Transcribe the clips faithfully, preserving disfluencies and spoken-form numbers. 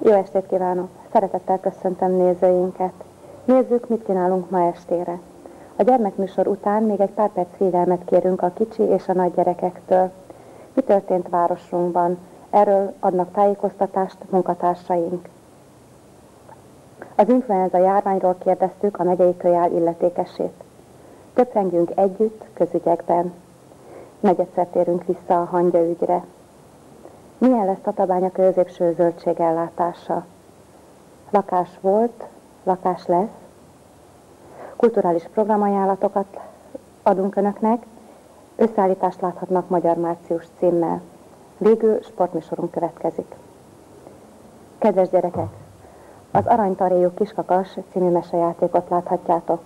Jó estét kívánok! Szeretettel köszöntöm nézőinket! Nézzük, mit kínálunk ma estére. A gyermekműsor után még egy pár perc figyelmet kérünk a kicsi és a nagy gyerekektől. Mi történt városunkban? Erről adnak tájékoztatást munkatársaink. Az influenza járványról kérdeztük a megyei kölyál illetékesét. Töprengünk együtt közügyekben. Negyedszer térünk vissza a hangyaügyre. Milyen lesz Tatabánya középső zöldségellátása? Lakás volt, lakás lesz. Kulturális programajánlatokat adunk önöknek. Összeállítást láthatnak Magyar Március címmel. Végül sportműsorunk következik. Kedves gyerekek! Az Aranytaréjú Kiskakas című mesejátékot láthatjátok.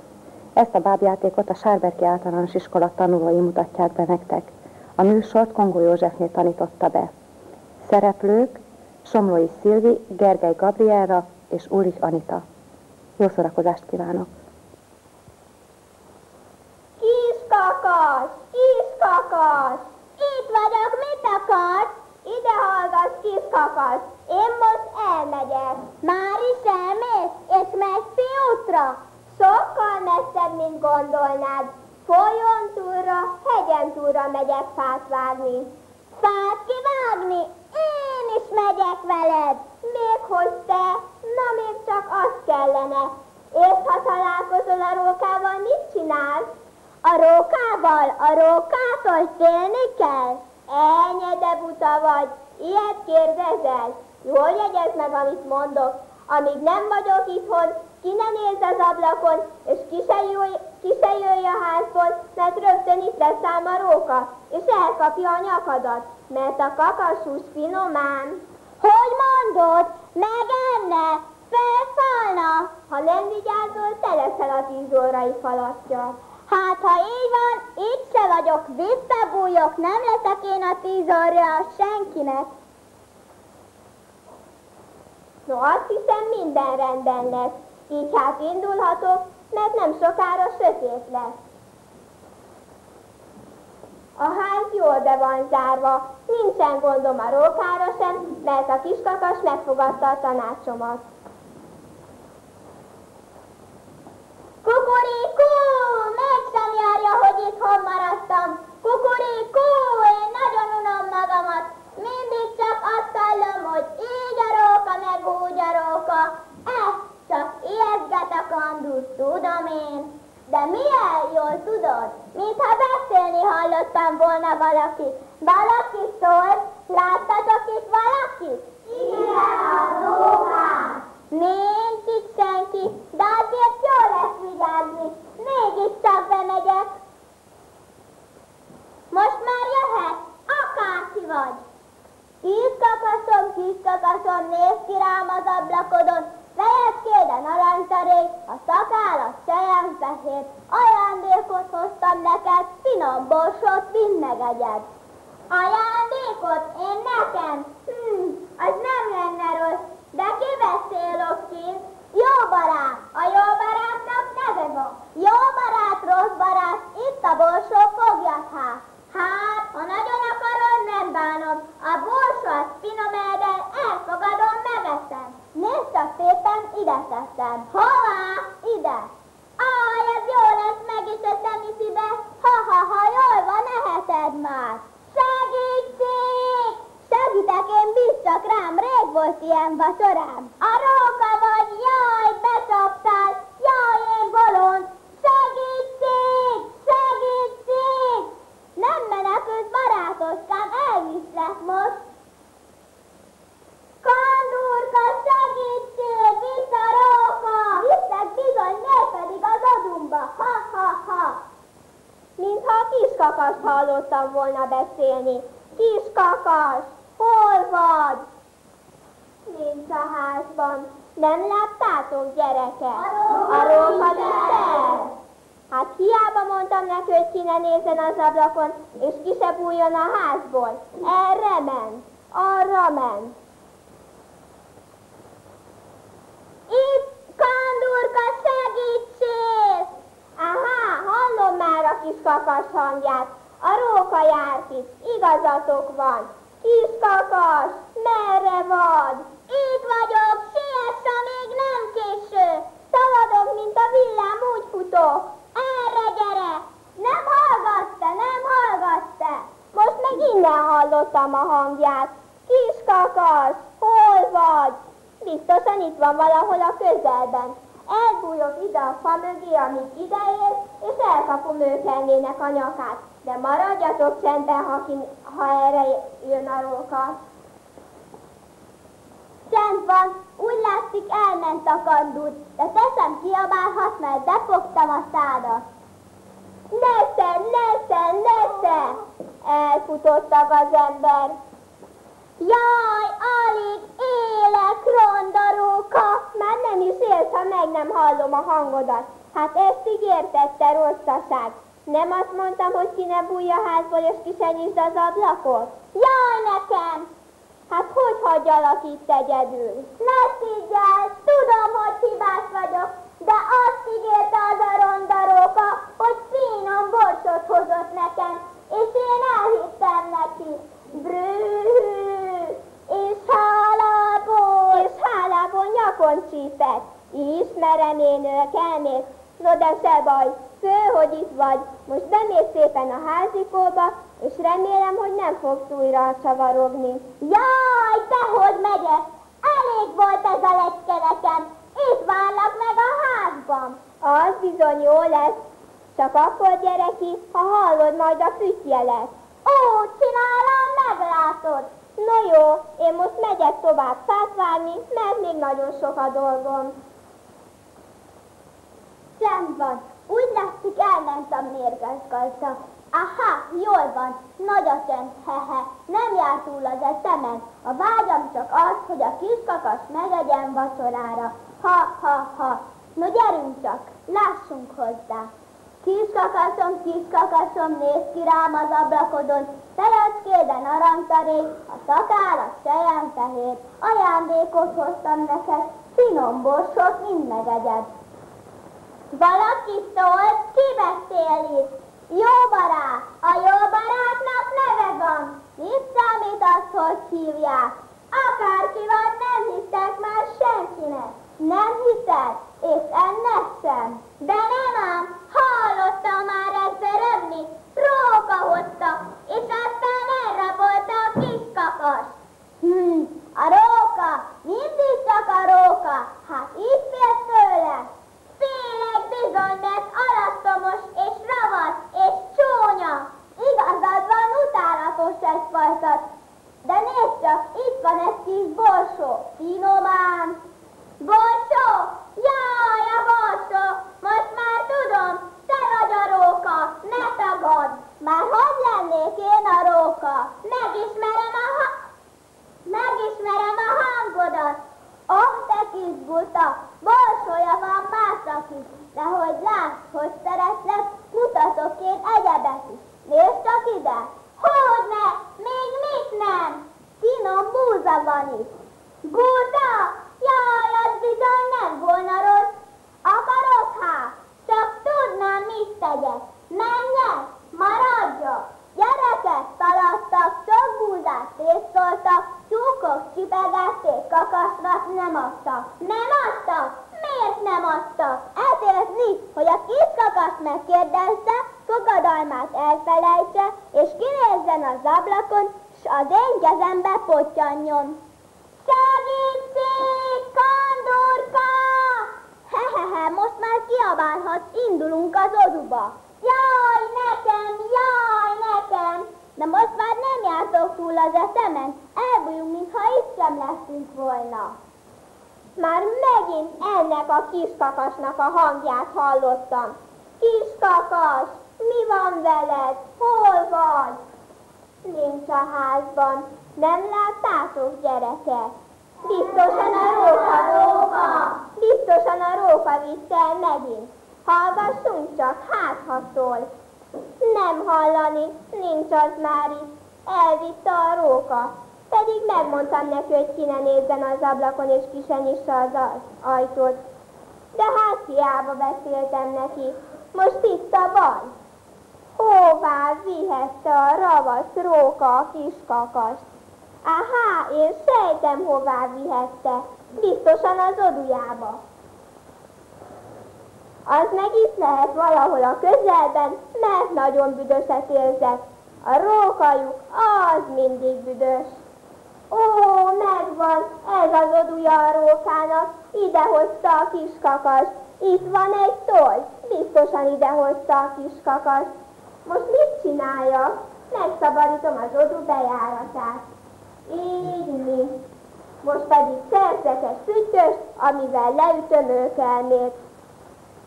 Ezt a bábjátékot a Sárberki Általános Iskola tanulói mutatják be nektek. A műsort Kongó Józsefné tanította be. Szereplők Somlói Szilvi, Gergely Gabriella és Ulis Anita. Jó szórakozást kívánok! Kiskakas! Kiskakas! Itt vagyok, mit akarsz? Ide hallgass, kiskakas! Én most elmegyek. Már is elmész, és megy fiútra? Sokkal messzebb, mint gondolnád. Folyón túlra, hegyen túlra megyek fát vágni. Fát kivágni? Én is megyek veled. Még hogy te, na még csak az kellene. És ha találkozol a rókával, mit csinálsz? A rókával, a rókától félni kell? Ennyi, de buta vagy. Ilyet kérdezel? Jól jegyezd meg, amit mondok. Amíg nem vagyok itthon, ki ne nézz az ablakon, és ki se, jöjj, ki se jöjj a házból, mert rögtön itt lesz ám a róka, és elkapja a nyakadat, mert a kakasús finomám. Hogy mondod? Megenne? Felszállna? Ha nem vigyázol, te leszel a tíz órai falatja. Hát, ha így van, itt se vagyok, visszabújok, nem leszek én a tíz óra senkinek. No, azt hiszem, minden rendben lesz. Így hát indulhatok, mert nem sokára sötét lesz. A ház jól be van zárva, nincsen gondom a rókára sem, mert a kiskakas megfogadta a tanácsomat. Kukurikú! Meg sem járja, hogy itthon maradtam. Kukurikú! Én nagyon unom magamat. Mindig csak azt hallom, hogy így a róka, meg úgy a róka. Eh, csak ijesztget a kandúz, tudom én. De milyen jól tudod? Mintha beszélni hallottam volna valakit. Valaki szólt, láttatok itt valakit? Igen, a rókám. Nincs itt senki, de azért jól lesz vigyázni. Mégis csak bemegyek. Most már jöhet, akárki vagy. Kiskakasom, kiskakasom, néz ki rám az ablakodon. Veled kéden aranytaréj, a szakállat selyemfehér. Ajándékot hoztam neked, finom borsót mind megegyed. Ajándékot én nekem? Hm, az nem lenne rossz. De ki beszélok kint? Jó barát! A jó barátnak neve van. Jó barát, rossz barát, itt a borsó fogjat hát. Hát, ha nagyon akarod, nem bánom. A borsó az finom eldel, elfogadom, megeszem. Nézd csak szépen, ide tettem. Hová? Ide. Aj, ez jó lesz, meg is ötem iszibe. Ha-ha-ha, jól van, eheted már. Segítség! Segítek, én bíztak rám, rég volt ilyen vacsorám. A róka vagy, jaj, becsaptál, jaj, én bolond. Segítség, segítség! Nem menekülsz, barátoskám, elviszlek most. Kandúrka, segítség, itt a róka! Viszlek bizony, miért pedig az odumba, ha-ha-ha! Mintha a kiskakast hallottam volna beszélni. Kiskakas! Hol vagy? Nincs a házban. Nem láttátok, gyerekek? A róka nincs el. Hát hiába mondtam neki, hogy ki ne nézzen az ablakon, és ki se bújjon a házból. Erre ment. Arra ment. Itt, kandúrka, segítség! Aha, hallom már a kiskakas hangját. A róka járt itt, igazatok van. Kiskakas, merre vagy? Itt vagyok, siessa, még nem késő. Szaladok, mint a villám, úgy futok. Erre gyere! Nem hallgatsz te, nem hallgatsz te. Most meg innen hallottam a hangját. Kis kakas, hol vagy? Biztosan itt van valahol a közelben. Elbújok ide a fa mögé, amit ideér, és elkapom őkelnének a nyakát. De maradjatok csendben, ha, ki, ha erre jön a róka. Csend van, úgy látszik elment a kandúd, de te sem kiabálhatsz, mert befogtam a szádat. Nesze, nesze, nesze! Elfutottak az ember. Jaj, alig élek, ronda róka! Már nem is élsz, ha meg nem hallom a hangodat. Hát ezt ígérted, te rosszaság. Nem azt mondtam, hogy ki ne bújj a házból, és ki se nyisd az ablakot? Jaj, nekem! Hát hogy hagyjalak itt egyedül? Ne szígyelj, tudom, hogy hibás vagyok, de azt ígérte az a ronda róka, hogy finom borsot hozott nekem, és én elhittem neki. Brühű, és hálából, és hálából nyakon csípett. Ismerem én őkelnék. No de se baj, fő, hogy itt vagy. Most bemész szépen a házikóba, és remélem, hogy nem fogsz újra csavarogni. Jaj, dehogy megyek! Elég volt ez a lecke nekem. Itt várlak meg a házban. Az bizony jó lesz. Csak akkor gyere ki, ha hallod majd a fütyjelet. Ó, csinálom, meglátod. No jó, én most megyek tovább fátvágni, mert még nagyon sok a dolgom. Csend van, úgy látszik elment a mérges gazda. Aha, jól van, nagy a csend, hehe, nem jár túl az eszemen. A vágyam csak az, hogy a kiskakas megegyen vacsorára. Ha, ha, ha, no gyerünk csak, lássunk hozzá. Kiskakasom, kiskakasom, nézd ki rám az ablakodon, fejecskéden aranytarék, a szakál a sejem fehér. Ajándékot hoztam neked, finom borsot mind megegyed. Valaki szólt, ki beszél itt? Jó barát, a jó barátnak neve van. Mit számít az, hogy hívják? Akárki van, nem hiszek már senkinek. Nem hiszed? És ennek sem. De nem ám, hallottam már ezt örömni. Róka hozta, és aztán elrabolta a kiskakas. Hm, a róka, mindig csak a róka. Hát itt fél tőle. Félek bizony, mert alattomos, és ravasz, és csónya. Igazad van, utálatos egyfajtad. De nézd csak, itt van egy kis borsó, finomán. Borsó? Jaj, a borsó! Most már tudom, te vagy a róka, ne tagadd! Már hogy lennék én a róka? Megismerem a ha... Megismerem a hangodat! Oh, te kis buta! Borsója van másnak, de hogy látsz, hogy szeretlek, mutatok én egyebet is. Nézd csak ide! Hogy ne? Még mit nem? Finom búza van itt. Búza? Jaj, az bizony nem volna rossz. Akarok hát? Csak tudnám, mit tegyek. Menjek, maradjak. Gyerekek szaladtak, sok búzát szétszoltak, tyúkok csipegették, kakasnak nem adtak. Nem adtak? Miért nem adtak? Ezért nincs, hogy a kiskakas megkérdezze, fogadalmát elfelejtse, és kinézzen az ablakon, s az én kezembe pottyanjon. Segítség, kandurka! Hehehe, most már kiabálhat, indulunk az oduba. Jaj, nekem, jaj, nekem! De most már nem jártok túl az eszemen, elbújunk, mintha itt sem leszünk volna. Már megint ennek a kiskakasnak a hangját hallottam. Kiskakas, mi van veled? Hol vagy? Nincs a házban. Nem láttátok, gyerekek? Biztosan a róka, róka! Biztosan a róka vitte el megint. Hallgassunk csak, hát ha szól. Nem hallani, nincs az már itt. Elvitte a róka. Pedig megmondtam neki, hogy ki ne nézzen az ablakon, és ki se nyissa az ajtót. De hát hiába beszéltem neki. Most itt a baj. Hová vihette a ravasz róka a kiskakast? Áhá, én sejtem, hová vihette. Biztosan az odujába. Az meg itt lehet valahol a közelben, mert nagyon büdöset érzek. A rókajuk az mindig büdös. Ó, megvan, ez az oduja a rókának, idehozta a kiskakas. Itt van egy toll, biztosan idehozta a kiskakas. Most mit csináljak? Megszabadítom az odu bejáratát. Így mi? Most pedig szerzek egy füttyöst, amivel leütöm ők elmét.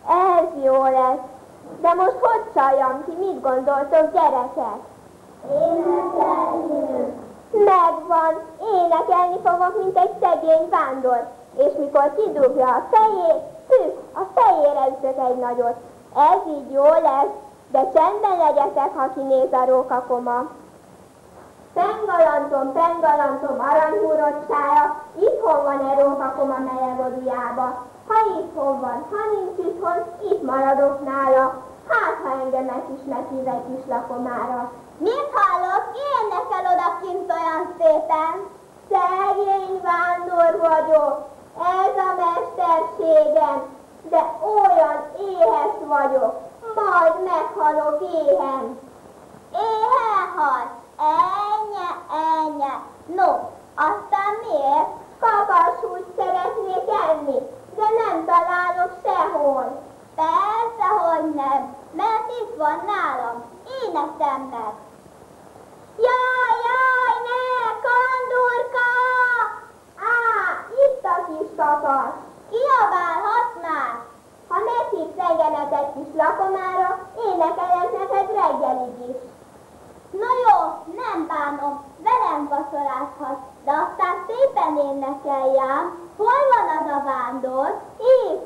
Ez jó lesz. De most hogy csaljam ki, mit gondoltok, gyerekek? Énekelni. Megvan, énekelni fogok, mint egy szegény vándor. És mikor kidugja a fejét, tűz, a fejére ütök egy nagyot. Ez így jó lesz, de csendben legyetek, ha kinéz a rókakoma. Pengalantom, pengalantom, aranyhúrocsája, itthon van-e rókakom a meleg odujába? Ha itthon van, ha nincs itthon, itt maradok nála. Hát, ha engemet is meghív egy kis lakomára. Mit hallok? Énekel odakint olyan szépen. Szegény vándor vagyok, ez a mesterségem, de olyan éhes vagyok, majd meghalok éhen. Éhen halsz? Ennye, ennye. No, aztán miért? Kakasút szeretnék enni, de nem találok sehol. Persze, hogy nem, mert itt van nálam. Én eszem meg. Jaj, jaj, ne, kandurka! Á, itt a kis kakas. Kiabálhatnál? Ha meghívsz engemet egy kis lakomára, énekelek neked reggelig is. Na jó, nem bánom, velem vacsorázhat, de aztán szépen énekeljám. Hol van az a vándor? Itt!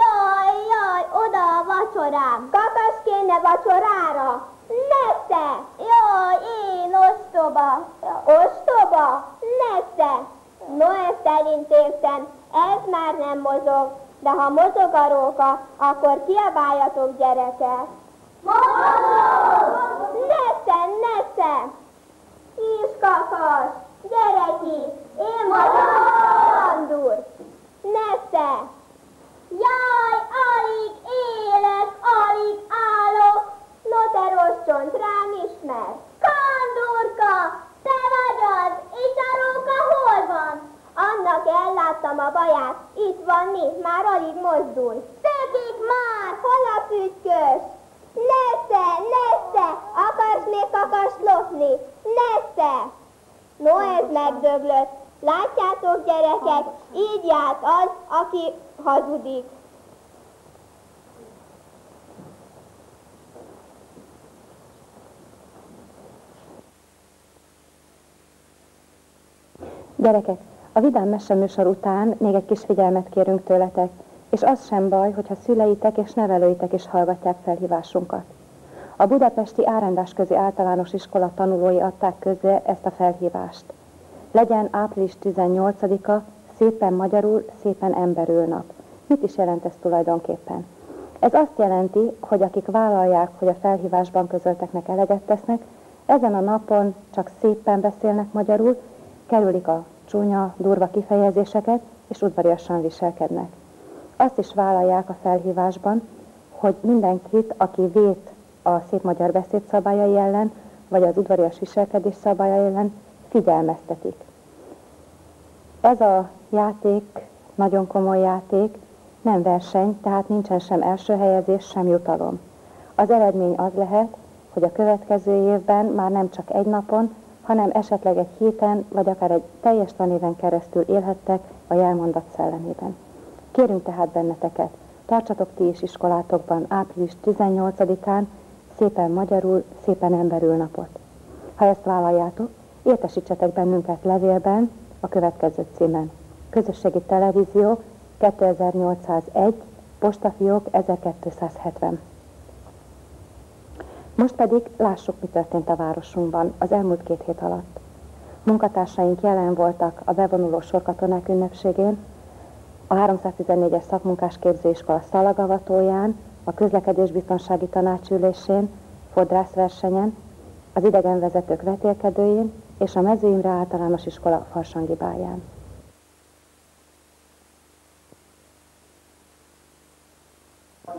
Jaj, jaj, oda a vacsorám! Kakas kéne vacsorára! Nesze! Jaj, én ostoba! Ostoba? Nesze! No, ezt elintéztem, ez már nem mozog, de ha mozog a róka, akkor kiabáljatok, gyerekek! Mozog! Nesze, nesze! Kiskakas! Gyere ki! Én vagyok a landur! Nesze! Jaj, alig élek, alig állok! No, te rossz csont, rám ismer! Kandurka! Te vagy az! És a róka hol van? Annak elláttam a baját, itt van mi, már alig mozdul! Szökik már! Hol a fütykös? Nesze, nesze! Akarsz még kakas lopni? Nesze! No, ez megdöglött. Látjátok, gyerekek, így járt az, aki hazudik. Gyerekek, a vidám meseműsor után még egy kis figyelmet kérünk tőletek, és az sem baj, hogyha szüleitek és nevelőitek is hallgatják felhívásunkat. A Budapesti Árendásközi Általános Iskola tanulói adták közzé ezt a felhívást. Legyen április tizennyolcadika szépen magyarul, szépen emberül nap. Mit is jelent ez tulajdonképpen? Ez azt jelenti, hogy akik vállalják, hogy a felhívásban közölteknek eleget tesznek, ezen a napon csak szépen beszélnek magyarul, kerülik a csúnya, durva kifejezéseket, és udvariasan viselkednek. Azt is vállalják a felhívásban, hogy mindenkit, aki vét a szép magyar beszéd szabályai ellen, vagy az udvarias viselkedés szabályai ellen figyelmeztetik. Ez a játék nagyon komoly játék, nem verseny, tehát nincsen sem első helyezés, sem jutalom. Az eredmény az lehet, hogy a következő évben már nem csak egy napon, hanem esetleg egy héten, vagy akár egy teljes tanéven keresztül élhettek a jelmondat szellemében. Kérünk tehát benneteket, tartsatok ti is iskolátokban április tizennyolcadikán szépen magyarul, szépen emberül napot. Ha ezt vállaljátok, értesítsetek bennünket levélben a következő címen. Közösségi Televízió kétezer-nyolcszázegy, Postafiók ezerkétszázhetven. Most pedig lássuk, mi történt a városunkban az elmúlt két hét alatt. Munkatársaink jelen voltak a bevonuló sorkatonák ünnepségén, a háromszáztizennégyes szakmunkás képzőiskola szalagavatóján, a közlekedésbiztonsági tanácsülésén, fodrászversenyen, az idegenvezetők vetélkedőjén és a Mező Imre Általános Iskola farsangibáján.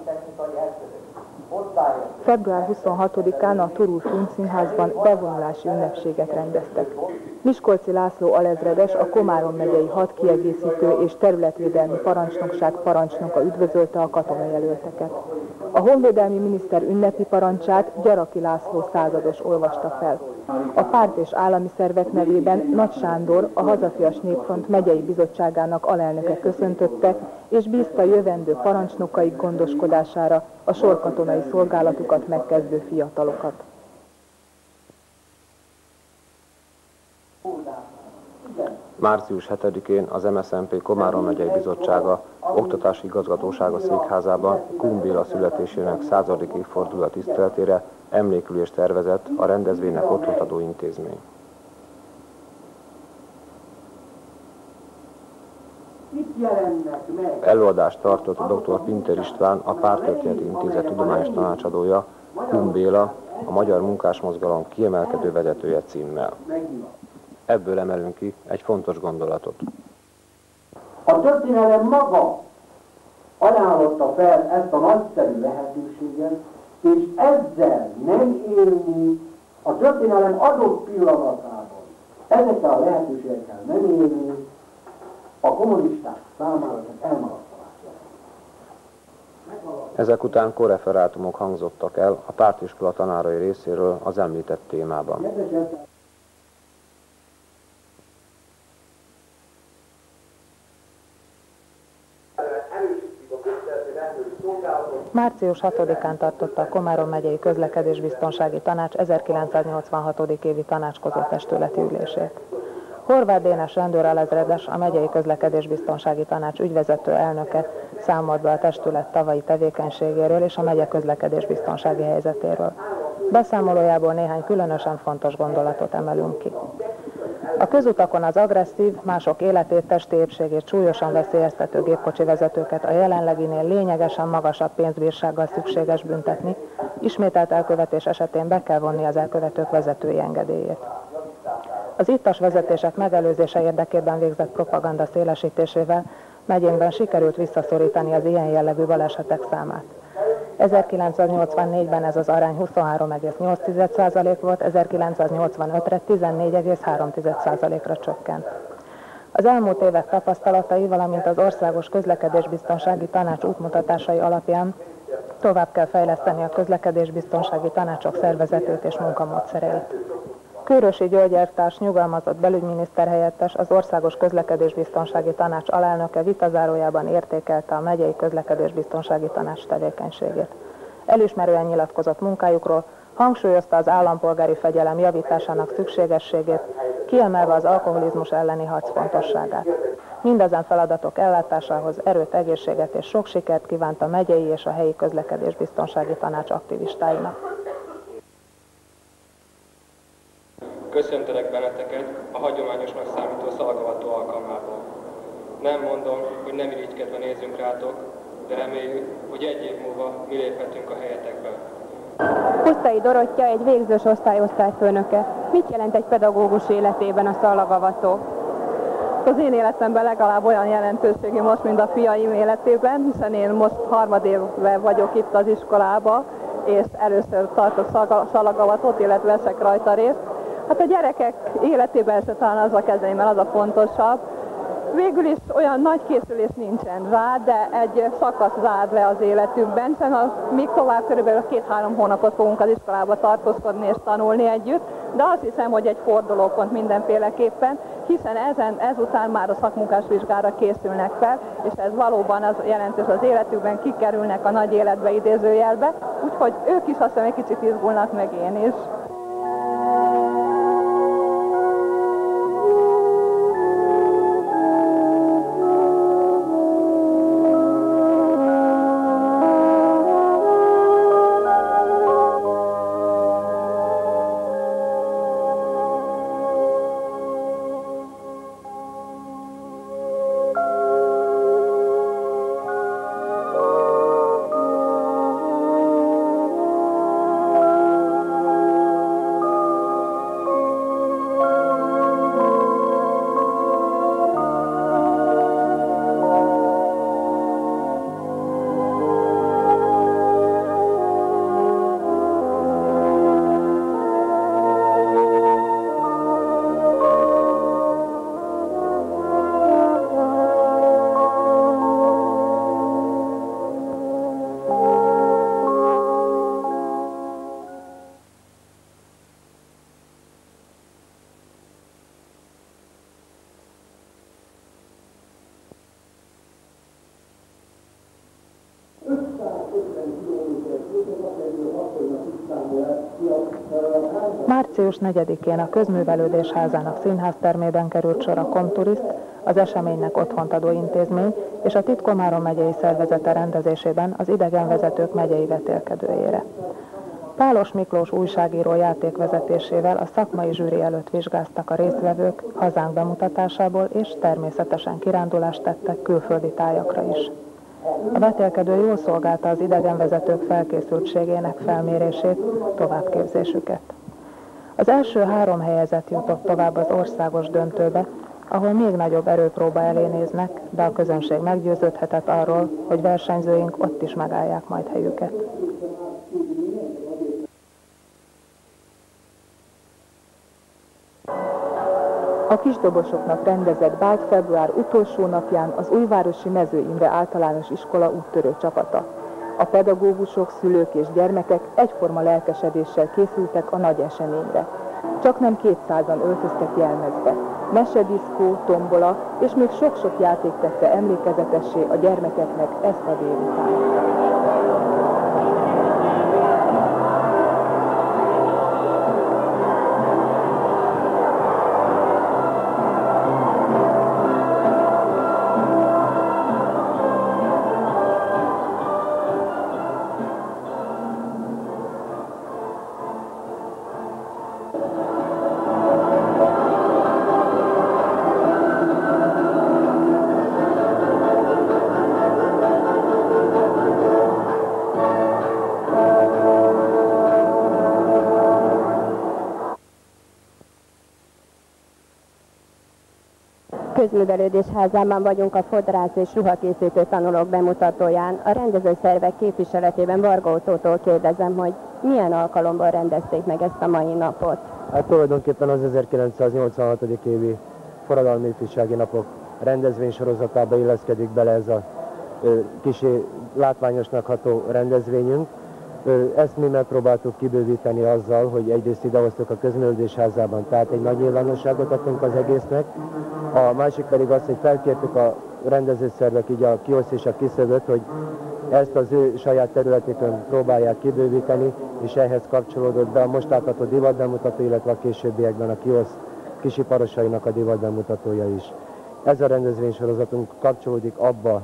számítástechnikai eszközök. február huszonhatodikán a Turul Filmszínházban bevonulási ünnepséget rendeztek. Miskolci László alezredes, a Komárom megyei hadkiegészítő és területvédelmi parancsnokság parancsnoka üdvözölte a katonajelölteket. A honvédelmi miniszter ünnepi parancsát Gyaraki László százados olvasta fel. A párt és állami szervek nevében Nagy Sándor, a Hazafias Népfront megyei bizottságának alelnöke köszöntötte, és bízta jövendő parancsnokaik gondoskodására a sorkatonai szolgálatukat megkezdő fiatalokat. március hetedikén az em es em pé Komárom megyei bizottsága Oktatási Igazgatósága székházában Kun Béla születésének századik évfordulata tiszteletére emlékülést tervezett a rendezvénynek otthontadó intézmény. Előadást tartott dr. Pinter István, a Párttörténeti Intézet tudományos tanácsadója, Kun Béla, a Magyar Munkásmozgalom kiemelkedő vezetője címmel. Ebből emelünk ki egy fontos gondolatot. A történelem maga ajánlotta fel ezt a nagyszerű lehetőséget, és ezzel megélni a történelem adott pillanatában. Ezekkel a lehetőségekkel megélni a kommunisták számára csak elmaradtanak. Ezek után korreferátumok hangzottak el a pártiskola tanárai részéről az említett témában. március hatodikán tartotta a Komárom megyei közlekedésbiztonsági tanács ezerkilencszáznyolcvanhatodik évi tanácskozó testületi ülését. Horváth Dénes rendőralezredes, a megyei közlekedésbiztonsági tanács ügyvezető elnöke számolt be a testület tavalyi tevékenységéről és a megye közlekedésbiztonsági helyzetéről. Beszámolójából néhány különösen fontos gondolatot emelünk ki. A közutakon az agresszív, mások életét, testi épségét súlyosan veszélyeztető gépkocsi vezetőket a jelenleginél lényegesen magasabb pénzbírsággal szükséges büntetni, ismételt elkövetés esetén be kell vonni az elkövetők vezetői engedélyét. Az ittas vezetések megelőzése érdekében végzett propaganda szélesítésével megyénkben sikerült visszaszorítani az ilyen jellegű balesetek számát. ezerkilencszáznyolcvannégyben ez az arány huszonhárom egész nyolc százalék volt, ezerkilencszáznyolcvanötre tizennégy egész három százalékra csökkent. Az elmúlt évek tapasztalatai, valamint az Országos Közlekedésbiztonsági Tanács útmutatásai alapján tovább kell fejleszteni a közlekedésbiztonsági tanácsok szervezetét és munkamódszereit. Kőrösi György elvtárs, nyugalmazott belügyminiszter helyettes, az Országos Közlekedésbiztonsági Tanács alelnöke vitazárójában értékelte a megyei közlekedésbiztonsági tanács tevékenységét. Elismerően nyilatkozott munkájukról, hangsúlyozta az állampolgári fegyelem javításának szükségességét, kiemelve az alkoholizmus elleni harc fontosságát. Mindezen feladatok ellátásához erőt, egészséget és sok sikert kívánt a megyei és a helyi közlekedésbiztonsági tanács aktivistáinak. Köszöntelek benneteket a hagyományosnak számító szalgavató alkalmából. Nem mondom, hogy nem irigykedve nézünk rátok, de reméljük, hogy egy év múlva mi léphetünk a helyetekbe. Pusztai Dorottya egy végzős osztályosztályfőnöke. Mit jelent egy pedagógus életében a szalgavató? Az én életemben legalább olyan jelentőségű most, mint a fiaim életében, hiszen én most harmadéve vagyok itt az iskolában, és először tartok szalagavatót, illetve veszek rajta részt. Hát a gyerekek életében se talán az a kezdeményben az a fontosabb. Végül is olyan nagy készülés nincsen rá, de egy szakasz zár le az életükben, hiszen a, még tovább körülbelül két-három hónapot fogunk az iskolába tartózkodni és tanulni együtt, de azt hiszem, hogy egy fordulópont mindenféleképpen, hiszen ezen, ezután már a szakmunkás vizsgára készülnek fel, és ez valóban az jelentős az életükben, kikerülnek a nagy életbe idézőjelbe, úgyhogy ők is azt hiszem egy kicsit izgulnak, meg én is. március negyedikén a Közművelődés Házának színháztermében került sor a Komturiszt, az eseménynek otthont adó intézmény és a Titkomárom megyei szervezete rendezésében az idegenvezetők megyei vetélkedőjére. Pálos Miklós újságíró játékvezetésével a szakmai zsűri előtt vizsgáztak a résztvevők hazánk bemutatásából, és természetesen kirándulást tettek külföldi tájakra is. A vetélkedő jól szolgálta az idegenvezetők felkészültségének felmérését, továbbképzésüket. Az első három helyezett jutott tovább az országos döntőbe, ahol még nagyobb erőpróba elé néznek, de a közönség meggyőződhetett arról, hogy versenyzőink ott is megállják majd helyüket. A kisdobosoknak rendezett bált február utolsó napján az újvárosi Mező Imre Általános Iskola úttörő csapata. A pedagógusok, szülők és gyermekek egyforma lelkesedéssel készültek a nagy eseményre. Csaknem kétszázan öltöztek jelmezbe. Mesediszkó, tombola és még sok-sok játék tette emlékezetessé a gyermekeknek ezt a délutánt. Közművelődés Házában vagyunk a fodrász és ruhakészítő tanulók bemutatóján. A rendezőszervek képviseletében Varga Ottótól kérdezem, hogy milyen alkalomból rendezték meg ezt a mai napot? Hát tulajdonképpen az ezerkilencszáznyolcvanhat. évi forradalmi ifjúsági napok rendezvény sorozatába illeszkedik bele ez a ö, kicsi látványosnak ható rendezvényünk. Ö, ezt mi megpróbáltuk kibővíteni azzal, hogy egyrészt idehoztuk a Közművelődés Házában, tehát egy nagy nyilvánosságot adtunk az egésznek. A másik pedig az, hogy felkértük a rendezőszervek, így a kiosz és a kiszövőt, hogy ezt az ő saját területükön próbálják kibővíteni, és ehhez kapcsolódott be a most látható divatbemutató, illetve a későbbiekben a kiosz kisiparosainak a divatbemutatója is. Ez a rendezvénysorozatunk kapcsolódik abba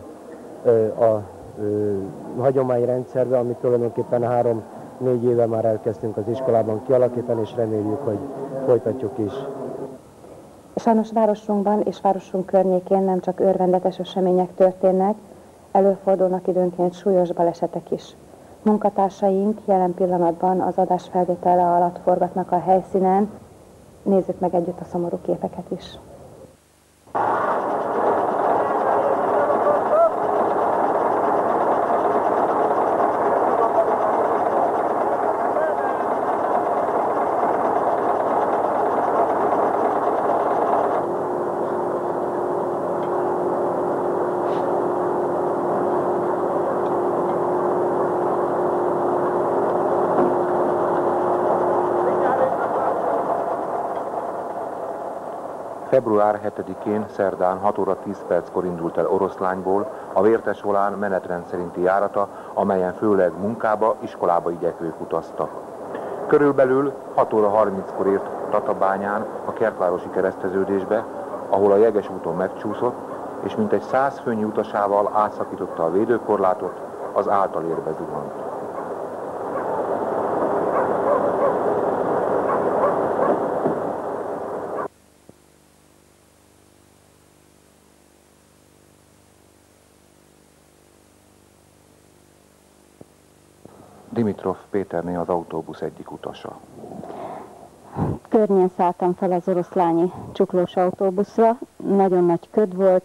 ö, a ö, hagyományrendszerbe, amit tulajdonképpen három-négy éve már elkezdtünk az iskolában kialakítani, és reméljük, hogy folytatjuk is. Sajnos városunkban és városunk környékén nem csak örvendetes események történnek, előfordulnak időnként súlyos balesetek is. Munkatársaink jelen pillanatban az adás felvétele alatt forgatnak a helyszínen. Nézzük meg együtt a szomorú képeket is. február hetedikén szerdán hat óra tíz perckor indult el Oroszlányból a Vértes Volán menetrend szerinti járata, amelyen főleg munkába, iskolába igyekvők utaztak. Körülbelül hat óra harminckor ért Tatabányán a kertvárosi kereszteződésbe, ahol a jeges úton megcsúszott, és mintegy száz főnyi utasával átszakította a védőkorlátot, az általérbe zuhant. Dimitrov Péterné az autóbusz egyik utasa. Környén szálltam fel az oroszlányi csuklós autóbuszra, nagyon nagy köd volt,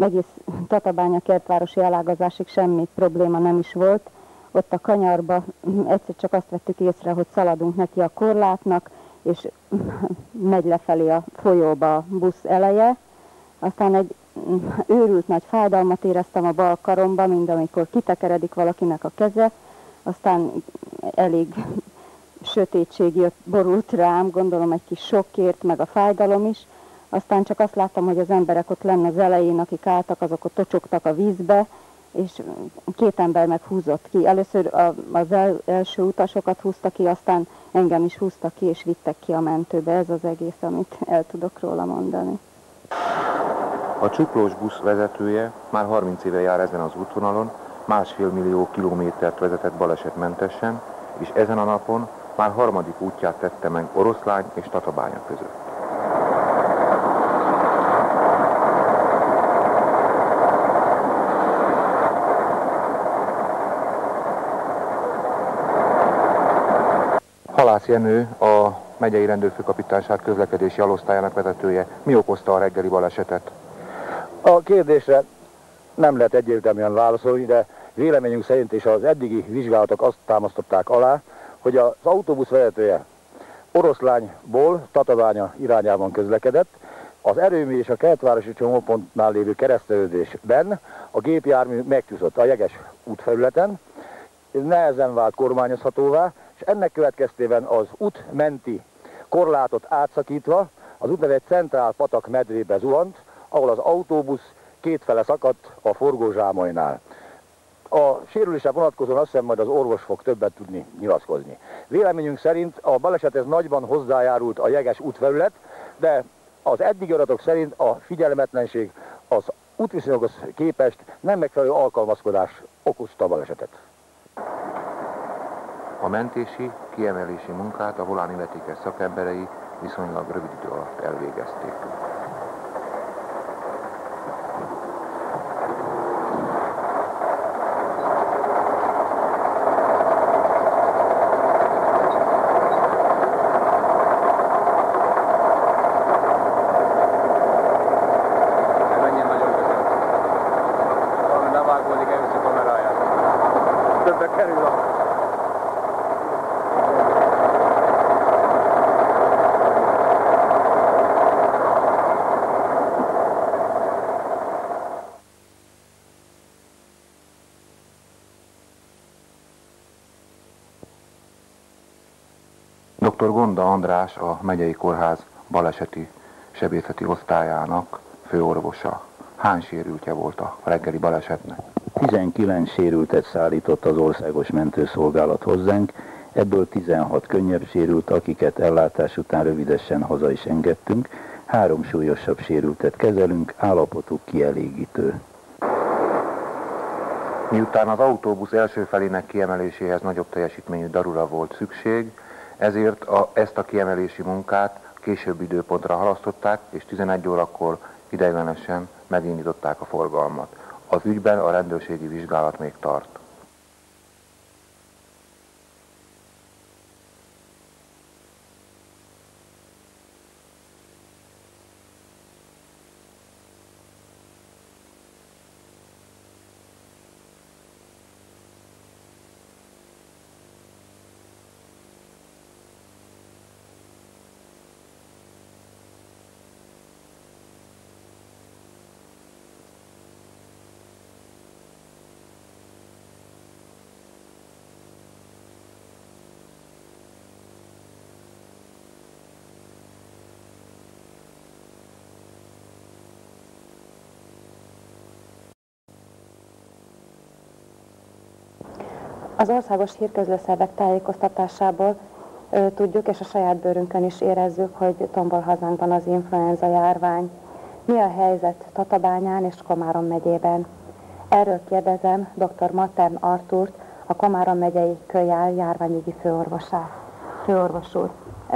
egész Tatabánya kertvárosi elágazásig semmi probléma nem is volt. Ott a kanyarba egyszer csak azt vettük észre, hogy szaladunk neki a korlátnak, és megy lefelé a folyóba a busz eleje. Aztán egy őrült nagy fájdalmat éreztem a bal karomba, mint amikor kitekeredik valakinek a keze. Aztán elég sötétség jött, borult rám, gondolom egy kis sokért, meg a fájdalom is. Aztán csak azt láttam, hogy az emberek ott lenne az elején, akik álltak, azok ott tocsogtak a vízbe, és két ember meg húzott ki. Először az első utasokat húzta ki, aztán engem is húztak ki, és vittek ki a mentőbe. Ez az egész, amit el tudok róla mondani. A csuklós busz vezetője már harminc éve jár ezen az útvonalon, másfél millió kilométert vezetett balesetmentesen, és ezen a napon már harmadik útját tette meg Oroszlány és Tatabánya között. Halász Jenő, a megyei rendőrfőkapitányság közlekedési alosztályának vezetője. Mi okozta a reggeli balesetet? A kérdésre nem lehet egyértelműen válaszolni, de véleményünk szerint és az eddigi vizsgálatok azt támasztották alá, hogy az autóbusz vezetője Oroszlányból Tatabánya irányában közlekedett, az erőmű és a Keletvárosi csomópontnál lévő kereszteződésben a gépjármű megcsúszott a jeges útfelületen, nehezen vált kormányozhatóvá, és ennek következtében az útmenti korlátot átszakítva az útnev egy centrál patak medrébe zuhant, ahol az autóbusz kétfele szakadt a forgózsámolynál. A sérülésre vonatkozóan azt hiszem majd az orvos fog többet tudni nyilatkozni. Véleményünk szerint a balesethez nagyban hozzájárult a jeges útfelület, de az eddigi adatok szerint a figyelmetlenség az útviszonyokhoz képest nem megfelelő alkalmazkodás okozta a balesetet. A mentési, kiemelési munkát a volán illetékes szakemberei viszonylag rövid idő alatt elvégezték. Onda András, a megyei kórház baleseti sebészeti osztályának főorvosa. Hány sérültje volt a reggeli balesetnek? tizenkilenc sérültet szállított az Országos Mentőszolgálat hozzánk, ebből tizenhat könnyebb sérült, akiket ellátás után rövidesen haza is engedtünk, három súlyosabb sérültet kezelünk, állapotuk kielégítő. Miután az autóbusz első felének kiemeléséhez nagyobb teljesítményű darura volt szükség, ezért a, ezt a kiemelési munkát később időpontra halasztották, és tizenegy órakor ideiglenesen megindították a forgalmat. Az ügyben a rendőrségi vizsgálat még tart. Az országos hírközlőszervek tájékoztatásából ö, tudjuk, és a saját bőrünkön is érezzük, hogy tombol hazánkban az influenza járvány. Mi a helyzet Tatabányán és Komárom megyében? Erről kérdezem dr. Matem Artúrt, a Komárom megyei kölyár járványügyi főorvosát. Főorvos úr,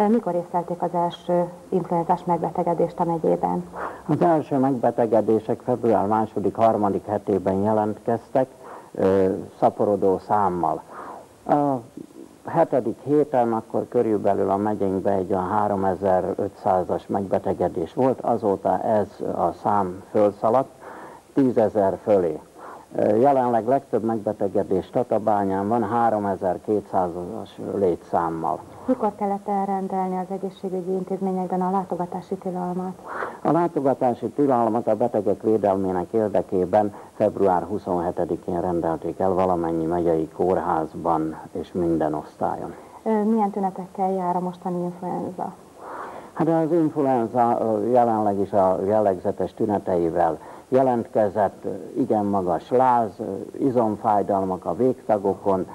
mikor észlelték az első influenzás megbetegedést a megyében? Az első megbetegedések február második-harmadik hetében jelentkeztek, szaporodó számmal. A hetedik héten akkor körülbelül a megyénkbe egy olyan háromezer-ötszázas megbetegedés volt, azóta ez a szám fölszaladt, tízezer fölé. Jelenleg legtöbb megbetegedés Tatabányán van, háromezer-kétszázas létszámmal. Mikor kellett elrendelni az egészségügyi intézményekben a látogatási tilalmat? A látogatási tilalmat a betegek védelmének érdekében február huszonhetedikén rendelték el valamennyi megyei kórházban és minden osztályon. Milyen tünetekkel jár a mostani influenza? Hát az influenza jelenleg is a jellegzetes tüneteivel jelentkezett igen magas láz, izomfájdalmak a végtagokon,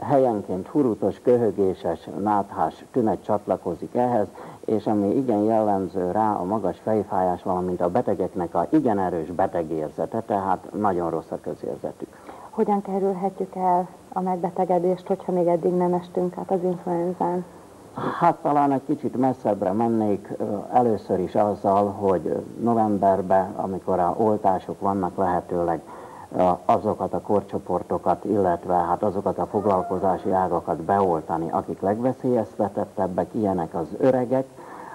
helyenként hurutos, köhögéses, náthás tünet csatlakozik ehhez, és ami igen jellemző rá a magas fejfájás, valamint a betegeknek a igen erős betegérzete, tehát nagyon rossz a közérzetük. Hogyan kerülhetjük el a megbetegedést, hogyha még eddig nem estünk át az influenzán? Hát talán egy kicsit messzebbre mennék, először is azzal, hogy novemberben, amikor a oltások vannak, lehetőleg azokat a korcsoportokat, illetve hát azokat a foglalkozási ágakat beoltani, akik legveszélyeztetettebbek, ilyenek az öregek,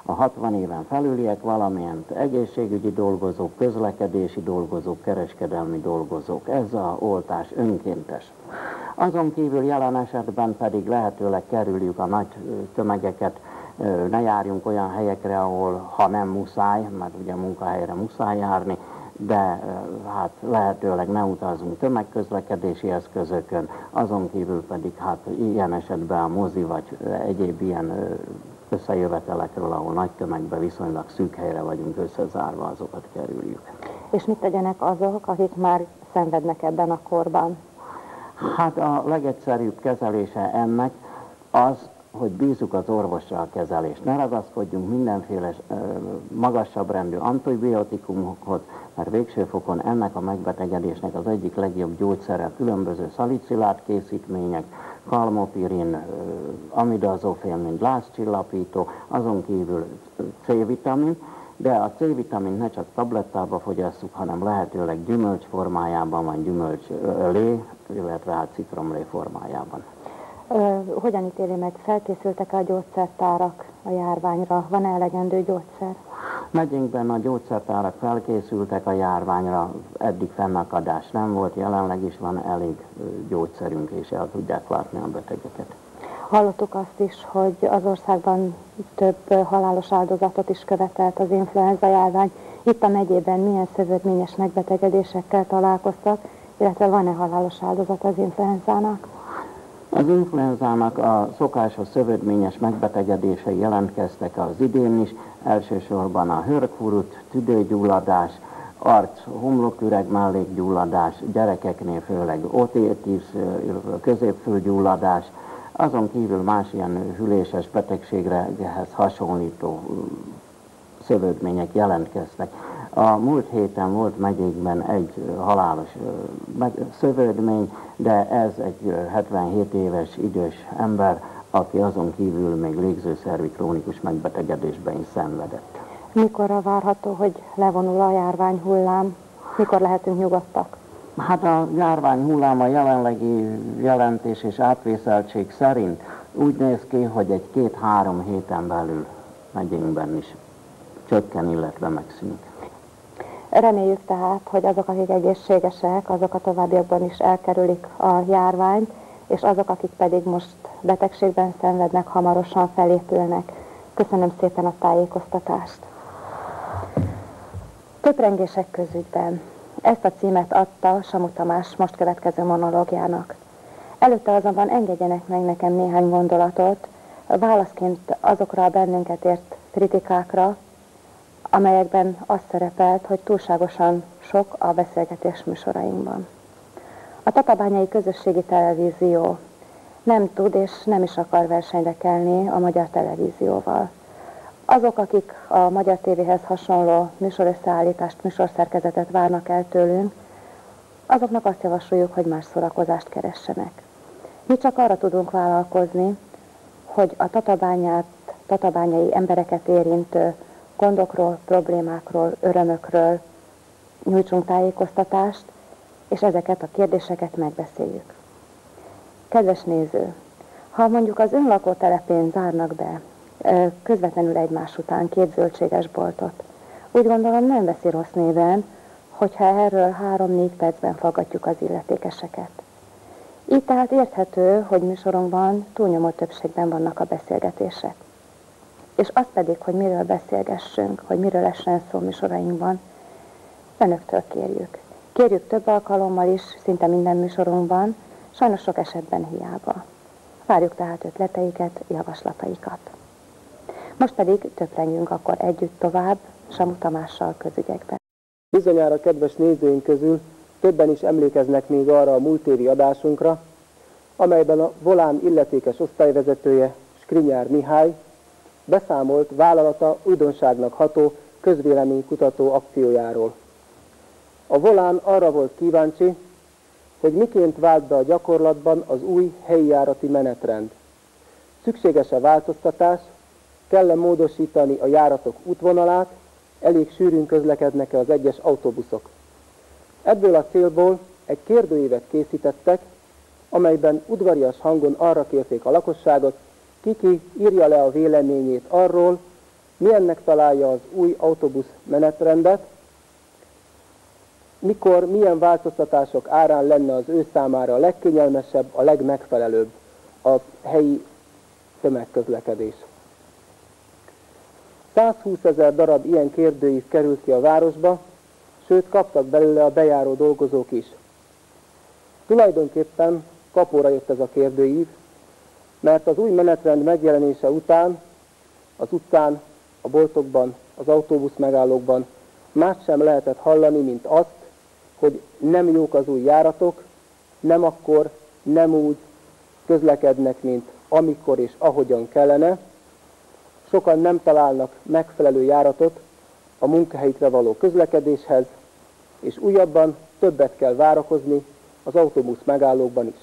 a hatvan éven felüliek, valamint egészségügyi dolgozók, közlekedési dolgozók, kereskedelmi dolgozók. Ez a oltás önkéntes. Azon kívül jelen esetben pedig lehetőleg kerüljük a nagy tömegeket, ne járjunk olyan helyekre, ahol ha nem muszáj, mert ugye munkahelyre muszáj járni, de hát lehetőleg ne utazunk tömegközlekedési eszközökön, azon kívül pedig hát ilyen esetben a mozi vagy egyéb ilyen összejövetelekről, ahol nagy tömegben viszonylag szűk helyre vagyunk összezárva, azokat kerüljük. És mit tegyenek azok, akik már szenvednek ebben a korban? Hát a legegyszerűbb kezelése ennek az, hogy bízzuk az orvosra a kezelést. Ne ragaszkodjunk mindenféle magasabb rendű antibiotikumokhoz, mert végső fokon ennek a megbetegedésnek az egyik legjobb gyógyszere különböző szalicilát készítmények, kalmopirin, amidazofén, mint lázcsillapító, azon kívül C-vitamin, de a C-vitamin ne csak tablettába fogyasszuk, hanem lehetőleg gyümölcs formájában, vagy gyümölcs lé, illetve hát citromlé formájában. Ö, hogyan ítéli meg? Felkészültek-e a gyógyszertárak a járványra? Van-e elegendő gyógyszer? Megyénkben a gyógyszertárak felkészültek a járványra, eddig fennakadás nem volt, jelenleg is van elég gyógyszerünk, és el tudják látni a betegeket. Hallottuk azt is, hogy az országban több halálos áldozatot is követelt az influenza járvány. Itt a megyében milyen szövődményes megbetegedésekkel találkoztak, illetve van-e halálos áldozat az influenzának? Az influenzának a szokásos szövődményes megbetegedései jelentkeztek az idén is, elsősorban a hörghurut, tüdőgyulladás, arc, homloküreg, mellékgyulladás, gyerekeknél főleg otitis, középfülgyulladás, azon kívül más ilyen hűléses betegséghez hasonlító szövődmények jelentkeztek. A múlt héten volt megyékben egy halálos szövődmény, de ez egy hetvenhét éves idős ember, aki azon kívül még légzőszervi krónikus megbetegedésben is szenvedett. Mikorra várható, hogy levonul a járvány hullám? Mikor lehetünk nyugodtak? Hát a járvány hullám a jelenlegi jelentés és átvészeltség szerint úgy néz ki, hogy egy két-három héten belül megyénkben is csökken, illetve megszűnik. Reméljük tehát, hogy azok, akik egészségesek, azok a továbbiakban is elkerülik a járványt, és azok, akik pedig most betegségben szenvednek, hamarosan felépülnek. Köszönöm szépen a tájékoztatást. Töprengések közügyben. Ezt a címet adta Samu Tamás most következő monológjának. Előtte azonban engedjenek meg nekem néhány gondolatot, válaszként azokra a bennünket ért kritikákra, amelyekben az szerepelt, hogy túlságosan sok a beszélgetés műsorainkban. A tatabányai közösségi televízió nem tud és nem is akar versenyre kelni a magyar televízióval. Azok, akik a magyar tévéhez hasonló műsorösszeállítást, műsorszerkezetet várnak el tőlünk, azoknak azt javasoljuk, hogy más szórakozást keressenek. Mi csak arra tudunk vállalkozni, hogy a tatabányát, tatabányai embereket érintő gondokról, problémákról, örömökről nyújtsunk tájékoztatást, és ezeket a kérdéseket megbeszéljük. Kedves néző, ha mondjuk az ön lakótelepén zárnak be közvetlenül egymás után két zöldséges boltot, úgy gondolom, nem veszi rossz néven, hogyha erről három-négy percben faggatjuk az illetékeseket. Így tehát érthető, hogy műsorunkban túlnyomó többségben vannak a beszélgetések. És az pedig, hogy miről beszélgessünk, hogy miről essen szó műsorainkban, önöktől kérjük. Kérjük több alkalommal is, szinte minden műsorunkban, sajnos sok esetben hiába. Várjuk tehát ötleteiket, javaslataikat. Most pedig töprengünk akkor együtt tovább Samu Tamással közügyekben. Bizonyára kedves nézőink közül többen is emlékeznek még arra a múltévi adásunkra, amelyben a Volán illetékes osztályvezetője, Skrinyár Mihály beszámolt vállalata újdonságnak ható közvéleménykutató akciójáról. A Volán arra volt kíváncsi, hogy miként vált be a gyakorlatban az új helyi járati menetrend. Szükséges-e változtatás, kell-e módosítani a járatok útvonalát, elég sűrűn közlekednek-e az egyes autóbuszok. Ebből a célból egy kérdőívet készítettek, amelyben udvarias hangon arra kérték a lakosságot, kiki írja le a véleményét arról, milyennek találja az új autóbusz menetrendet, mikor milyen változtatások árán lenne az ő számára a legkényelmesebb, a legmegfelelőbb a helyi tömegközlekedés. százhúszezer darab ilyen kérdőív került ki a városba, sőt kaptak belőle a bejáró dolgozók is. Tulajdonképpen kapóra jött ez a kérdőív, mert az új menetrend megjelenése után az utcán, a boltokban, az autóbusz megállókban más sem lehetett hallani, mint azt, hogy nem jók az új járatok, nem akkor, nem úgy közlekednek, mint amikor és ahogyan kellene. Sokan nem találnak megfelelő járatot a munkahelyükre való közlekedéshez, és újabban többet kell várakozni az autóbusz megállókban is.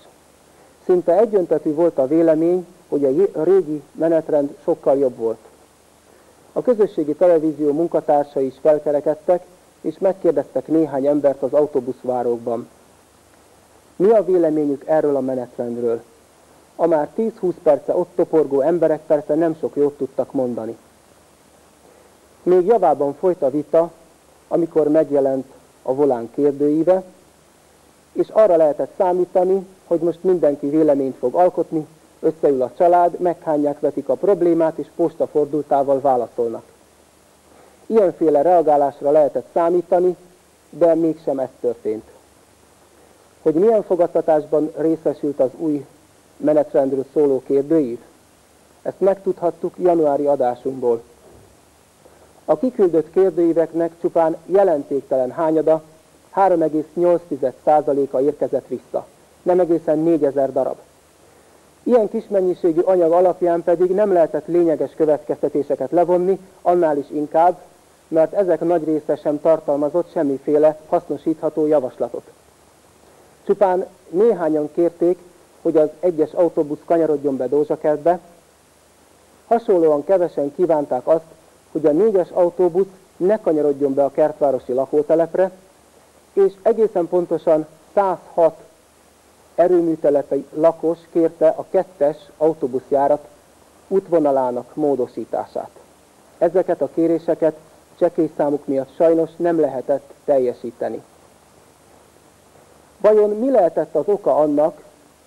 Szinte egyöntetű volt a vélemény, hogy a régi menetrend sokkal jobb volt. A közösségi televízió munkatársai is felkerekedtek, és megkérdeztek néhány embert az autóbuszvárokban. Mi a véleményük erről a menetrendről? A már tíz-húsz perce ott toporgó emberek persze nem sok jót tudtak mondani. Még javában folyt a vita, amikor megjelent a Volán kérdőíve, és arra lehetett számítani, hogy most mindenki véleményt fog alkotni, összeül a család, meghányják, vetik a problémát, és postafordultával válaszolnak. Ilyenféle reagálásra lehetett számítani, de mégsem ez történt. Hogy milyen fogadtatásban részesült az új menetrendről szóló kérdőív? Ezt megtudhattuk januári adásunkból. A kiküldött kérdőíveknek csupán jelentéktelen hányada, három egész nyolc százaléka érkezett vissza, nem egészen négyezer darab. Ilyen kis mennyiségű anyag alapján pedig nem lehetett lényeges következtetéseket levonni, annál is inkább, mert ezek nagy része sem tartalmazott semmiféle hasznosítható javaslatot. Csupán néhányan kérték, hogy az egyes autóbusz kanyarodjon be Dózsakertbe. Hasonlóan kevesen kívánták azt, hogy a négyes autóbusz ne kanyarodjon be a kertvárosi lakótelepre, és egészen pontosan százhat erőműtelepi lakos kérte a kettes autóbuszjárat útvonalának módosítását. Ezeket a kéréseket csekély számuk miatt sajnos nem lehetett teljesíteni. Vajon mi lehetett az oka annak,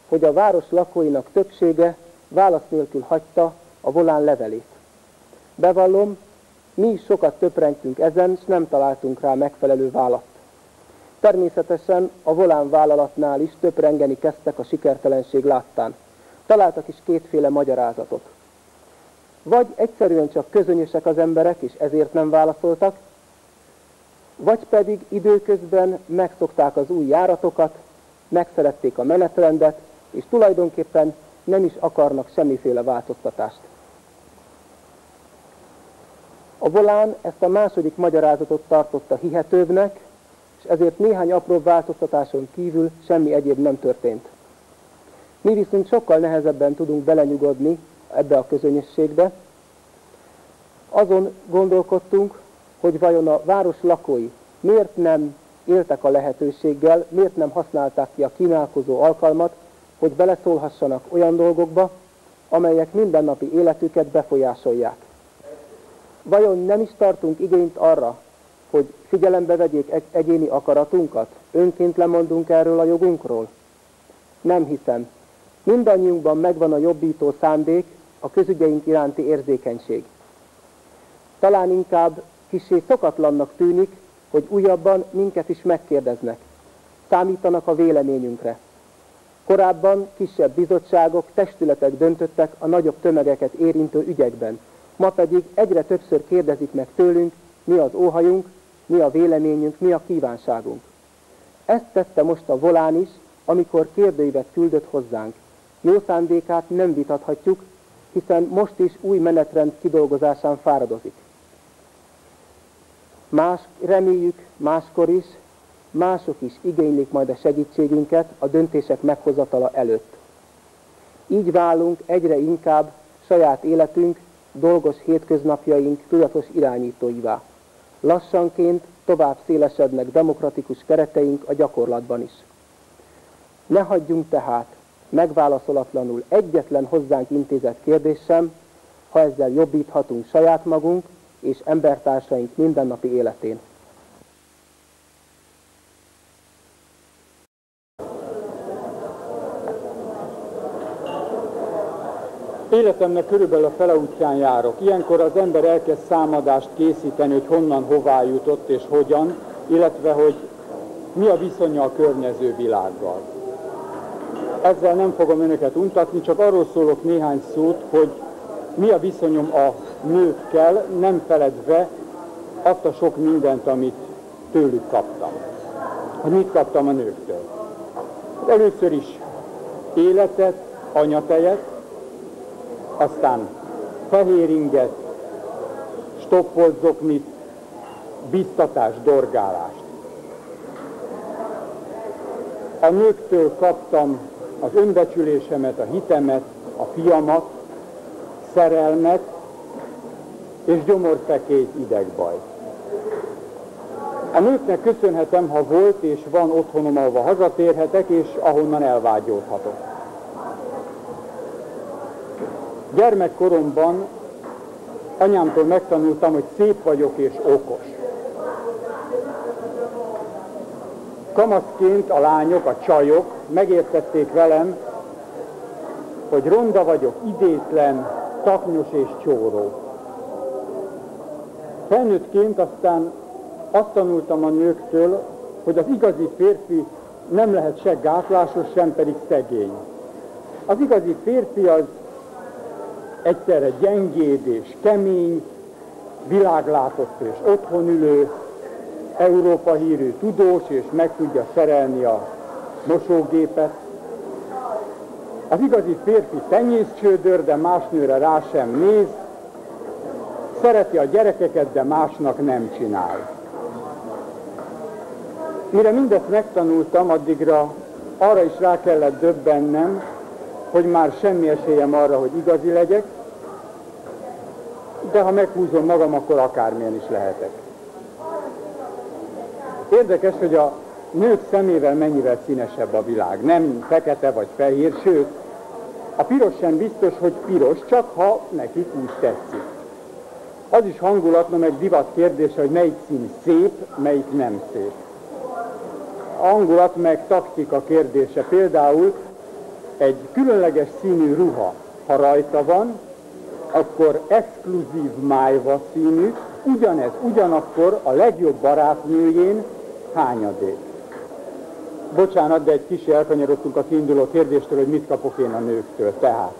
hogy a város lakóinak többsége válasz nélkül hagyta a Volán levelét? Bevallom, mi is sokat töprengtünk ezen, és nem találtunk rá megfelelő választ. Természetesen a Volán vállalatnál is töprengeni kezdtek a sikertelenség láttán. Találtak is kétféle magyarázatot. Vagy egyszerűen csak közönyösek az emberek, és ezért nem válaszoltak, vagy pedig időközben megszokták az új járatokat, megszerették a menetrendet, és tulajdonképpen nem is akarnak semmiféle változtatást. A Volán ezt a második magyarázatot tartotta hihetőbbnek, és ezért néhány apró változtatáson kívül semmi egyéb nem történt. Mi viszont sokkal nehezebben tudunk belenyugodni ebbe a közönösségbe. Azon gondolkodtunk, hogy vajon a város lakói miért nem éltek a lehetőséggel, miért nem használták ki a kínálkozó alkalmat, hogy beleszólhassanak olyan dolgokba, amelyek mindennapi életüket befolyásolják. Vajon nem is tartunk igényt arra, hogy figyelembe vegyék egy egyéni akaratunkat? Önként lemondunk erről a jogunkról? Nem hiszem. Mindannyiunkban megvan a jobbító szándék, a közügyeink iránti érzékenység. Talán inkább kissé szokatlannak tűnik, hogy újabban minket is megkérdeznek. Számítanak a véleményünkre. Korábban kisebb bizottságok, testületek döntöttek a nagyobb tömegeket érintő ügyekben. Ma pedig egyre többször kérdezik meg tőlünk, mi az óhajunk, mi a véleményünk, mi a kívánságunk. Ezt tette most a Volán is, amikor kérdőívet küldött hozzánk. Jó szándékát nem vitathatjuk, hiszen most is új menetrend kidolgozásán fáradozik. Más, reméljük, máskor is, mások is igénylik majd a segítségünket a döntések meghozatala előtt. Így válunk egyre inkább saját életünk, dolgos hétköznapjaink tudatos irányítóivá. Lassanként tovább szélesednek demokratikus kereteink a gyakorlatban is. Ne hagyjunk tehát megválaszolatlanul egyetlen hozzánk intézett kérdés sem, ha ezzel jobbíthatunk saját magunk és embertársaink mindennapi életén. Életemnek körülbelül a fele útján járok. Ilyenkor az ember elkezd számadást készíteni, hogy honnan, hová jutott és hogyan, illetve hogy mi a viszonya a környező világgal. Ezzel nem fogom önöket untatni, csak arról szólok néhány szót, hogy mi a viszonyom a nőkkel, nem feledve azt a sok mindent, amit tőlük kaptam. Mit kaptam a nőktől? Először is életet, anyatejet, aztán fehér inget, stoppolt zoknit, biztatást, dorgálást. A nőktől kaptam az önbecsülésemet, a hitemet, a fiamat, szerelmet és gyomorfekélyt, idegbajt. A nőknek köszönhetem, ha volt és van otthonom, ahova hazatérhetek és ahonnan elvágyódhatok. Gyermekkoromban anyámtól megtanultam, hogy szép vagyok és okos. Kamaszként a lányok, a csajok megértették velem, hogy ronda vagyok, idétlen, taknyos és csóró. Felnőttként aztán azt tanultam a nőktől, hogy az igazi férfi nem lehet se gátlásos, sem pedig szegény. Az igazi férfi az egyszerre gyengéd és kemény, világlátott és otthonülő, Európa hírű tudós, és meg tudja szerelni a mosógépet. Az igazi férfi tenyészcsődör, de más nőre rá sem néz, szereti a gyerekeket, de másnak nem csinál. Mire mindezt megtanultam, addigra arra is rá kellett döbbennem, hogy már semmi esélyem arra, hogy igazi legyek, de ha meghúzom magam, akkor akármilyen is lehetek. Érdekes, hogy a nők szemével mennyivel színesebb a világ. Nem fekete vagy fehér, sőt, a piros sem biztos, hogy piros, csak ha nekik úgy tetszik. Az is hangulatna, meg divat kérdése, hogy melyik szín szép, melyik nem szép. A hangulat meg taktika kérdése, például egy különleges színű ruha, ha rajta van, akkor exkluzív májva színű, ugyanez, ugyanakkor a legjobb barátnőjén hányadék. Bocsánat, de egy kicsit elkanyarodtunk a kiinduló kérdéstől, hogy mit kapok én a nőktől. Tehát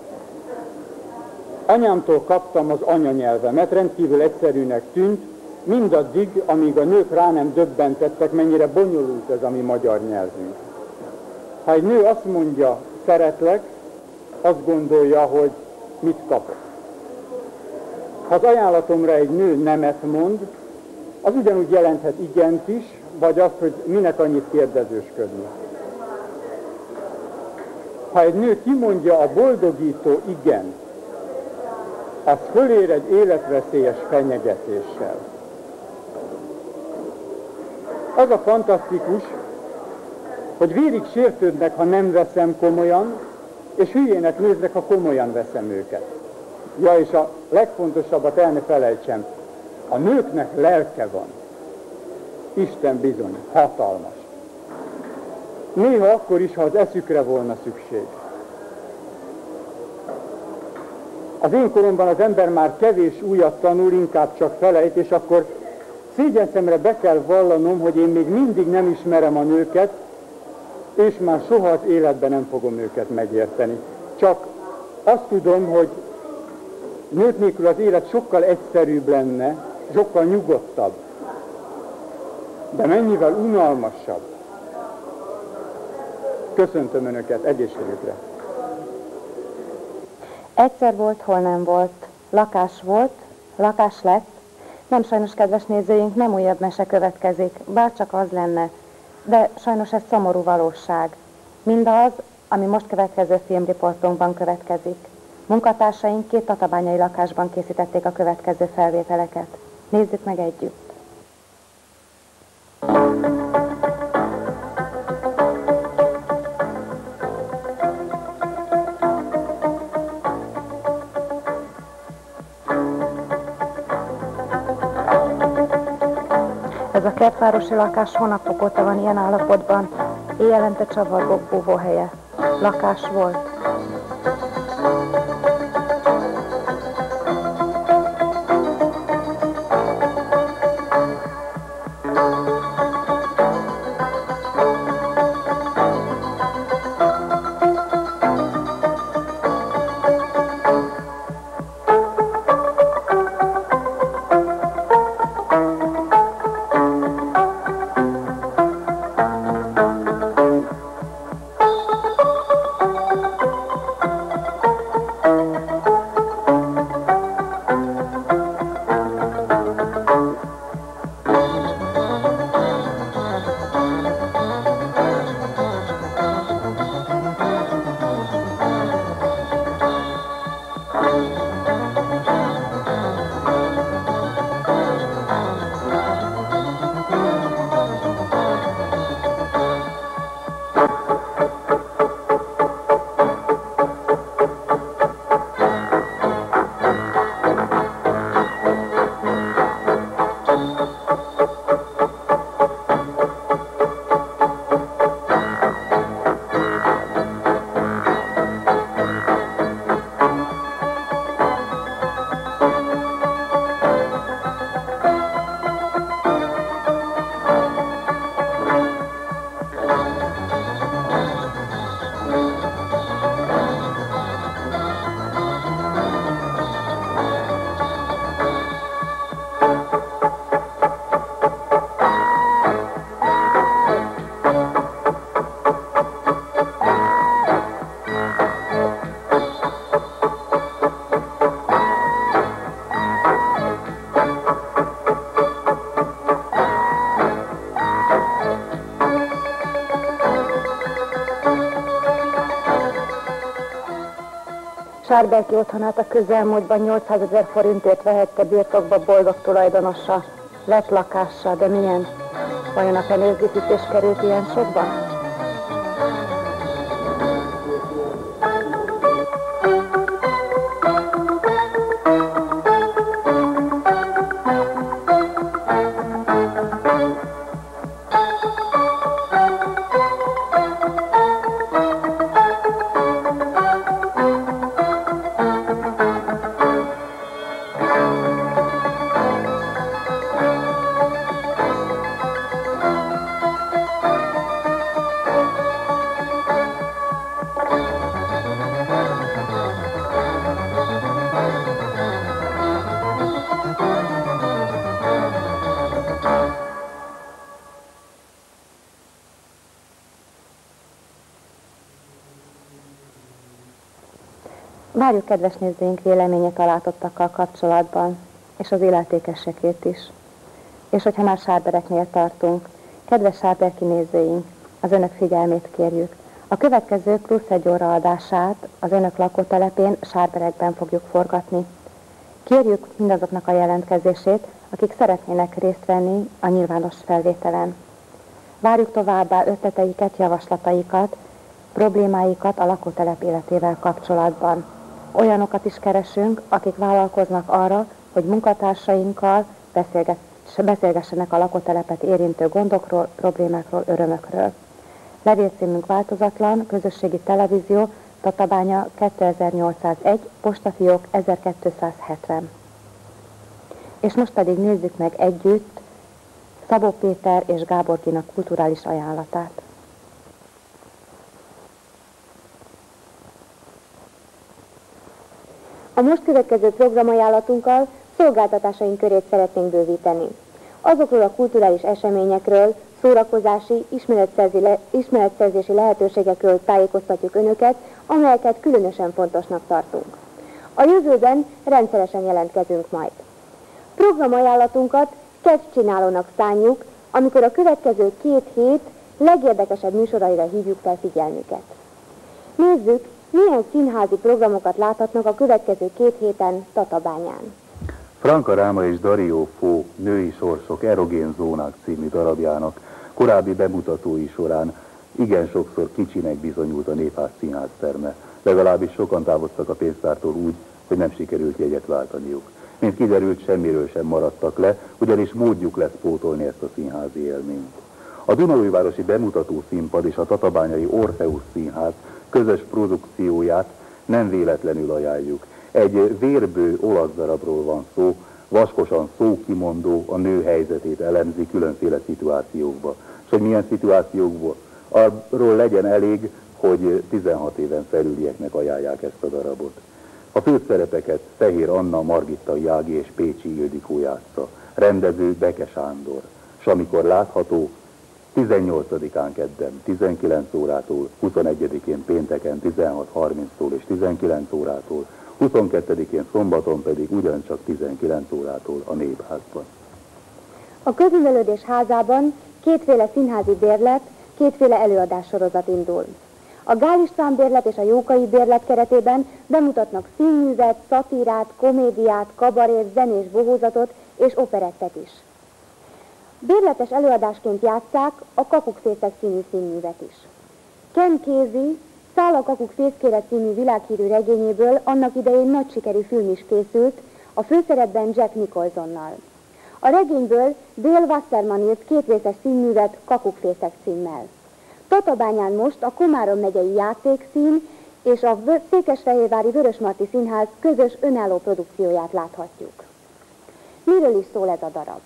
anyámtól kaptam az anyanyelvemet, rendkívül egyszerűnek tűnt, mindaddig, amíg a nők rá nem döbbentettek, mennyire bonyolult ez a mi magyar nyelvünk. Ha egy nő azt mondja, szeretlek, azt gondolja, hogy mit kapok. Ha az ajánlatomra egy nő nemet mond, az ugyanúgy jelenthet igent is, vagy azt, hogy minek annyit kérdezősködni. Ha egy nő kimondja a boldogító igen, az fölér egy életveszélyes fenyegetéssel. Az a fantasztikus, hogy vérig sértődnek, ha nem veszem komolyan, és hülyének néznek, ha komolyan veszem őket. Ja, és a legfontosabbat el ne felejtsem, a nőknek lelke van. Isten bizony, hatalmas. Néha akkor is, ha az eszükre volna szükség. Az én koromban az ember már kevés újat tanul, inkább csak felejt, és akkor szégyenszemre be kell vallanom, hogy én még mindig nem ismerem a nőket, és már soha az életben nem fogom őket megérteni. Csak azt tudom, hogy nők nélkül az élet sokkal egyszerűbb lenne, sokkal nyugodtabb. de mennyivel unalmasabb. Köszöntöm Önöket, egészségükre! Egyszer volt, hol nem volt. Lakás volt, lakás lett. Nem, sajnos, kedves nézőink, nem újabb mese következik, bárcsak az lenne. De sajnos ez szomorú valóság. Mindaz, ami most következő filmriportunkban következik. Munkatársaink két tatabányai lakásban készítették a következő felvételeket. Nézzük meg együtt! Ez a kertvárosi lakás hónapok óta van ilyen állapotban, éjjelente csavargók búvóhelye. Lakás volt. Sárberki otthonát a közelmúltban nyolcszázezer forintért vehette birtokba boldog tulajdonosa. Lett lakása, de milyen? Vajon a penőzépítés került ilyen sokba? Várjuk kedves nézőink véleményét a látottakkal kapcsolatban, és az illetékesekét is. És hogyha már Sárbereknél tartunk, kedves Sárberki nézőink, az önök figyelmét kérjük. A következő plusz egy óra adását az önök lakótelepén, Sárberekben fogjuk forgatni. Kérjük mindazoknak a jelentkezését, akik szeretnének részt venni a nyilvános felvételen. Várjuk továbbá ötleteiket, javaslataikat, problémáikat a lakótelep életével kapcsolatban. Olyanokat is keresünk, akik vállalkoznak arra, hogy munkatársainkkal beszélgessenek a lakótelepet érintő gondokról, problémákról, örömökről. Levélcímünk változatlan, közösségi televízió, Tatabánya kétezer-nyolcszázegy, postafiók ezerkétszázhetven. És most pedig nézzük meg együtt Szabó Péter és Gáborkinak kulturális ajánlatát. A most következő programajánlatunkkal szolgáltatásaink körét szeretnénk bővíteni. azokról a kulturális eseményekről, szórakozási, ismeretszerzési lehetőségekről tájékoztatjuk önöket, amelyeket különösen fontosnak tartunk. A jövőben rendszeresen jelentkezünk majd. Programajánlatunkat kedvcsinálónak szánjuk, amikor a következő két hét legérdekesebb műsoraira hívjuk fel figyelmüket. Nézzük, milyen színházi programokat láthatnak a következő két héten Tatabányán. Franka Ráma és Dario Fo Női sorsok erogén zónák című darabjának korábbi bemutatói során igen sokszor kicsinek bizonyult a Népház színház terme. Legalábbis sokan távoztak a pénztártól úgy, hogy nem sikerült jegyet váltaniuk. Mint kiderült, semmiről sem maradtak le, ugyanis módjuk lesz pótolni ezt a színházi élményt. A Dunaújvárosi bemutató színpad és a tatabányai Orfeusz színház közös produkcióját nem véletlenül ajánljuk. Egy vérbő olasz darabról van szó, vaskosan szókimondó, a nő helyzetét elemzi különféle szituációkba. És hogy milyen szituációkból? Arról legyen elég, hogy tizenhat éven felülieknek ajánlják ezt a darabot. A főszerepeket Fehér Anna, Margitta Jági és Pécsi Ildikó játsza. Rendező Beke Sándor. S amikor látható, tizennyolcadikán kedden, tizenkilenc órától, huszonegyedikén pénteken, tizenhat harminctól és tizenkilenc órától, huszonkettedikén szombaton pedig ugyancsak tizenkilenc órától a Népházban. A Közművelődés házában kétféle színházi bérlet, kétféle előadássorozat indul. A Gál István bérlet és a Jókai bérlet keretében bemutatnak színművet, szatírát, komédiát, kabarét, zenés bohózatot és operettet is. Bérletes előadásként játsszák a Kakukkfészek című színművet is. Ken Kesey Szál a kakukk fészkére című világhírű regényéből annak idején nagy sikerű film is készült, a főszerepben Jack Nicholsonnal. A regényből Dale Wasserman írt kétrészes színművet Kakukkfészek címmel. Tatabányán most a Komárom megyei Játékszín és a Székesfehérvári Vörösmarty Színház közös önálló produkcióját láthatjuk. Miről is szól ez a darab?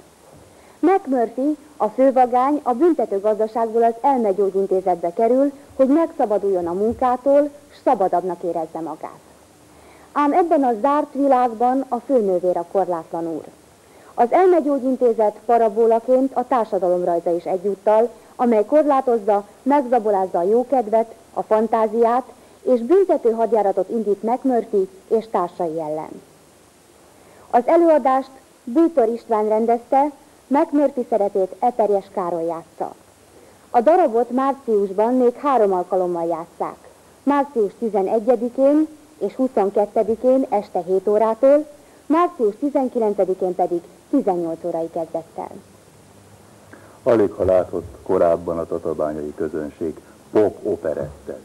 McMurphy, a fővagány a büntetőgazdaságból az elmegyógyintézetbe kerül, hogy megszabaduljon a munkától, s szabadabbnak érezze magát. Ám ebben a zárt világban a főnővér a korlátlan úr. Az elmegyógyintézet parabólaként a társadalom rajza is egyúttal, amely korlátozza, megzabolázza a jókedvet, a fantáziát, és büntető hadjáratot indít McMurphy és társai ellen. Az előadást Pinter István rendezte, McMurphy szerepét Eperjes Károly játsza. A darabot márciusban még három alkalommal játsszák. március tizenegyedikén és huszonkettedikén este hét órától, március tizenkilencedikén pedig tizennyolc órai kezdettel. Alig ha látott korábban a tatabányai közönség pop operettet.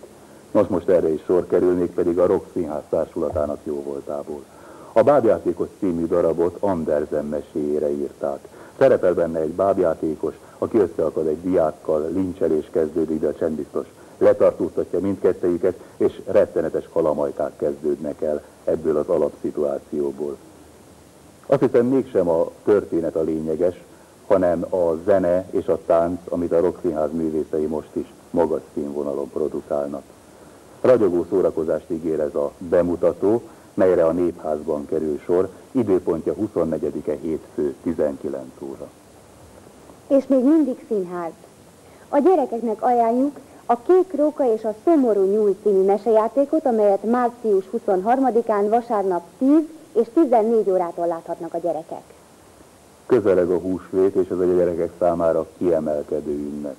Most most erre is sor kerülnék, pedig a Rock Színház társulatának jó voltából. A Bábjátékos című darabot Andersen meséjére írták. Szerepel benne egy bábjátékos, aki összeakad egy diákkal, lincselés kezdődik, de csendbiztos. Letartóztatja mindkettejüket, és rettenetes kalamajkák kezdődnek el ebből az alapszituációból. Azt hiszem, mégsem a történet a lényeges, hanem a zene és a tánc, amit a Rock Színház művészei most is magas színvonalon produkálnak. Ragyogó szórakozást ígér ez a bemutató, melyre a Népházban kerül sor, időpontja huszonnegyedike hétfő, tizenkilenc óra. És még mindig színház. A gyerekeknek ajánljuk a Kék Róka és a Szomorú Nyúl című mesejátékot, amelyet március huszonharmadikán vasárnap tíz és tizennégy órától láthatnak a gyerekek. Közeleg a húsvét, és ez a gyerekek számára kiemelkedő ünnep.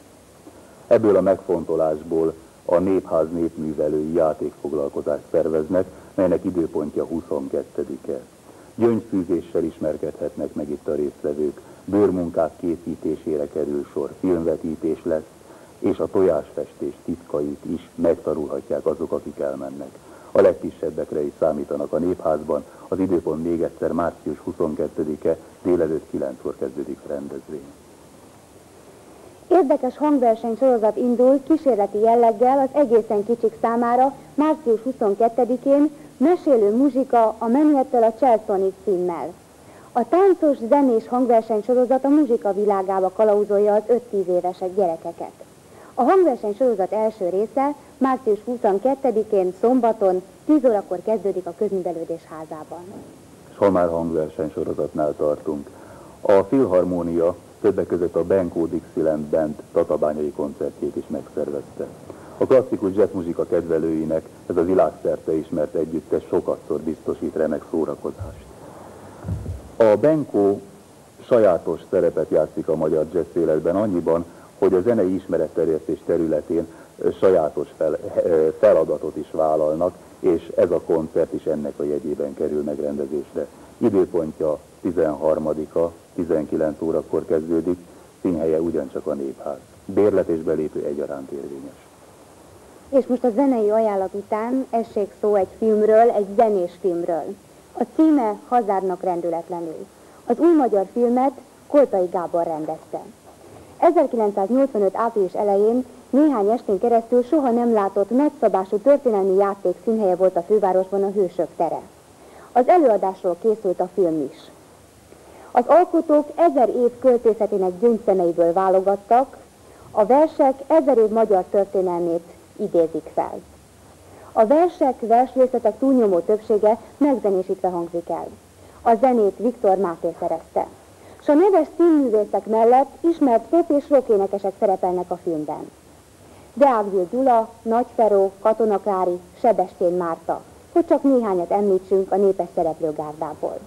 Ebből a megfontolásból a Népház népművelői játékfoglalkozást szerveznek, melynek időpontja huszonkettedike. Gyöngyfűzéssel ismerkedhetnek meg itt a résztvevők, bőrmunkák készítésére kerül sor, filmvetítés lesz, és a tojásfestés titkait is megtanulhatják azok, akik elmennek. A legkisebbekre is számítanak a Népházban, az időpont még egyszer március huszonkettedike, délelőtt kilenckor kezdődik a rendezvény. Érdekes hangverseny sorozat indul kísérleti jelleggel az egészen kicsik számára március huszonkettedikén, Mesélő muzsika a menüettől a Cseltoni címmel. A táncos, zenés hangversenysorozat a muzsika világába kalauzolja az öt-tíz évesek gyerekeket. A hangversenysorozat első része március huszonkettedikén szombaton tíz órakor kezdődik a Közművelődés házában. És ha már hangversenysorozatnál tartunk, a Filharmónia többek között a Benkó Dixieland Band tatabányai koncertjét is megszervezte. A klasszikus jazzmuzsika kedvelőinek ez a világszerte ismert együttes sokatszor biztosít remek szórakozást. A Benkó sajátos szerepet játszik a magyar jazz életben annyiban, hogy a zenei ismeretterjesztés területén sajátos fel, feladatot is vállalnak, és ez a koncert is ennek a jegyében kerül megrendezésre. Időpontja tizenharmadika, tizenkilenc órakor kezdődik, színhelye ugyancsak a Népház. Bérlet és belépő egyaránt érvényes. És most a zenei ajánlat után essék szó egy filmről, egy zenés filmről. A címe Hazárnak rendületlenül. Az új magyar filmet Koltai Gábor rendezte. ezerkilencszáznyolcvanöt április elején néhány estén keresztül soha nem látott nagyszabású történelmi játék színhelye volt a fővárosban a Hősök tere. Az előadásról készült a film is. Az alkotók ezer év költészetének gyöngyszemeiből válogattak, a versek ezer év magyar történelmét idézik fel. A versek, versrészetek túlnyomó többsége megzenésítve hangzik el. A zenét Viktor Máté szerezte. S a neves színművészek mellett ismert pop és rockénekesek szerepelnek a filmben. Deákvil Gyula, Nagy Feró, Katona Klári, Sebestyén Márta, hogy csak néhányat említsünk a népes szereplőgárdából.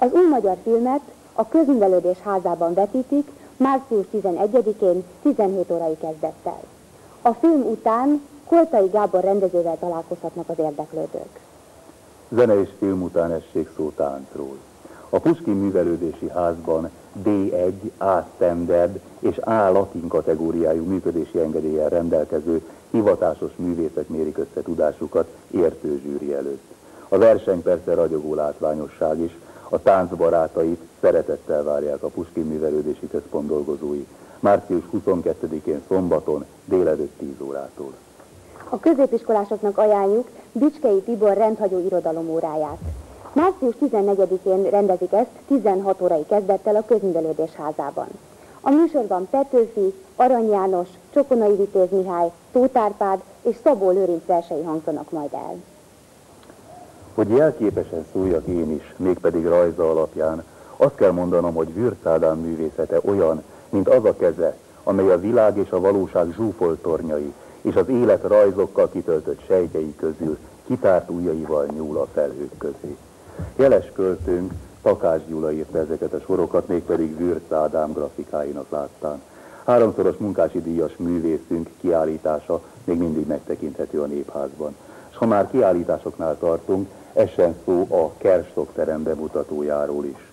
Az új magyar filmet a Közművelődés házában vetítik, március tizenegyedikén tizenhét órai kezdettel. A film után Koltai Gábor rendezővel találkozhatnak az érdeklődők. Zene és film után essék szó táncról. A Puskin Művelődési Házban D egy, A-standard és A-latin kategóriájú működési engedéllyel rendelkező hivatásos művészek mérik össze tudásukat értő zsűri előtt. A verseny persze ragyogó látványosság is, a táncbarátait szeretettel várják a Puskin Művelődési Központ dolgozói. március huszonkettedikén szombaton délelőtt tíz órától. A középiskolásoknak ajánljuk Bicskei Tibor rendhagyó irodalom óráját. március tizennegyedikén rendezik ezt tizenhat órai kezdettel a Közművelődés házában. A műsorban Petőfi, Arany János, Csokonai Vitéz Mihály, Tóth Árpád és Szabó Lőrinc versei hangzanak majd el. Hogy jelképesen szóljak én is, mégpedig rajza alapján, azt kell mondanom, hogy Würtz Ádám művészete olyan, mint az a keze, amely a világ és a valóság zsúfolt tornyai és az élet rajzokkal kitöltött sejtjei közül kitárt ujjaival nyúl a felhők közé. Jeles költőnk Takás Gyula írta ezeket a sorokat, mégpedig Würtz Ádám grafikáinak láttán. Háromszoros munkási díjas művészünk kiállítása még mindig megtekinthető a Népházban. És ha már kiállításoknál tartunk, essen szó a Kerstock terem bemutatójáról is.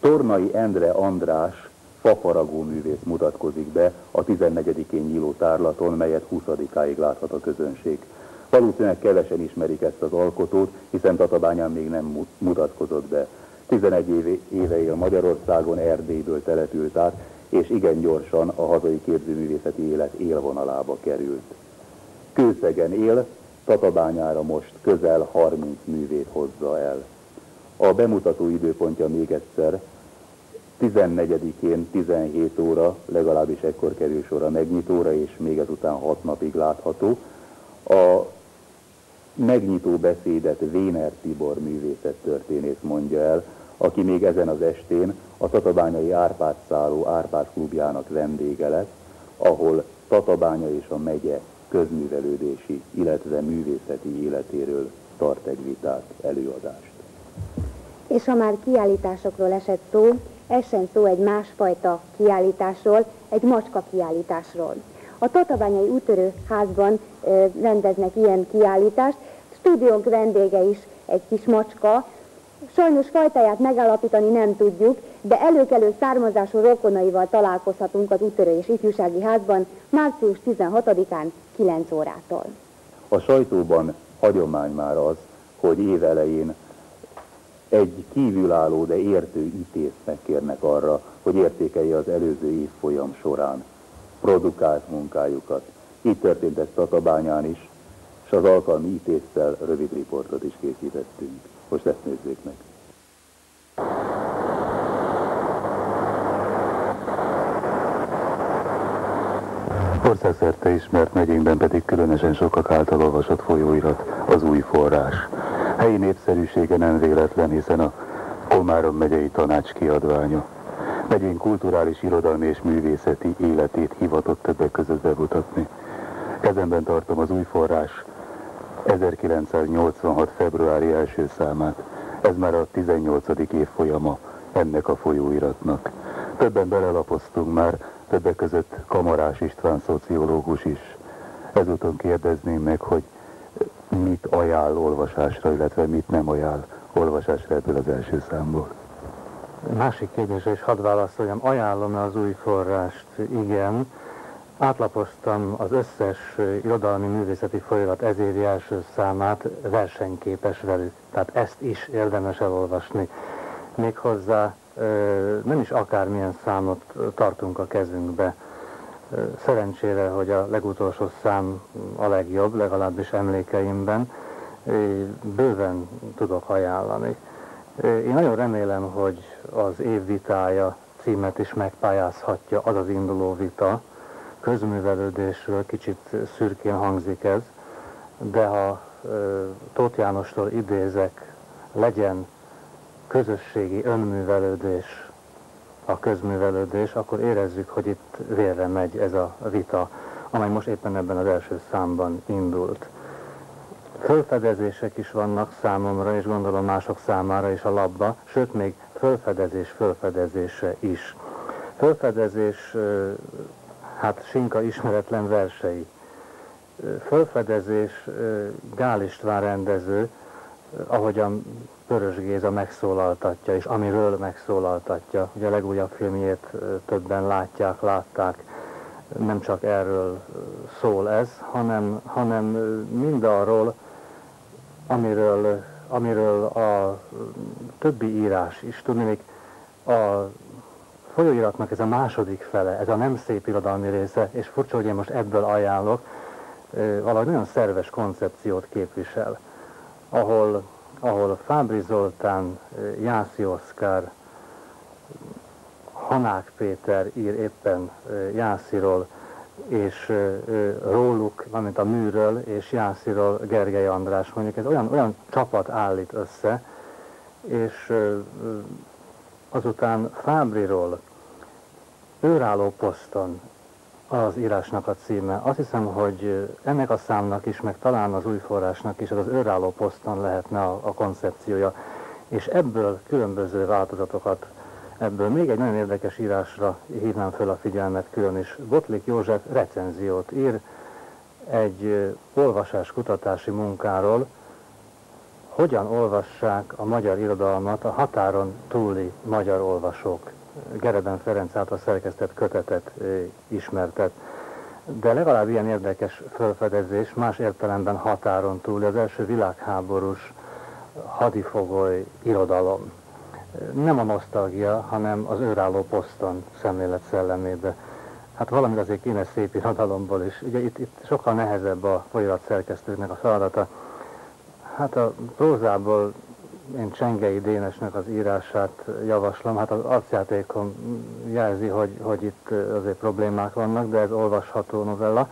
Tornai Endre András fafaragó művész mutatkozik be a tizennegyedikén nyíló tárlaton, melyet huszadikáig láthat a közönség. Valószínűleg kevesen ismerik ezt az alkotót, hiszen Tatabányán még nem mutatkozott be. tizenegy éve él Magyarországon, Erdélyből települt át, és igen gyorsan a hazai képzőművészeti élet élvonalába került. Kőszegen él, Tatabányára most közel harminc művét hozza el. A bemutató időpontja még egyszer tizennegyedikén tizenhét óra, legalábbis ekkor kerül sor a megnyitóra, és még ezután hat napig látható. A megnyitó beszédet Véner Tibor művészettörténész mondja el, aki még ezen az estén a tatabányai Árpád szálló Árpád klubjának vendége lesz, ahol Tatabánya és a megye közművelődési, illetve művészeti életéről tart egy vitát, előadást. És ha már kiállításokról esett szó, essen szó egy másfajta kiállításról, egy macska kiállításról. A Tatabányai Úttörő házban ö, rendeznek ilyen kiállítást, stúdiónk vendége is egy kis macska. Sajnos fajtáját megállapítani nem tudjuk, de előkelő származású rokonaival találkozhatunk az Úttörő és Ifjúsági házban március tizenhatodikán kilenc órától. A sajtóban hagyomány már az, hogy év elején egy kívülálló, de értő ítészt megkérnek arra, hogy értékelje az előző évfolyam során produkált munkájukat. Így történt ez Tatabányán is, és az alkalmi ítésszel rövid riportot is készítettünk. Most ezt nézzék meg. Országszerte ismert, megyénkben pedig különösen sokak által olvasott folyóirat az Új Forrás. Helyi népszerűsége nem véletlen, hiszen a Komárom megyei tanács kiadványa. megyén kulturális, irodalmi és művészeti életét hivatott többek között bemutatni. Kezemben tartom az új forrás ezerkilencszáznyolcvanhat. februári első számát. Ez már a tizennyolcadik évfolyama ennek a folyóiratnak. Többen belelapoztunk már, többek között Kamarás István szociológus is. Ezúton kérdezném meg, hogy mit ajánl olvasásra, illetve mit nem ajánl olvasásra ebből az első számból. Másik kérdésre is hadd válaszoljam, ajánlom-e az új forrást? Igen. Átlapoztam az összes irodalmi művészeti folyamat ezévi első számát, versenyképes velük. Tehát ezt is érdemes elolvasni. Méghozzá nem is akármilyen számot tartunk a kezünkbe. Szerencsére, hogy a legutolsó szám a legjobb, legalábbis emlékeimben, bőven tudok ajánlani. Én nagyon remélem, hogy az év vitája címet is megpályázhatja az az induló vita. Közművelődésről kicsit szürkén hangzik ez, de ha Tóth Jánostól idézek, legyen közösségi önművelődés a közművelődés, akkor érezzük, hogy itt vérre megy ez a vita, amely most éppen ebben az első számban indult. Fölfedezések is vannak számomra, és gondolom mások számára is a labba, sőt még fölfedezés fölfedezése is. Fölfedezés, hát Sinka ismeretlen versei. Fölfedezés, Gál István rendező, ahogyan Pörös Géza megszólaltatja, és amiről megszólaltatja. Ugye a legújabb filmjét többen látják, látták. Nem csak erről szól ez, hanem, hanem mindarról, amiről, amiről a többi írás is. Tudnék, a folyóiratnak ez a második fele, ez a nem szép irodalmi része, és furcsa, hogy én most ebből ajánlok, valahogy nagyon szerves koncepciót képvisel, ahol, ahol Fábry Zoltán, Jászi Oszkár, Hanák Péter ír éppen Jásziról, és róluk, valamint a műről, és Jásziról Gergely András, mondjuk ez olyan, olyan csapat állít össze, és azután Fábriról, Őrálló poszton az írásnak a címe. Azt hiszem, hogy ennek a számnak is, meg talán az új forrásnak is, az az Őrálló poszton lehetne a, a koncepciója, és ebből különböző változatokat, ebből még egy nagyon érdekes írásra hívnám föl a figyelmet külön is. Botlik József recenziót ír egy olvasáskutatási munkáról, hogyan olvassák a magyar irodalmat a határon túli magyar olvasók. Gereben Ferenc által szerkesztett kötetet ismertet. De legalább ilyen érdekes felfedezés, más értelemben határon túli, az első világháborús hadifogoly irodalom. Nem a nosztalgia, hanem az Őrálló poszton szemlélet szellemébe. Hát valamit azért kéne szép irodalomból is. Ugye itt, itt sokkal nehezebb a folyamatszerkesztőknek a feladata. Hát a prózából én Csengei Dénesnek az írását javaslom. Hát az arcjátékom jelzi, hogy, hogy itt azért problémák vannak, de ez olvasható novella.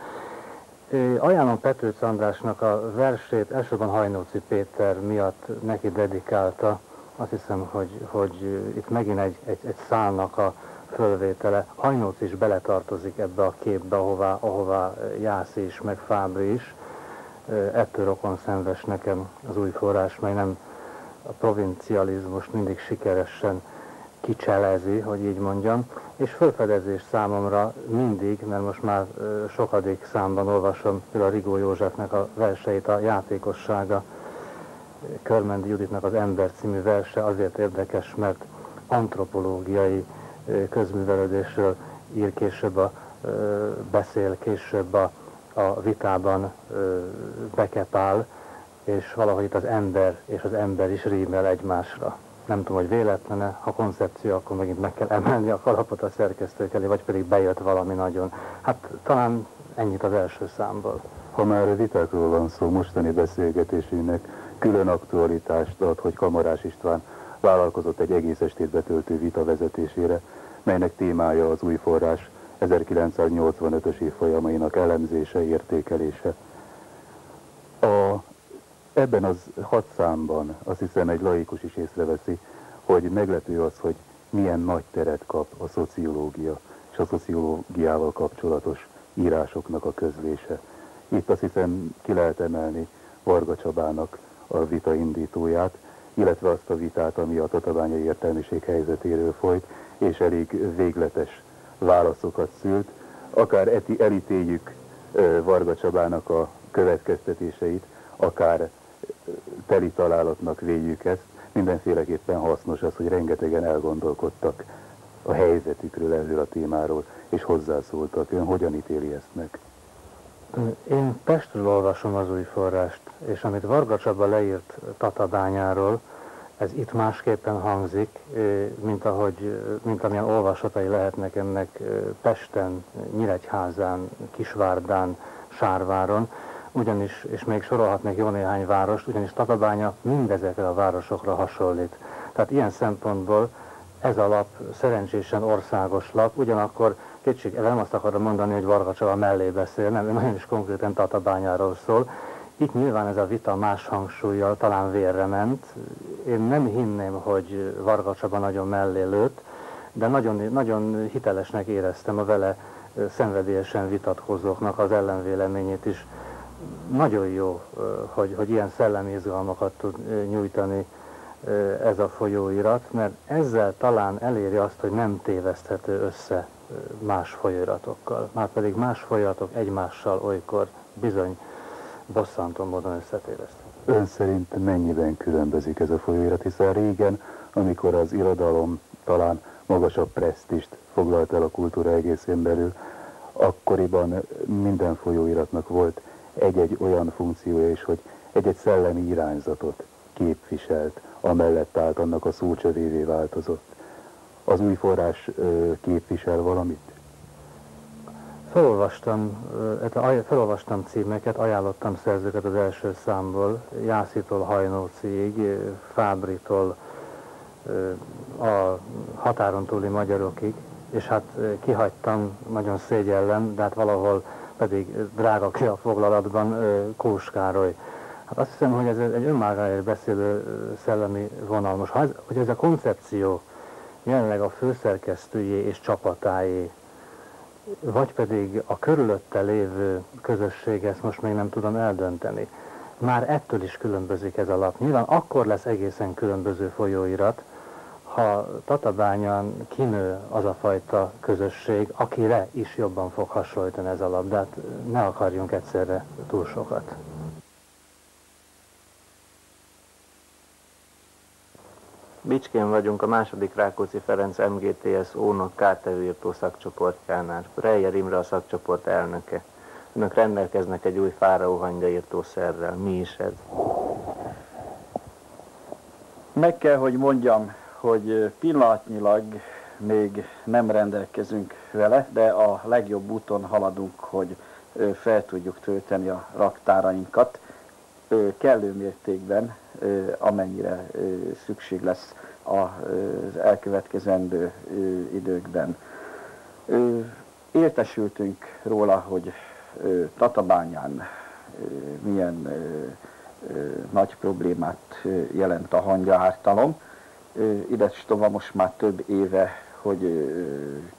Ajánlom Petőc Andrásnak a versét, elsősorban Hajnóci Péter miatt neki dedikálta. Azt hiszem, hogy, hogy itt megint egy, egy, egy szálnak a fölvétele. Hajnóc is beletartozik ebbe a képbe, ahová, ahová Jászi is, meg Fábri is. Ettől rokon szenves nekem az új forrás, mely nem a provincializmust mindig sikeresen kicselezi, hogy így mondjam. És fölfedezés számomra mindig, mert most már sokadik számban olvasom például Rigó Józsefnek a verseit, a játékossága. Körmendi Juditnak az Ember című verse azért érdekes, mert antropológiai közművelődésről ír később, a, beszél később a, a vitában Bekepál, és valahogy itt az ember és az ember is rímel egymásra. Nem tudom, hogy véletlene, ha koncepció, akkor megint meg kell emelni a kalapot a szerkesztők elé, vagy pedig bejött valami nagyon. Hát talán ennyit az első számból. Ha már vitákról van szó, mostani beszélgetésünknek külön aktualitást ad, hogy Kamarás István vállalkozott egy egész estét betöltő vita vezetésére, melynek témája az új forrás ezerkilencszáznyolcvanötös évfolyamainak elemzése, értékelése. A, ebben az hat számban azt hiszem egy laikus is észreveszi, hogy meglepő az, hogy milyen nagy teret kap a szociológia és a szociológiával kapcsolatos írásoknak a közlése. Itt azt hiszem ki lehet emelni Varga Csabának a vita indítóját, illetve azt a vitát, ami a tatabányai értelmiség helyzetéről folyt, és elég végletes válaszokat szült. Akár elítéljük Varga Csabának a következtetéseit, akár teli találatnak véljük ezt, mindenféleképpen hasznos az, hogy rengetegen elgondolkodtak a helyzetükről, erről a témáról, és hozzászóltak. Ön hogyan ítéli ezt meg? Én Pestről olvasom az új forrást, és amit Varga Csaba leírt Tatabányáról, ez itt másképpen hangzik, mint, ahogy, mint amilyen olvasatai lehetnek ennek Pesten, Nyíregyházán, Kisvárdán, Sárváron, ugyanis, és még sorolhatnék jó néhány várost, ugyanis Tatabánya mindezekre a városokra hasonlít. Tehát ilyen szempontból ez a lap szerencsésen országos lap, ugyanakkor kétségtelen nem azt akarom mondani, hogy Varga Csaba mellé beszél, nem, nagyon is konkrétan Tatabányáról szól. Itt nyilván ez a vita más hangsúlyjal talán vérre ment. Én nem hinném, hogy Varga Csaba nagyon mellé lőtt, de nagyon, nagyon hitelesnek éreztem a vele szenvedélyesen vitatkozóknak az ellenvéleményét is. Nagyon jó, hogy, hogy ilyen szellemi izgalmakat tud nyújtani ez a folyóirat, mert ezzel talán eléri azt, hogy nem téveszthető össze más folyóiratokkal. Márpedig más folyóiratok egymással olykor bizony bosszantó módon összetéveszthető. Ön szerint mennyiben különbözik ez a folyóirat, hiszen régen, amikor az irodalom talán magasabb presztist foglalt el a kultúra egészén belül, akkoriban minden folyóiratnak volt egy-egy olyan funkciója is, hogy egy-egy szellemi irányzatot képviselt, amellett állt annak a szócsövévé változott. Az új forrás képvisel valamit? Felolvastam, felolvastam címeket, ajánlottam szerzőket az első számból, Jászitól Hajnóciig, Fábritól a határon túli magyarokig, és hát kihagytam, nagyon szégyellem, de hát valahol pedig drága ki a foglalatban Kós Károly. Hát azt hiszem, hogy ez egy önmagáért beszélő szellemi vonal. Most, hogy ez a koncepció jelenleg a főszerkesztőjé és csapatáé, vagy pedig a körülötte lévő közösség, ezt most még nem tudom eldönteni. Már ettől is különbözik ez a lap. Nyilván akkor lesz egészen különböző folyóirat, ha Tatabányán kinő az a fajta közösség, akire is jobban fog hasonlítani ez a lap, de hát ne akarjunk egyszerre túl sokat. Bicskén vagyunk a második Rákóczi Ferenc em gé té es Ónok K T-írtó szakcsoportjánál. Reyer Imre a szakcsoport elnöke. Önök rendelkeznek egy új fáraóhangyaírtószerrel. Mi is ez? Meg kell, hogy mondjam, hogy pillanatnyilag még nem rendelkezünk vele, de a legjobb úton haladunk, hogy fel tudjuk tölteni a raktárainkat kellő mértékben, amennyire szükség lesz az elkövetkezendő időkben. Értesültünk róla, hogy Tatabányán milyen nagy problémát jelent a hangyaártalom. Idestova most már több éve, hogy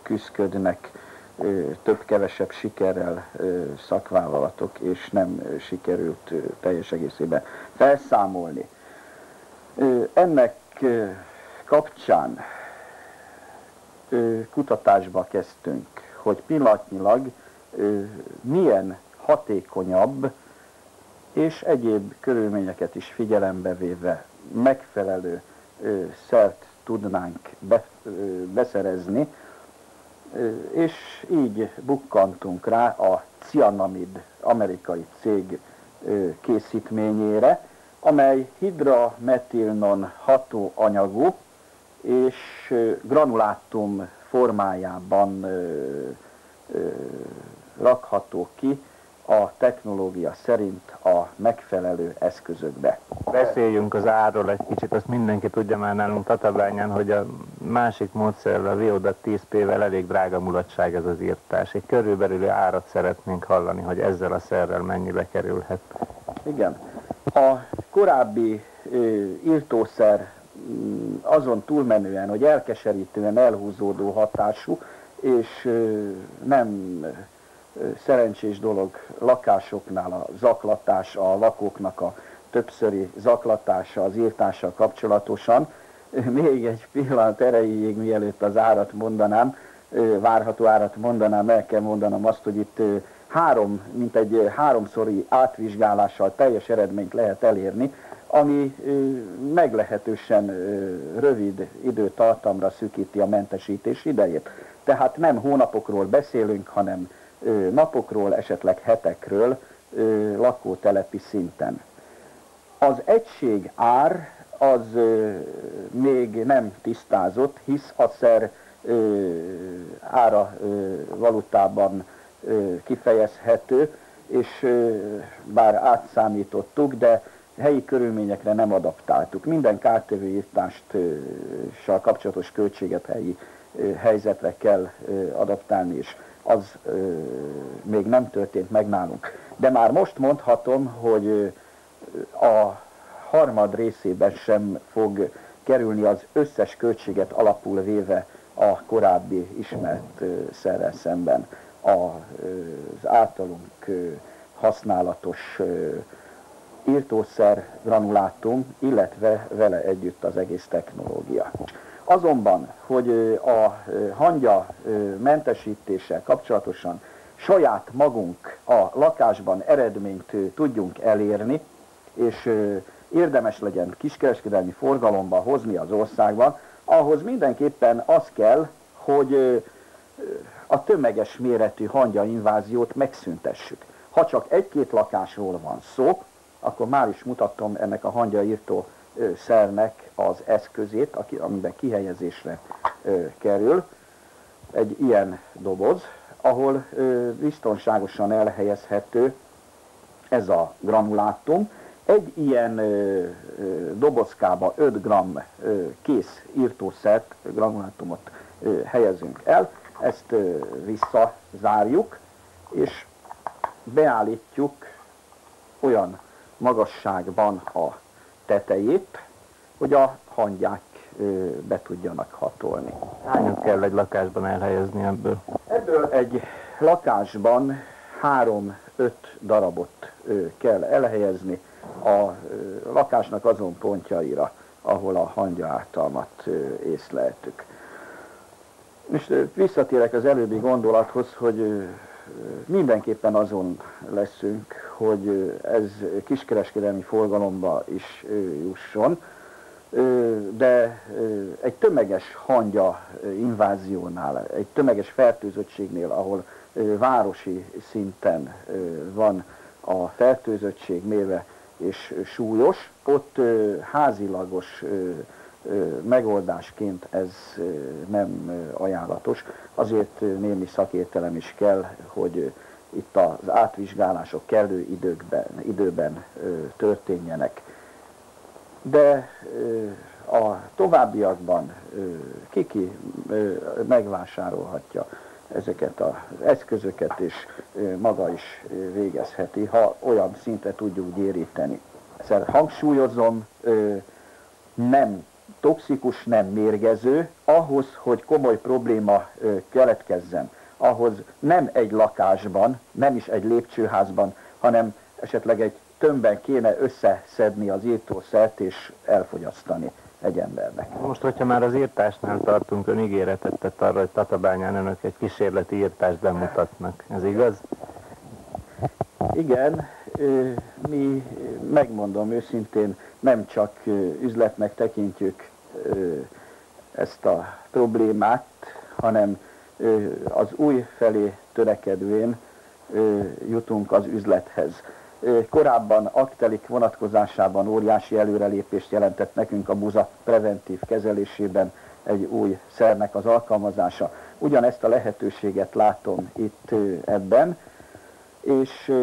küzdködnek több-kevesebb sikerrel szakvállalatok, és nem sikerült teljes egészében felszámolni. Ennek kapcsán kutatásba kezdtünk, hogy pillanatnyilag milyen hatékonyabb és egyéb körülményeket is figyelembe véve megfelelő szert tudnánk be, beszerezni, és így bukkantunk rá a Cyanamid amerikai cég készítményére, amely hidrametilnon hatóanyagú és granulátum formájában rakható ki a technológia szerint a megfelelő eszközökbe. Beszéljünk az árról egy kicsit, azt mindenki tudja már nálunk Tatabányán, hogy a másik módszerrel, a Viodat tíz pével elég drága mulatság ez az írtás. Egy körülbelül árat szeretnénk hallani, hogy ezzel a szerrel mennyibe kerülhet. Igen. A korábbi ö, írtószer azon túlmenően, hogy elkeserítően elhúzódó hatású, és nem szerencsés dolog lakásoknál a zaklatása, a lakóknak a többszöri zaklatása, az írtással kapcsolatosan. Még egy pillanat erejéig, mielőtt az árat mondanám, várható árat mondanám, el kell mondanom azt, hogy itt három, mint egy háromszori átvizsgálással teljes eredményt lehet elérni, ami meglehetősen rövid időtartamra szűkíti a mentesítés idejét. Tehát nem hónapokról beszélünk, hanem napokról, esetleg hetekről lakótelepi szinten. Az egység ár az még nem tisztázott, hisz a szer ára valutában kifejezhető, és bár átszámítottuk, de helyi körülményekre nem adaptáltuk. Minden kártevő írtással kapcsolatos költséget helyi helyzetre kell adaptálni, és az még nem történt meg nálunk. De már most mondhatom, hogy a harmad részében sem fog kerülni az összes költséget alapul véve a korábbi ismert szerrel szemben az általunk használatos írtószer granulátum, illetve vele együtt az egész technológia. Azonban, hogy a hangya mentesítéssel kapcsolatosan saját magunk a lakásban eredményt tudjunk elérni, és érdemes legyen kiskereskedelmi forgalomba hozni az országban, ahhoz mindenképpen az kell, hogy a tömeges méretű hangyainváziót megszüntessük. Ha csak egy-két lakásról van szó, akkor már is mutattam ennek a hangyaírtó szernek az eszközét, amiben kihelyezésre kerül. Egy ilyen doboz, ahol biztonságosan elhelyezhető ez a granulátum. Egy ilyen ö, ö, dobozkába öt gramm ö, kész írtószert, granulátumot ö, helyezünk el, ezt ö, visszazárjuk, és beállítjuk olyan magasságban a tetejét, hogy a hangyák ö, be tudjanak hatolni. Hányat kell egy lakásban elhelyezni ebből? Ebből egy lakásban három-öt darabot ö, kell elhelyezni, a lakásnak azon pontjaira, ahol a hangya ártalmat észleltük. És visszatérek az előbbi gondolathoz, hogy mindenképpen azon leszünk, hogy ez kiskereskedelmi forgalomba is jusson, de egy tömeges hangya inváziónál, egy tömeges fertőzöttségnél, ahol városi szinten van a fertőzöttség mérve, és súlyos, ott ö, házilagos ö, ö, megoldásként ez ö, nem ö, ajánlatos. Azért ö, némi szakértelem is kell, hogy ö, itt az átvizsgálások kellő időkben, időben ö, történjenek. De ö, a továbbiakban ö, kiki ö, megvásárolhatja ezeket az eszközöket, és maga is végezheti, ha olyan szintre tudjuk gyéríteni. Szóval hangsúlyozom, nem toxikus, nem mérgező, ahhoz, hogy komoly probléma keletkezzen, ahhoz nem egy lakásban, nem is egy lépcsőházban, hanem esetleg egy tömbben kéne összeszedni az írtószert és elfogyasztani egy embernek. Most, hogyha már az írtásnál tartunk, ön ígéretet tett arra, hogy Tatabányán önök egy kísérleti írtást bemutatnak. Ez igaz? Igen, mi, megmondom őszintén, nem csak üzletnek tekintjük ezt a problémát, hanem az új felé törekedvén jutunk az üzlethez. Korábban aktelik vonatkozásában óriási előrelépést jelentett nekünk a búza preventív kezelésében egy új szernek az alkalmazása. Ugyanezt a lehetőséget látom itt ebben, és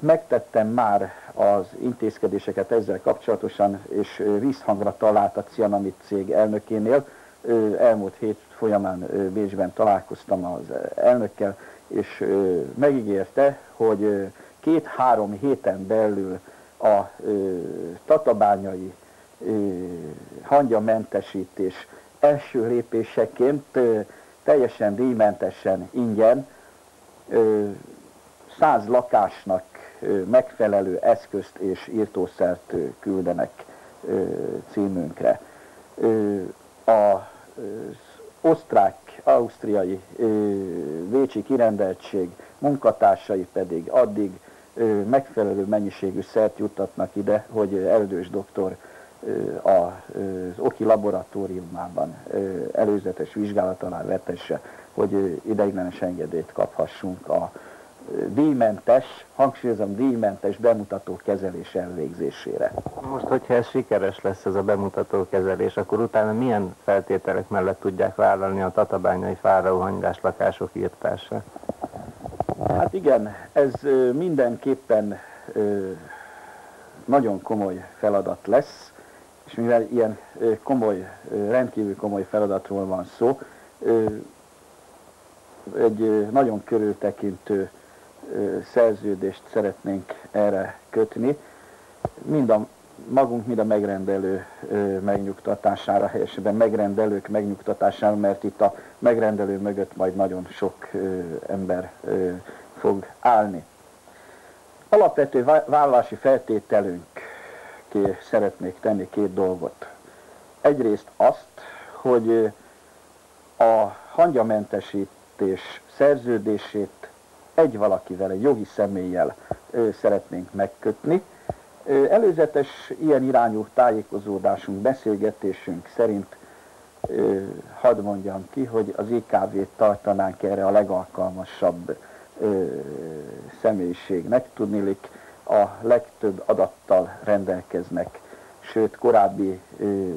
megtettem már az intézkedéseket ezzel kapcsolatosan, és vízhangra talált a Cyanamid cég elnökénél. Elmúlt hét folyamán Bécsben találkoztam az elnökkel, és megígérte, hogy két-három héten belül a ö, tatabányai hangyamentesítés első lépéseként teljesen díjmentesen, ingyen száz lakásnak megfelelő eszközt és írtószert küldenek címünkre. Az osztrák-ausztriai vécsi kirendeltség munkatársai pedig addig megfelelő mennyiségű szert juttatnak ide, hogy Erdős doktor az oki laboratóriumában előzetes vizsgálat alá vetesse, hogy ideiglenes engedélyt kaphassunk a díjmentes, hangsúlyozom, díjmentes bemutató kezelés elvégzésére. Most, hogyha ez sikeres lesz ez a bemutató kezelés, akkor utána milyen feltételek mellett tudják vállalni a tatabányai fáraóhangylás lakások írtását? Hát igen, ez mindenképpen nagyon komoly feladat lesz, és mivel ilyen komoly, rendkívül komoly feladatról van szó, egy nagyon körültekintő szerződést szeretnénk erre kötni, mind a magunk, mind a megrendelő megnyugtatására, helyesebben megrendelők megnyugtatására, mert itt a megrendelő mögött majd nagyon sok ember fog állni. Alapvető vállalási feltételünkké szeretnék tenni két dolgot. Egyrészt azt, hogy a hangyamentesítés szerződését egy valakivel, egy jogi személlyel szeretnénk megkötni. Előzetes ilyen irányú tájékozódásunk, beszélgetésünk szerint hadd mondjam ki, hogy az i ká vé-t tartanánk erre a legalkalmasabb személyiségnek. Tudniillik, a legtöbb adattal rendelkeznek, sőt korábbi ö, ö,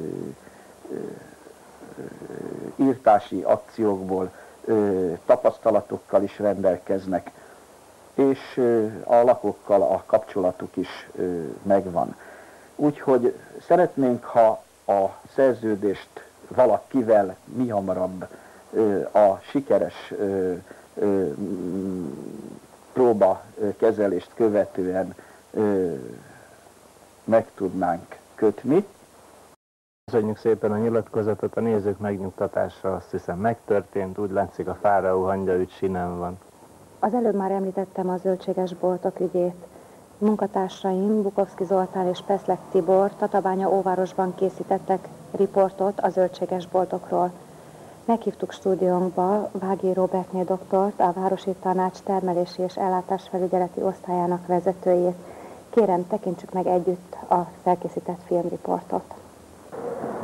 írtási akciókból ö, tapasztalatokkal is rendelkeznek, és ö, a lakókkal a kapcsolatuk is ö, megvan. Úgyhogy szeretnénk, ha a szerződést valakivel mihamarabb ö, a sikeres ö, próbakezelést követően ö, meg tudnánk kötni. Köszönjük szépen a nyilatkozatot, a nézők megnyugtatása azt hiszem megtörtént, úgy látszik a fáraó hangya ügy sinem van. Az előbb már említettem a zöldséges boltok ügyét. Munkatársaim Bukowski Zoltán és Peszlek Tibor Tatabánya óvárosban készítettek riportot a zöldséges boltokról. Meghívtuk stúdiónkba Vági Robertné doktort, a Városi Tanács termelési és ellátásfelügyeleti osztályának vezetőjét. Kérem, tekintsük meg együtt a felkészített filmriportot.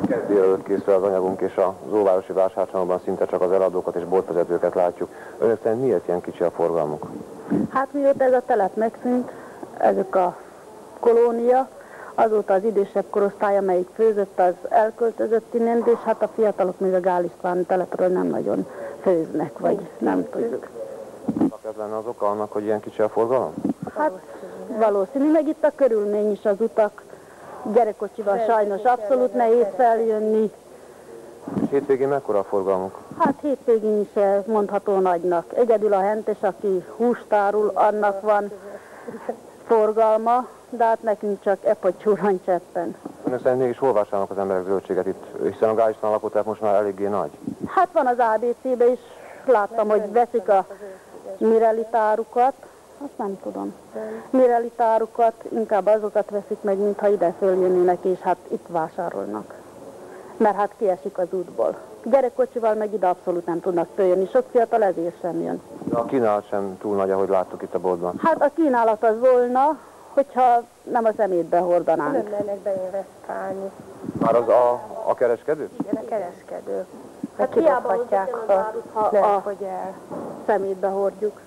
Kezdi előtt készül az anyagunk, és az óvárosi vásárcsomagban szinte csak az eladókat és boltvezetőket látjuk. Önök szerint miért ilyen kicsi a forgalmuk? Hát mióta ez a telep megszűnt, ezek a kolónia, azóta az idősebb korosztály, amelyik főzött, az elköltözött innen, és hát a fiatalok még a Gál István telepről nem nagyon főznek, vagy nem tudjuk. Ez lenne az oka annak, hogy ilyen kicsi a forgalom? Hát valószínű, meg itt a körülmény is, az utak. Gyerekkocsival sajnos abszolút nehéz feljönni. És hétvégén mekkora a forgalmuk? Hát hétvégén is mondható nagynak. Egyedül a hentes, aki húst árul, annak van forgalma, de hát nekünk csak epocsúran cseppen. Önök szerint mégis hol vásárolnak az emberek zöldséget itt? Hiszen a Gál István lakótelep most már eléggé nagy. Hát van az á bé cé-be is, láttam, hogy veszik a mirelitárukat, azt nem tudom. Mirelitárukat, inkább azokat veszik meg, mintha ide följönnének, és hát itt vásárolnak. Mert hát kiesik az útból. Gyerekkocsival meg ide abszolút nem tudnak följönni, sok fiatal ezért sem jön. A kínálat sem túl nagy, ahogy láttuk itt a boltban. Hát a kínálat az volna, hogyha nem a szemétbe hordanánk. Nem lennek beinvestálni. Már az a, a kereskedő? Igen, a kereskedő. Hát hiába hozhatják, ha a szemétbe hordjuk.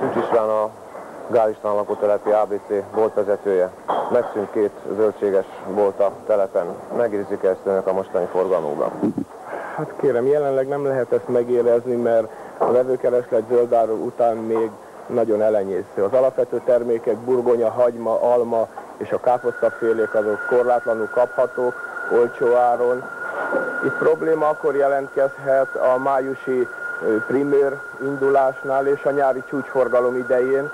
Szűcs István a Gál István lakótelepi á bé cé boltvezetője. Megszűnt két zöldséges bolt a telepen. Megérzik ezt önök a mostani forgalmukban? Hát kérem, jelenleg nem lehet ezt megérezni, mert a vevőkereslet zöldáról után még nagyon elenyésző. Az alapvető termékek, burgonya, hagyma, alma és a káposztafélék azok korlátlanul kaphatók, olcsó áron. Itt probléma akkor jelentkezhet a májusi primőr indulásnál és a nyári csúcsforgalom idején,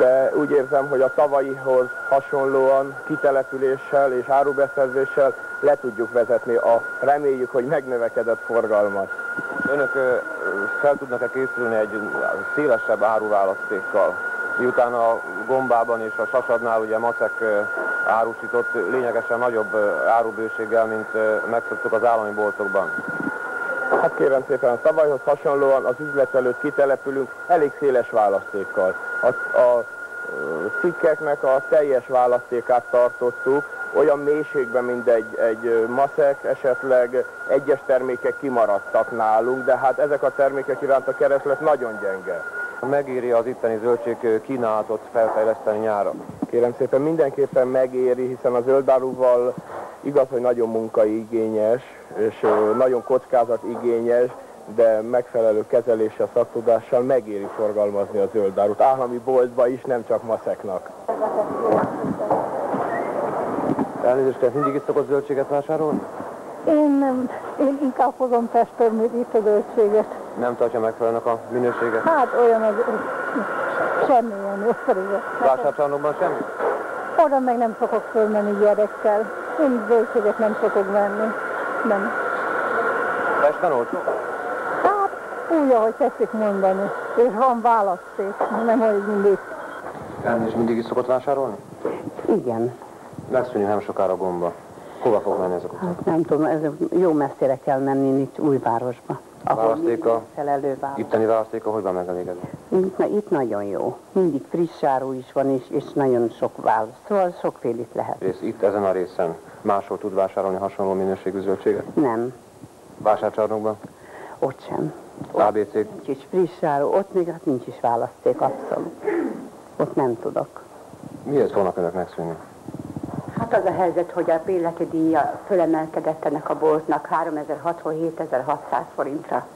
de úgy érzem, hogy a tavalyihoz hasonlóan kitelepüléssel és árubeszerzéssel le tudjuk vezetni a reméljük, hogy megnövekedett forgalmat. Önök fel tudnak-e készülni egy szélesebb áruválasztékkal? Miután a Gombában és a Sasadnál ugye Macek árusított lényegesen nagyobb árubőséggel, mint megszoktuk az állami boltokban. Hát kérem szépen, a tavalyhoz hasonlóan az üzlet előtt kitelepülünk elég széles választékkal. A, a cikkeknek a teljes választékát tartottuk, olyan mélységben, mint egy, egy Macek, esetleg egyes termékek kimaradtak nálunk, de hát ezek a termékek iránt a kereslet nagyon gyenge. Megéri az itteni zöldség kínálatot felfejleszteni nyára? Kérem szépen, mindenképpen megéri, hiszen a zöldárúval igaz, hogy nagyon munkaigényes, és nagyon kockázatigényes, de megfelelő kezeléssel, szaktudással megéri forgalmazni a zöldárút. Állami boltba is, nem csak Maceknak. Elnézést, mindig is szokott zöldséget vásárolni? Én nem. Én inkább hozom Pestről még itt a zöldséget. Nem tartja megfelelőnek a minőséget? Hát olyan az... semmilyen összerület. Vásárcsarnokban semmi? Oda meg nem szokok fölmenni gyerekkel. Én zöldséget nem szokok venni. Nem. Pesten olcsó? Hát úgy, ahogy tetszik mondani. És van választék. Nem olyan mindig. Elnézést, mindig is szokott vásárolni? Igen. Megszűnjük nem sokára Gomba. Hova fog menni ez a kutya? Hát nem tudom, ez jó messzire kell menni itt Újvárosba. A választéka, itteni választéka hogyan megelégedve? Na, itt nagyon jó. Mindig friss áru is van, és, és nagyon sok választ. Szóval sokfélét lehet. És itt ezen a részen máshol tud vásárolni hasonló minőségű zöldséget? Nem. Vásárcsarnokban? Ott sem. á bé cé? Nincs is friss áru, ott még hát nincs is választék, abszolút. Ott nem tudok. Miért fognak önök megszűnni? Hát az a helyzet, hogy a bérleti díja fölemelkedett ennek a boltnak háromezer-hatvanhétezer-hatszáz forintra.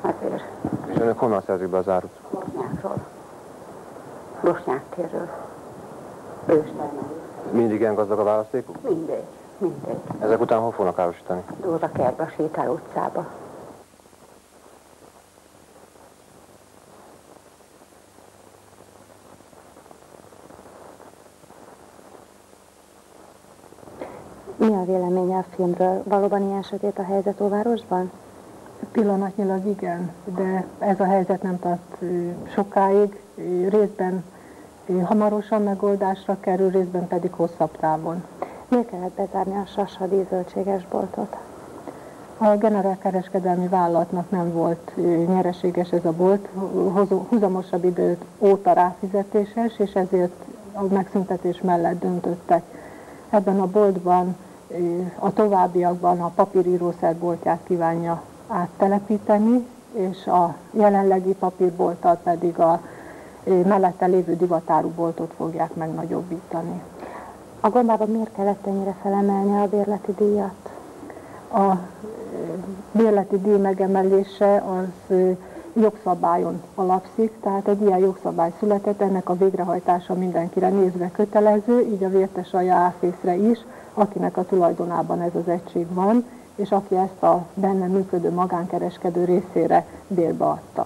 Azért. És önök honnan szerzik be az árut? Bosnyákról. Bosnyák térről. Mindig ilyen gazdag a választékuk? Mindegy, mindegy. Ezek után hol fognak árusítani? Dózakerbe, a Sétáló utcába. Mi a véleménye a filmről? Valóban ilyen sötét a helyzet Óvárosban? Pillanatnyilag igen, de ez a helyzet nem tart sokáig, részben hamarosan megoldásra kerül, részben pedig hosszabb távon. Miért kellett bezárni a sasadi zöldséges boltot? A generálkereskedelmi vállalatnak nem volt nyereséges ez a bolt, húzamosabb időt óta ráfizetéses, és ezért a megszüntetés mellett döntöttek. Ebben a boltban a továbbiakban a papírírószerboltját kívánja áttelepíteni, és a jelenlegi papírbolttal pedig a mellette lévő divatáru boltot fogják megnagyobbítani. A Gombában miért kellett ennyire felemelni a bérleti díjat? A bérleti díj megemelése az jogszabályon alapszik, tehát egy ilyen jogszabály született, ennek a végrehajtása mindenkire nézve kötelező, így a Vértesalja áfészre is, akinek a tulajdonában ez az egység van, és aki ezt a benne működő magánkereskedő részére bérbe adta.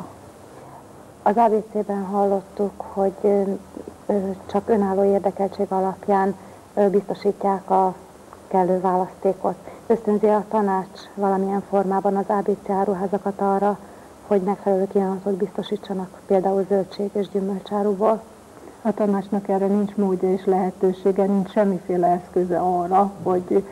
Az á bé cében hallottuk, hogy csak önálló érdekeltség alapján biztosítják a kellő választékot. Ösztönzi a tanács valamilyen formában az á bé cé áruházakat arra, hogy megfelelő kínálatot biztosítsanak, például zöldség és gyümölcsáruból? A tanácsnak erre nincs módja és lehetősége, nincs semmiféle eszköze arra, hogy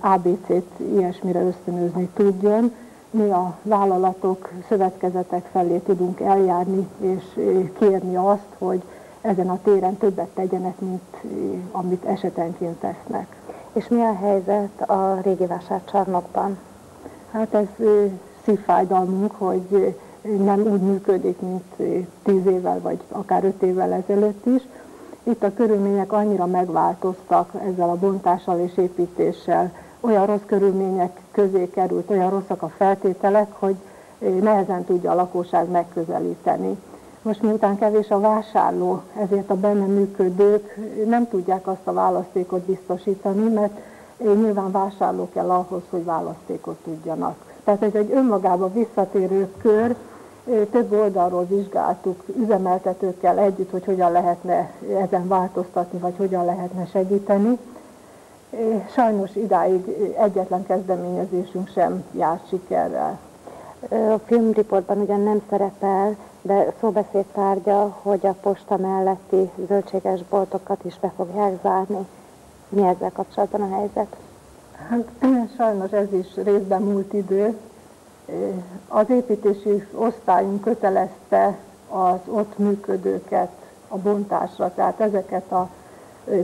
á bé cét ilyesmire ösztönözni tudjon. Mi a vállalatok, szövetkezetek felé tudunk eljárni és kérni azt, hogy ezen a téren többet tegyenek, mint amit esetenként tesznek. És mi a helyzet a régi vásárcsarnokban? Hát ez... szívfájdalmunk, hogy nem úgy működik, mint tíz évvel, vagy akár öt évvel ezelőtt is. Itt a körülmények annyira megváltoztak ezzel a bontással és építéssel. Olyan rossz körülmények közé került, olyan rosszak a feltételek, hogy nehezen tudja a lakosság megközelíteni. Most miután kevés a vásárló, ezért a benne működők nem tudják azt a választékot biztosítani, mert nyilván vásárló kell ahhoz, hogy választékot tudjanak. Tehát ez egy önmagába visszatérő kör, több oldalról vizsgáltuk üzemeltetőkkel együtt, hogy hogyan lehetne ezen változtatni, vagy hogyan lehetne segíteni. Sajnos idáig egyetlen kezdeményezésünk sem járt sikerrel. A filmriportban ugyan nem szerepel, de szóbeszéd tárgya, hogy a posta melletti zöldséges boltokat is be fogják zárni. Mi ezzel kapcsolatban a helyzet? Hát, sajnos ez is részben múlt idő. Az építési osztályunk kötelezte az ott működőket a bontásra, tehát ezeket a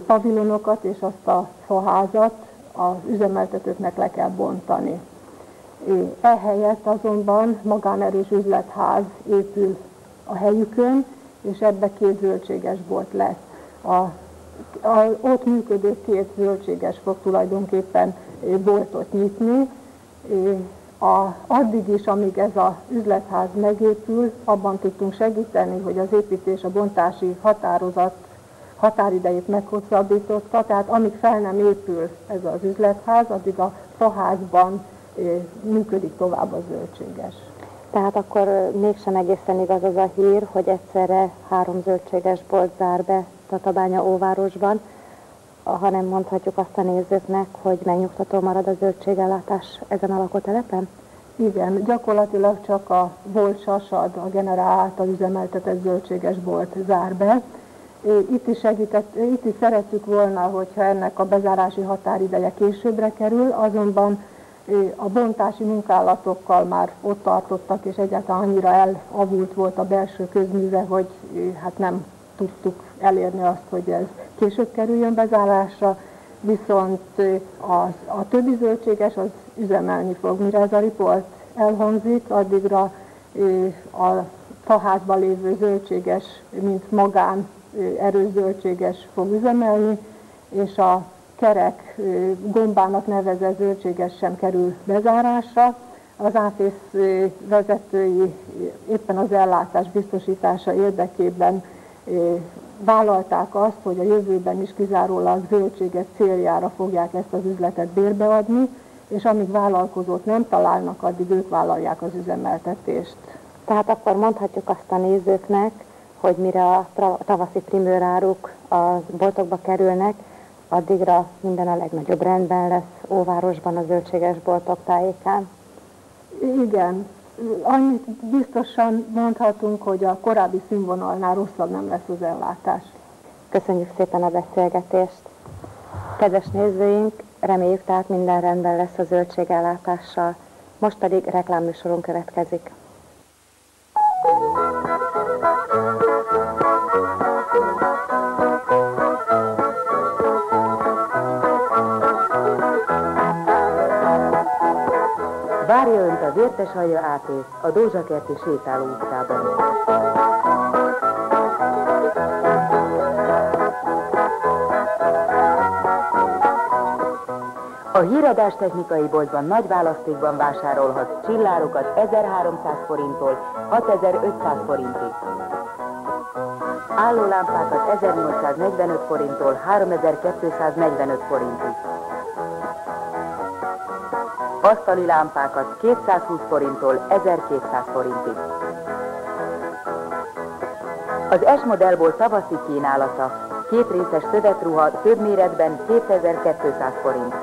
pavilonokat és azt a faházat az üzemeltetőknek le kell bontani. Ehelyett azonban magánerős üzletház épül a helyükön, és ebbe két zöldséges bolt lesz. A, a, ott működő két zöldséges fog tulajdonképpen boltot nyitni. A, addig is, amíg ez az üzletház megépül, abban tudtunk segíteni, hogy az építés a bontási határozat határidejét meghosszabbította, tehát amíg fel nem épül ez az üzletház, addig a faházban működik tovább a zöldséges. Tehát akkor mégsem egészen igaz az a hír, hogy egyszerre három zöldséges bolt zár be Tatabánya óvárosban, hanem mondhatjuk azt a nézőknek, hogy megnyugtató marad a zöldségellátás ezen a lakótelepen? Igen, gyakorlatilag csak a Volt Sasad, a Generál által üzemeltetett zöldséges bolt zár be. Itt is, segített, itt is szerettük volna, hogyha ennek a bezárási határideje későbbre kerül, azonban a bontási munkálatokkal már ott tartottak, és egyáltalán annyira elavult volt a belső közműve, hogy hát nem tudtuk elérni azt, hogy ez később kerüljön bezárásra, viszont az, a többi zöldséges az üzemelni fog. Mire ez a riport elhangzik, addigra a faházban lévő zöldséges, mint magán erős zöldséges fog üzemelni, és a kerek gombának nevezett zöldséges sem kerül bezárásra. Az á té esz vezetői éppen az ellátás biztosítása érdekében vállalták azt, hogy a jövőben is kizárólag zöldséges céljára fogják ezt az üzletet bérbeadni, és amíg vállalkozót nem találnak, addig ők vállalják az üzemeltetést. Tehát akkor mondhatjuk azt a nézőknek, hogy mire a tavaszi primőráruk a boltokba kerülnek, addigra minden a legnagyobb rendben lesz Óvárosban a zöldséges boltok tájékán. Igen, annyit biztosan mondhatunk, hogy a korábbi színvonalnál rosszabb nem lesz az ellátás. Köszönjük szépen a beszélgetést. Kedves nézőink, reméljük tehát minden rendben lesz a zöldségellátással. Most pedig reklámműsorunk következik. Várja Önt a Vérteshaja á té esz, a Dózsakerti sétáló utcában. A híradás technikai boltban nagy választékban vásárolhat csillárokat ezerháromszáz forinttól hatezer-ötszáz forintig. Állólámpákat ezernyolcszáznegyvenöt forinttól háromezer-kétszáznegyvenöt forintig. Asztali lámpákat kétszázhúsz forinttól ezerkétszáz forintig. Az S modellból tavaszi kínálata, két részes szövetruha több méretben kétezer-kétszáz forint.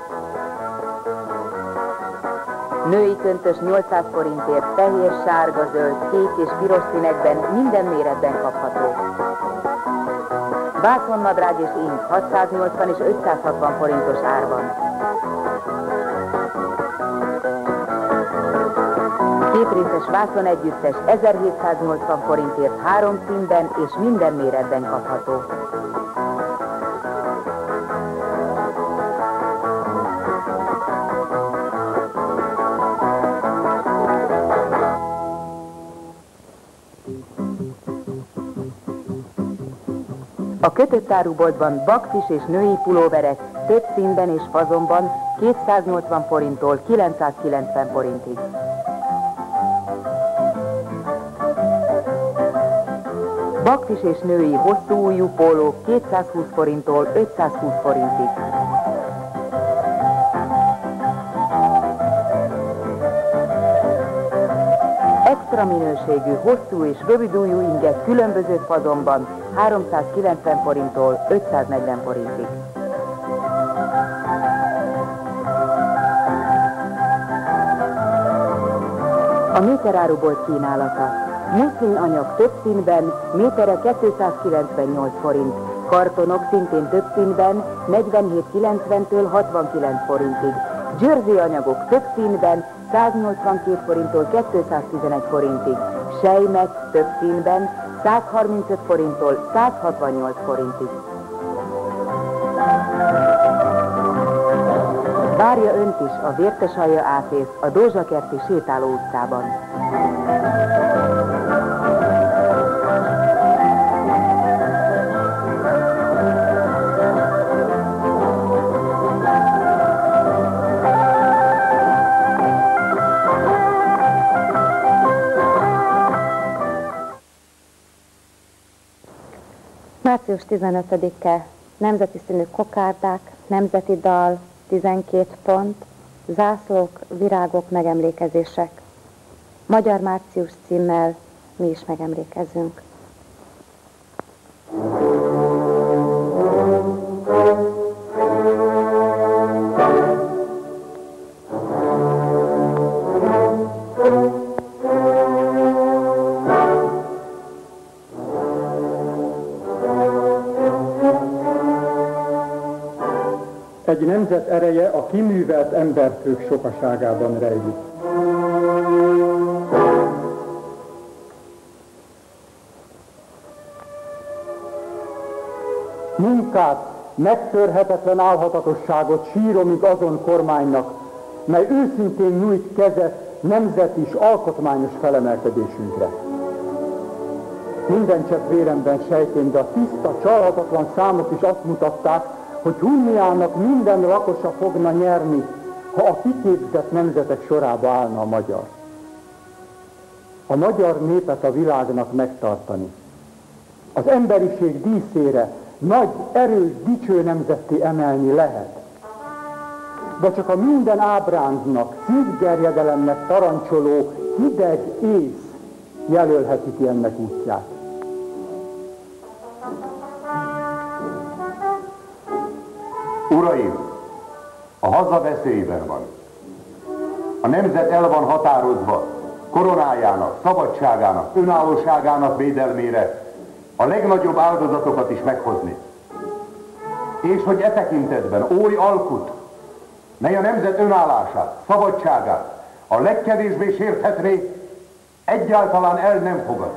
Női köntös nyolcszáz forintért fehér, sárga, zöld, kék és piros színekben minden méretben kapható. Vászonnadrág és ing hatszáznyolcvan és ötszázhatvan forintos árban. Két részes vászon együttes ezerhétszáznyolcvan forintért három színben és minden méretben kapható. A kötött áruboltban bakfis és női pulóverek több színben és fazonban kétszáznyolcvan forinttól kilencszázkilencven forintig. Bakfis és női hosszú ujjú pólók kétszázhúsz forinttól ötszázhúsz forintig. extra minőségű, hosszú és rövidújú inget különböző fazonban háromszázkilencven forinttól ötszáznegyven forintig. A méterárubolt kínálata. Műszín anyag több színben, métere kétszázkilencvennyolc forint. Kartonok szintén több színben, negyvenhét kilencventől hatvankilenc forintig. Jersey anyagok több színben, száznyolcvankét forinttól kétszáztizenegy forintig. Sejmek több színben, százharmincöt forinttól százhatvannyolc forintig. Várja önt is a Vértesalja átész a Dózsakerti sétáló utcában. március tizenötödike, nemzeti színű kokárdák, nemzeti dal, tizenkét pont, zászlók, virágok, megemlékezések. Magyar március címmel mi is megemlékezünk. Egy nemzet ereje a kiművelt embertők sokaságában rejlik. Munkát, megtörhetetlen álhatatosságot síromig azon kormánynak, mely őszintén nyújt kezet nemzeti és alkotmányos felemelkedésünkre. Minden csepp véremben sejtén, de a tiszta, csalhatatlan számok is azt mutatták, hogy Hunniának minden lakosa fogna nyerni, ha a kiképzett nemzetek sorába állna a magyar. A magyar népet a világnak megtartani. Az emberiség díszére nagy, erős, dicső nemzetté emelni lehet. De csak a minden ábrándnak, szívgerjedelemnek tarancsoló hideg ész jelölheti ki ennek útját. Uraim, a haza veszélyben van. A nemzet el van határozva koronájának, szabadságának, önállóságának védelmére a legnagyobb áldozatokat is meghozni. És hogy e tekintetben oly alkut, mely a nemzet önállását, szabadságát a legkevésbé sérthetné, egyáltalán el nem fogad.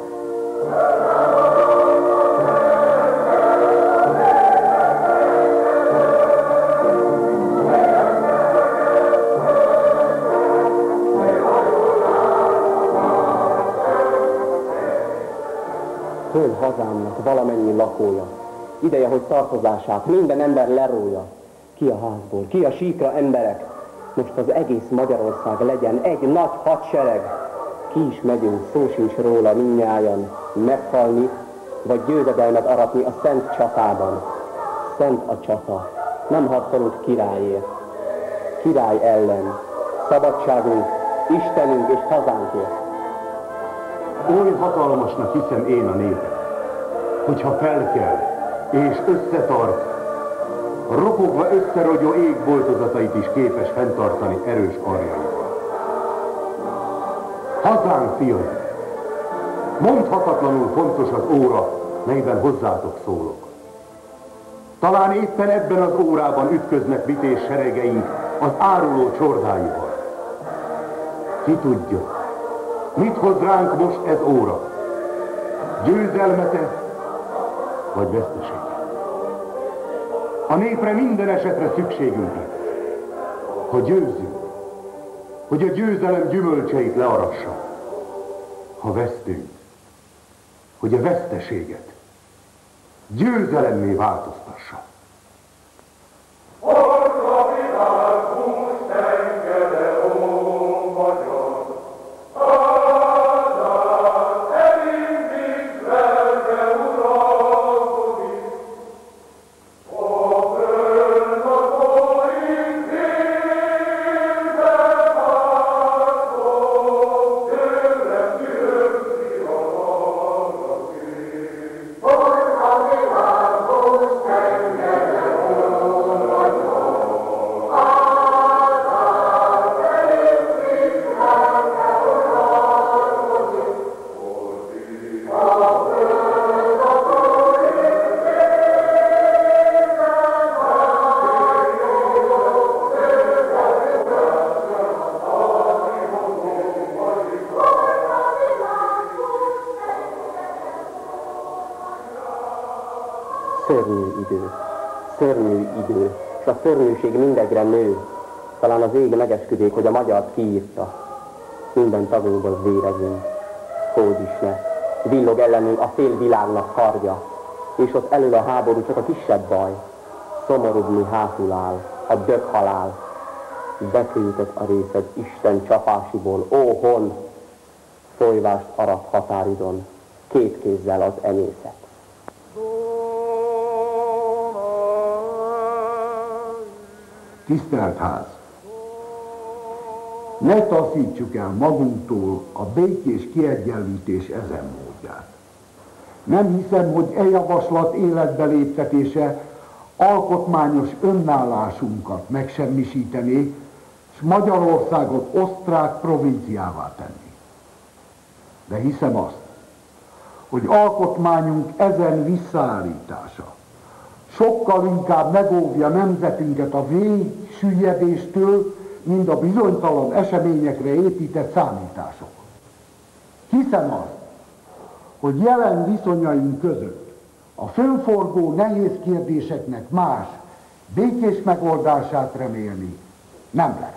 Föld hazámnak valamennyi lakója, ideje, hogy tartozását minden ember lerója. Ki a házból, ki a síkra, emberek, most az egész Magyarország legyen egy nagy hadsereg. Ki is megyünk, szó sincs róla, mindnyájan meghalni, vagy győzedelmet aratni a szent csatában. Szent a csata, nem harcolunk királyért, király ellen, szabadságunk, Istenünk és hazánkért. Oly hatalmasnak hiszem én a népet, hogyha felkel és összetart, ropogva összerogyó égboltozatait is képes fenntartani erős karjaival. Hazánk fiai, mondhatatlanul fontos az óra, melyben hozzátok szólok. Talán éppen ebben az órában ütköznek vités seregeink az áruló csordáival. Ki tudja, mit hoz ránk most ez óra? Győzelmete vagy veszteséget? A népre minden esetre szükségünk lesz, hogy győzzünk, hogy a győzelem gyümölcseit learassa. Ha vesztünk, hogy a veszteséget győzelemmé változtassa. Szörnyű idő, s a szörnyűség mindegyre nő. Talán az ég megesküdik, hogy a magyart kiírta. Minden tagunkból vérezünk. Hogy is ne. Villog ellenünk a félvilágnak karja. És ott elő a háború csak a kisebb baj. Szomorúbni hátul áll, a döghalál. Betűntött a részed Isten csapásiból, ó hon! Folyvást arat határidon, két kézzel az emészet. Tisztelt ház! Ne taszítsuk el magunktól a békés kiegyenlítés ezen módját. Nem hiszem, hogy e javaslat életbe léptetése alkotmányos önnállásunkat megsemmisítené, és Magyarországot osztrák provinciává tenni. De hiszem azt, hogy alkotmányunk ezen visszaállítása sokkal inkább megóvja nemzetünket a végsüllyedéstől, mint a bizonytalan eseményekre épített számítások. Hiszem azt, hogy jelen viszonyaink között a fölforgó nehéz kérdéseknek más, békés megoldását remélni nem lehet.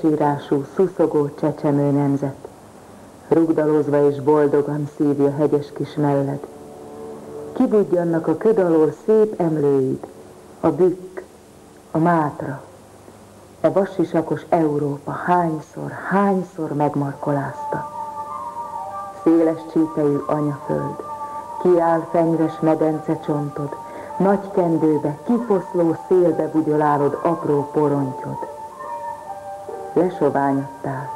Sírású, szuszogó csecsemő nemzet, rugdalózva és boldogan szívja hegyes kis melled. Kibudjannak a köd alól szép emlőid, a Bükk, a Mátra, a vassisakos Európa hányszor, hányszor megmarkolázta. Széles csípejű anyaföld, kiáll fenyves medence csontod, nagy kendőbe, kifoszló szélbe bugyolálod apró porontyod. Lesoványodtál.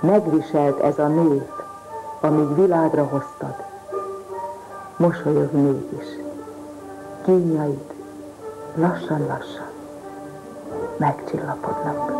Megviselt ez a nép, amíg világra hoztad. Mosolyog mégis. Kínjaid lassan-lassan megcsillapodnak.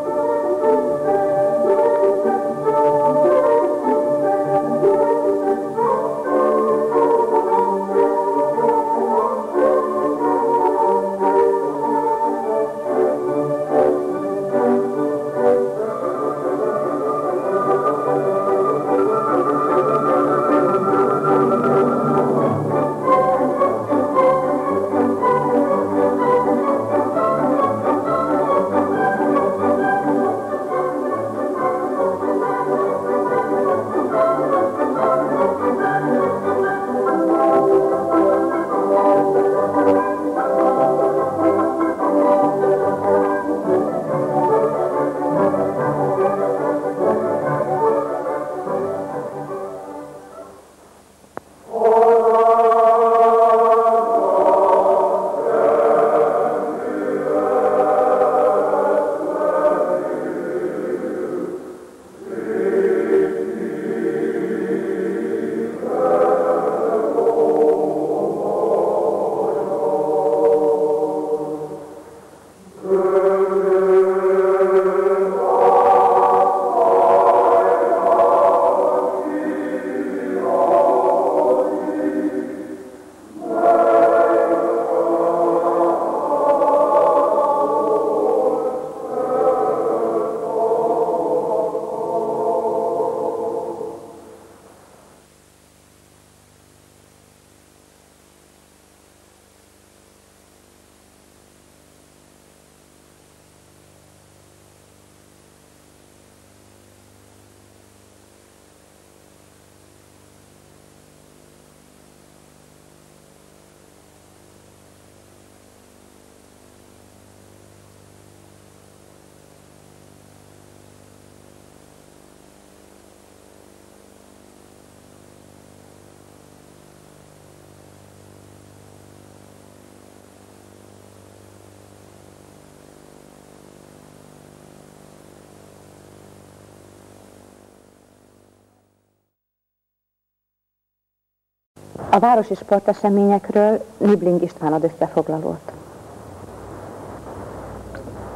A városi sporteseményekről Nibling István ad összefoglalót.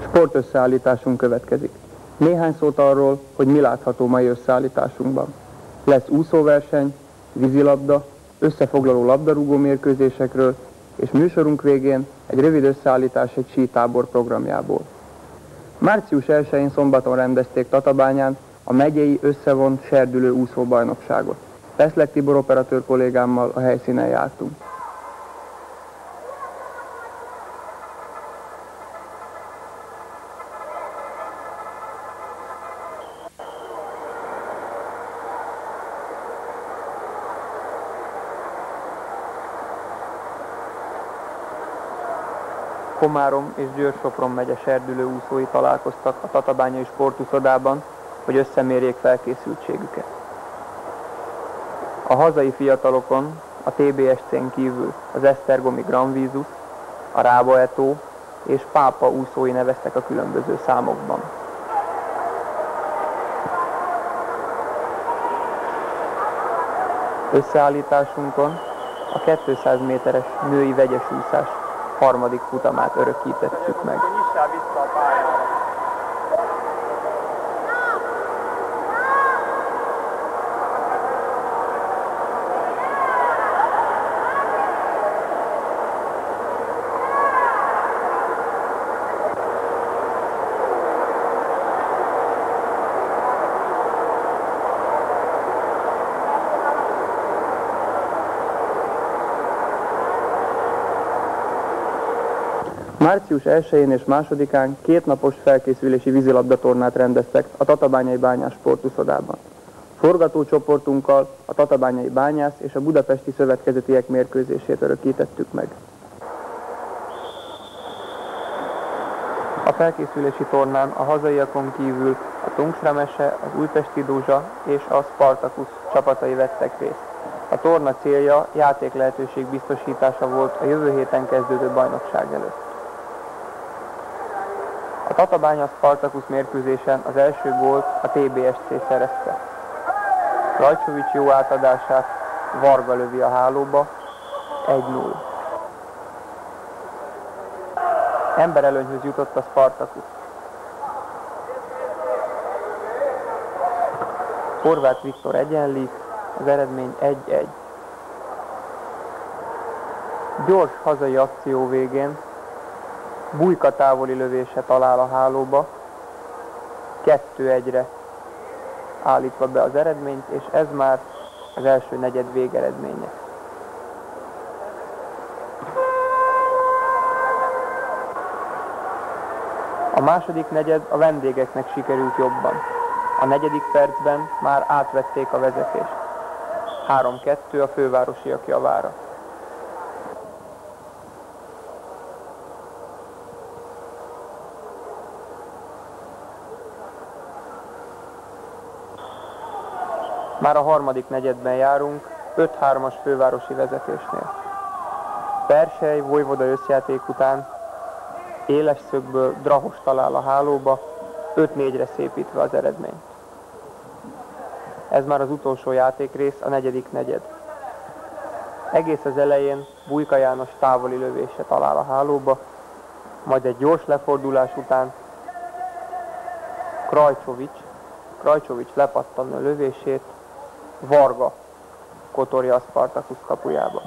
Sportösszeállításunk következik. Néhány szót arról, hogy mi látható mai összeállításunkban. Lesz úszóverseny, vízilabda, összefoglaló labdarúgó mérkőzésekről, és műsorunk végén egy rövid összeállítás egy sítábor programjából. március elsején szombaton rendezték Tatabányán a megyei összevont serdülő úszóbajnokságot. Peszlek Tibor operatőr kollégámmal a helyszínen jártunk. Komárom és Győr-Sopron megye serdülő úszói találkoztak a tatabányai sportuszodában, hogy összemérjék felkészültségüket. A hazai fiatalokon a té bé es cén kívül az esztergomi Granvízus, a Rába Eto és Pápa úszói neveztek a különböző számokban. Összeállításunkon a kétszáz méteres női vegyes úszás harmadik futamát örökítettük meg. március elsején és másodikán két napos felkészülési vízilabdatornát rendeztek a Tatabányai Bányász sportuszodában. Forgatócsoportunkkal a Tatabányai Bányász és a Budapesti Szövetkezetiek mérkőzését örökítettük meg. A felkészülési tornán a hazaiakon kívül a Tungsramese, az Újpesti Dúzsa és a Spartacus csapatai vettek részt. A torna célja játéklehetőség biztosítása volt a jövő héten kezdődő bajnokság előtt. A Tatabánya Spartacus mérkőzésen az első gólt a té bé es cé szerezte. Rajcsovics jó átadását Varga lövi a hálóba, egy null. Emberelőnyhöz jutott a Spartacus. Horváth Viktor egyenlít, az eredmény egy egy. Gyors hazai akció végén Bújka távoli lövése talál a hálóba, kettő egyre állítva be az eredményt, és ez már az első negyed végeredménye. A második negyed a vendégeknek sikerült jobban. A negyedik percben már átvették a vezetést. három kettő a fővárosiak javára. Már a harmadik negyedben járunk, öt hármas fővárosi vezetésnél. Persely Vojvoda összjáték után éles szögből Drahos talál a hálóba, öt négyre szépítve az eredményt. Ez már az utolsó játékrész, a negyedik negyed. Egész az elején Bújka János távoli lövése talál a hálóba, majd egy gyors lefordulás után Krajcsovics, Krajcsovics lepattanna lövését, Varga kotorja a Spartacus kapujába.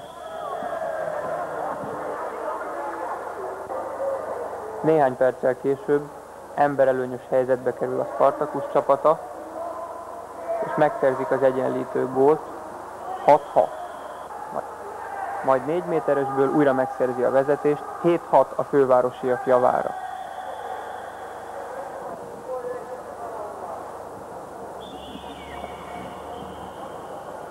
Néhány perccel később emberelőnyös helyzetbe kerül a Spartacus csapata, és megszerzik az egyenlítő gólt, hat hat. Majd négy méteresből újra megszerzi a vezetést, hét hat a fővárosiak javára.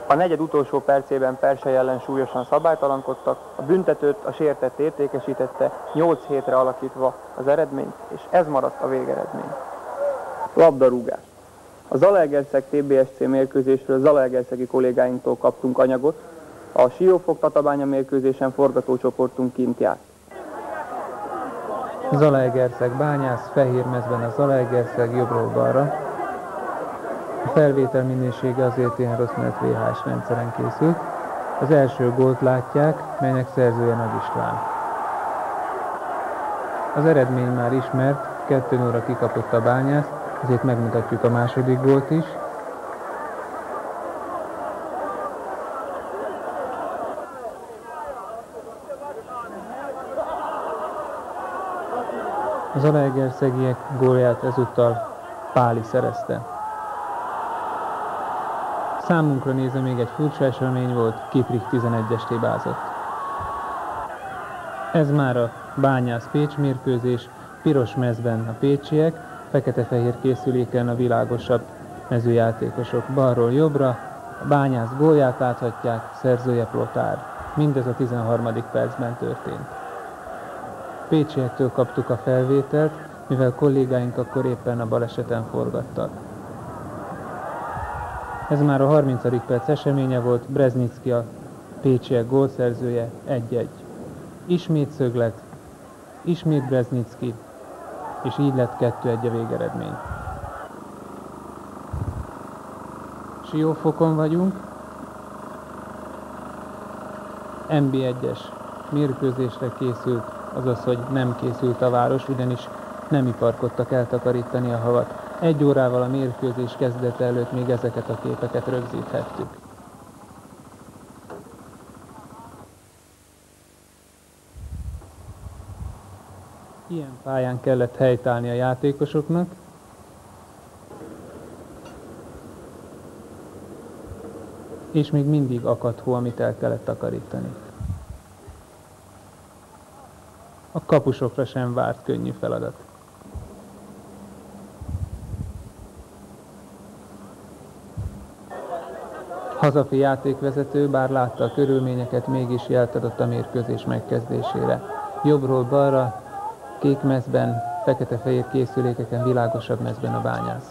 A negyed utolsó percében Persely ellen súlyosan szabálytalankodtak, a büntetőt a sértett értékesítette, nyolc hétre alakítva az eredményt, és ez maradt a végeredmény. Labdarúgás. A Zalaegerszeg té bé es cé mérkőzésről zalaegerszegi kollégáinktól kaptunk anyagot, a Siófok Tatabánya mérkőzésen forgatócsoportunk kint járt. Zalaegerszeg bányász, fehérmezben a Zalaegerszeg jobbról balra. A felvétel minősége azért ilyen rossz, mert vé há es rendszeren készült. Az első gólt látják, melynek szerzője Nagy István. Az eredmény már ismert, kettő null-ra kikapott a Bányász, ezért megmutatjuk a második gólt is. Az alaegerszegiek gólját ezúttal Páli szerezte. Számunkra nézve még egy furcsa esemény volt, Kiprik tizenegyest hibázott. Ez már a Bányász-Pécs mérkőzés, piros mezben a pécsiek, fekete-fehér készüléken a világosabb mezőjátékosok. Balról jobbra a Bányász gólját láthatják, szerzője Plotár. Mindez a tizenharmadik percben történt. Pécsiektől kaptuk a felvételt, mivel kollégáink akkor éppen a baleseten forgattak. Ez már a harmincadik perc eseménye volt, Breznicki a pécsiek gólszerzője, egy egy. Ismét szöglet, ismét Breznicki, és így lett kettő egy a végeredmény. Siófokon vagyunk, en bé egyes mérkőzésre készült, azaz, hogy nem készült a város, ugyanis nem iparkodtak eltakarítani a havat. Egy órával a mérkőzés kezdete előtt még ezeket a képeket rögzíthettük. Ilyen pályán kellett helytállni a játékosoknak. És még mindig akadt hó, amit el kellett takarítani. A kapusokra sem várt könnyű feladat. Hazafi játékvezető, bár látta a körülményeket, mégis jelt adott a mérkőzés megkezdésére. Jobbról balra, kék mezben, fekete-fehér készülékeken, világosabb mezben a Bányász.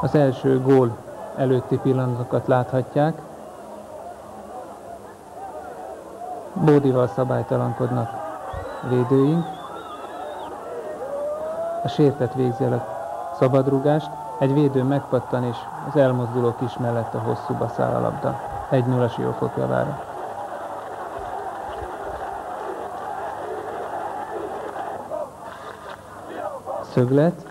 Az első gól előtti pillanatokat láthatják. Bódival szabálytalankodnak védőink. A sértett végzi el a szabadrugást, egy védő megpattan, és az elmozduló kis mellett a hosszúba száll a labda. egy null Siófok javára. Szöglet,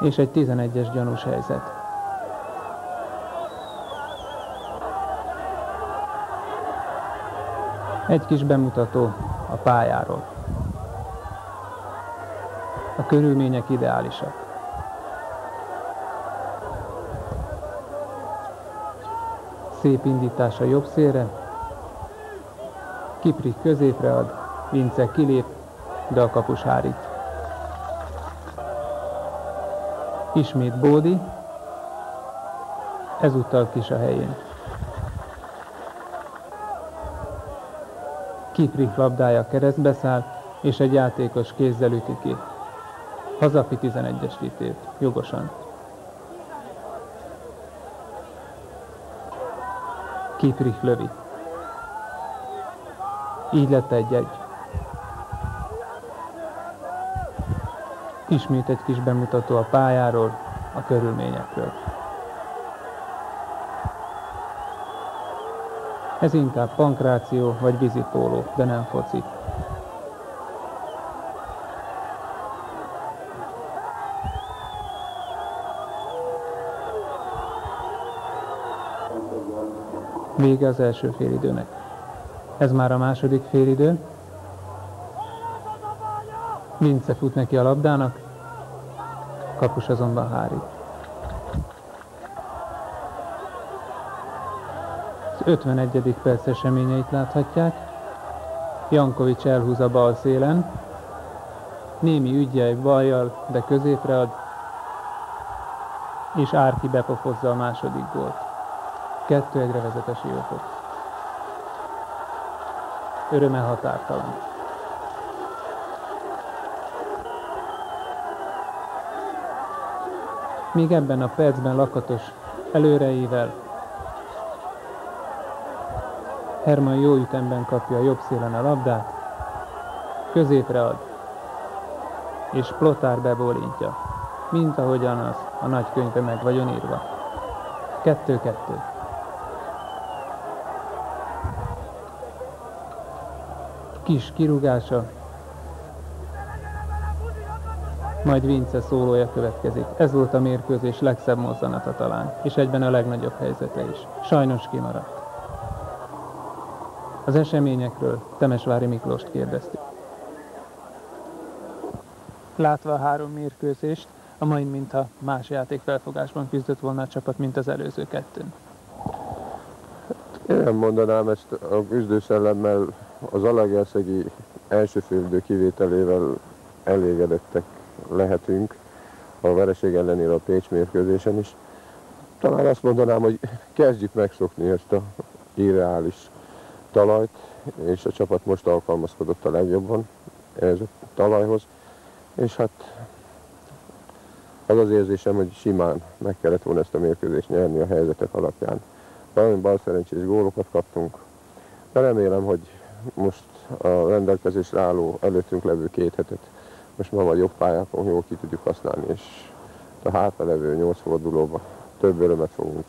és egy tizenegyes gyanús helyzet. Egy kis bemutató a pályáról. A körülmények ideálisak. Szép indítás a jobb szélre. Kiprik középre ad, Vince kilép, de a kapus hárít. Ismét Bódi, ezúttal Kis a helyén. Kiprik labdája keresztbe száll, és egy játékos kézzel üti ki. Hazafi tizenegyes vitét, jogosan. Kiprik lövi. Így lett egy egy. Ismét egy kis bemutató a pályáról, a körülményekről. Ez inkább pankráció vagy vízipóló, de nem foci. Vége az első félidőnek. Ez már a második félidő. Vince fut neki a labdának, kapus azonban hárít. ötvenegyedik perc eseményeit láthatják. Jankovics elhúz a bal szélen. Némi ügyjel baljal, de középre ad. És Árki bepofozza a második gólt. kettő egyre vezet a Siófok. Öröme határtalan. Még ebben a percben Lakatos előreével, Herman jó ütemben kapja a jobb szélen a labdát, középre ad, és Plotár bebólintja, mint ahogyan az A nagykönyvbe meg vagyon írva. Kettő-kettő. Kis kirúgása, majd Vince szólója következik. Ez volt a mérkőzés legszebb mozzanata talán, és egyben a legnagyobb helyzete is. Sajnos kimaradt. Az eseményekről Temesvári Miklóst kérdeztük. Látva a három mérkőzést, a mai mintha más játékfelfogásban küzdött volna a csapat, mint az előző kettőn. Én nem mondanám, ezt a küzdőszellemmel, az Alagerszegi első félidő kivételével elégedettek lehetünk, a vereség ellenére a Pécs mérkőzésen is. Talán azt mondanám, hogy kezdjük megszokni ezt a irreális talajt, és a csapat most alkalmazkodott a legjobban ez a talajhoz, és hát az az érzésem, hogy simán meg kellett volna ezt a mérkőzést nyerni a helyzetek alapján. Nagyon balszerencsés gólokat kaptunk, de remélem, hogy most a rendelkezésre álló előttünk levő két hetet most ma a jobb pályákon jól ki tudjuk használni, és a hátralevő nyolc fordulóban több örömet fogunk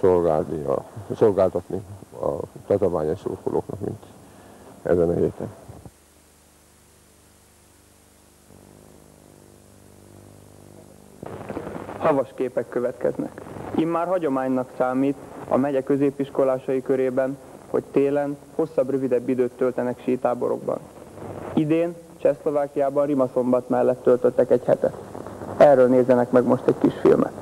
szolgálni a, szolgáltatni a tatabányai szurkolóknak, mint ezen a héten. Havas képek következnek. Immár hagyománynak számít a megye középiskolásai körében, hogy télen hosszabb, rövidebb időt töltenek sítáborokban. Idén Csehszlovákiában Rimaszombat mellett töltöttek egy hetet. Erről nézzenek meg most egy kis filmet.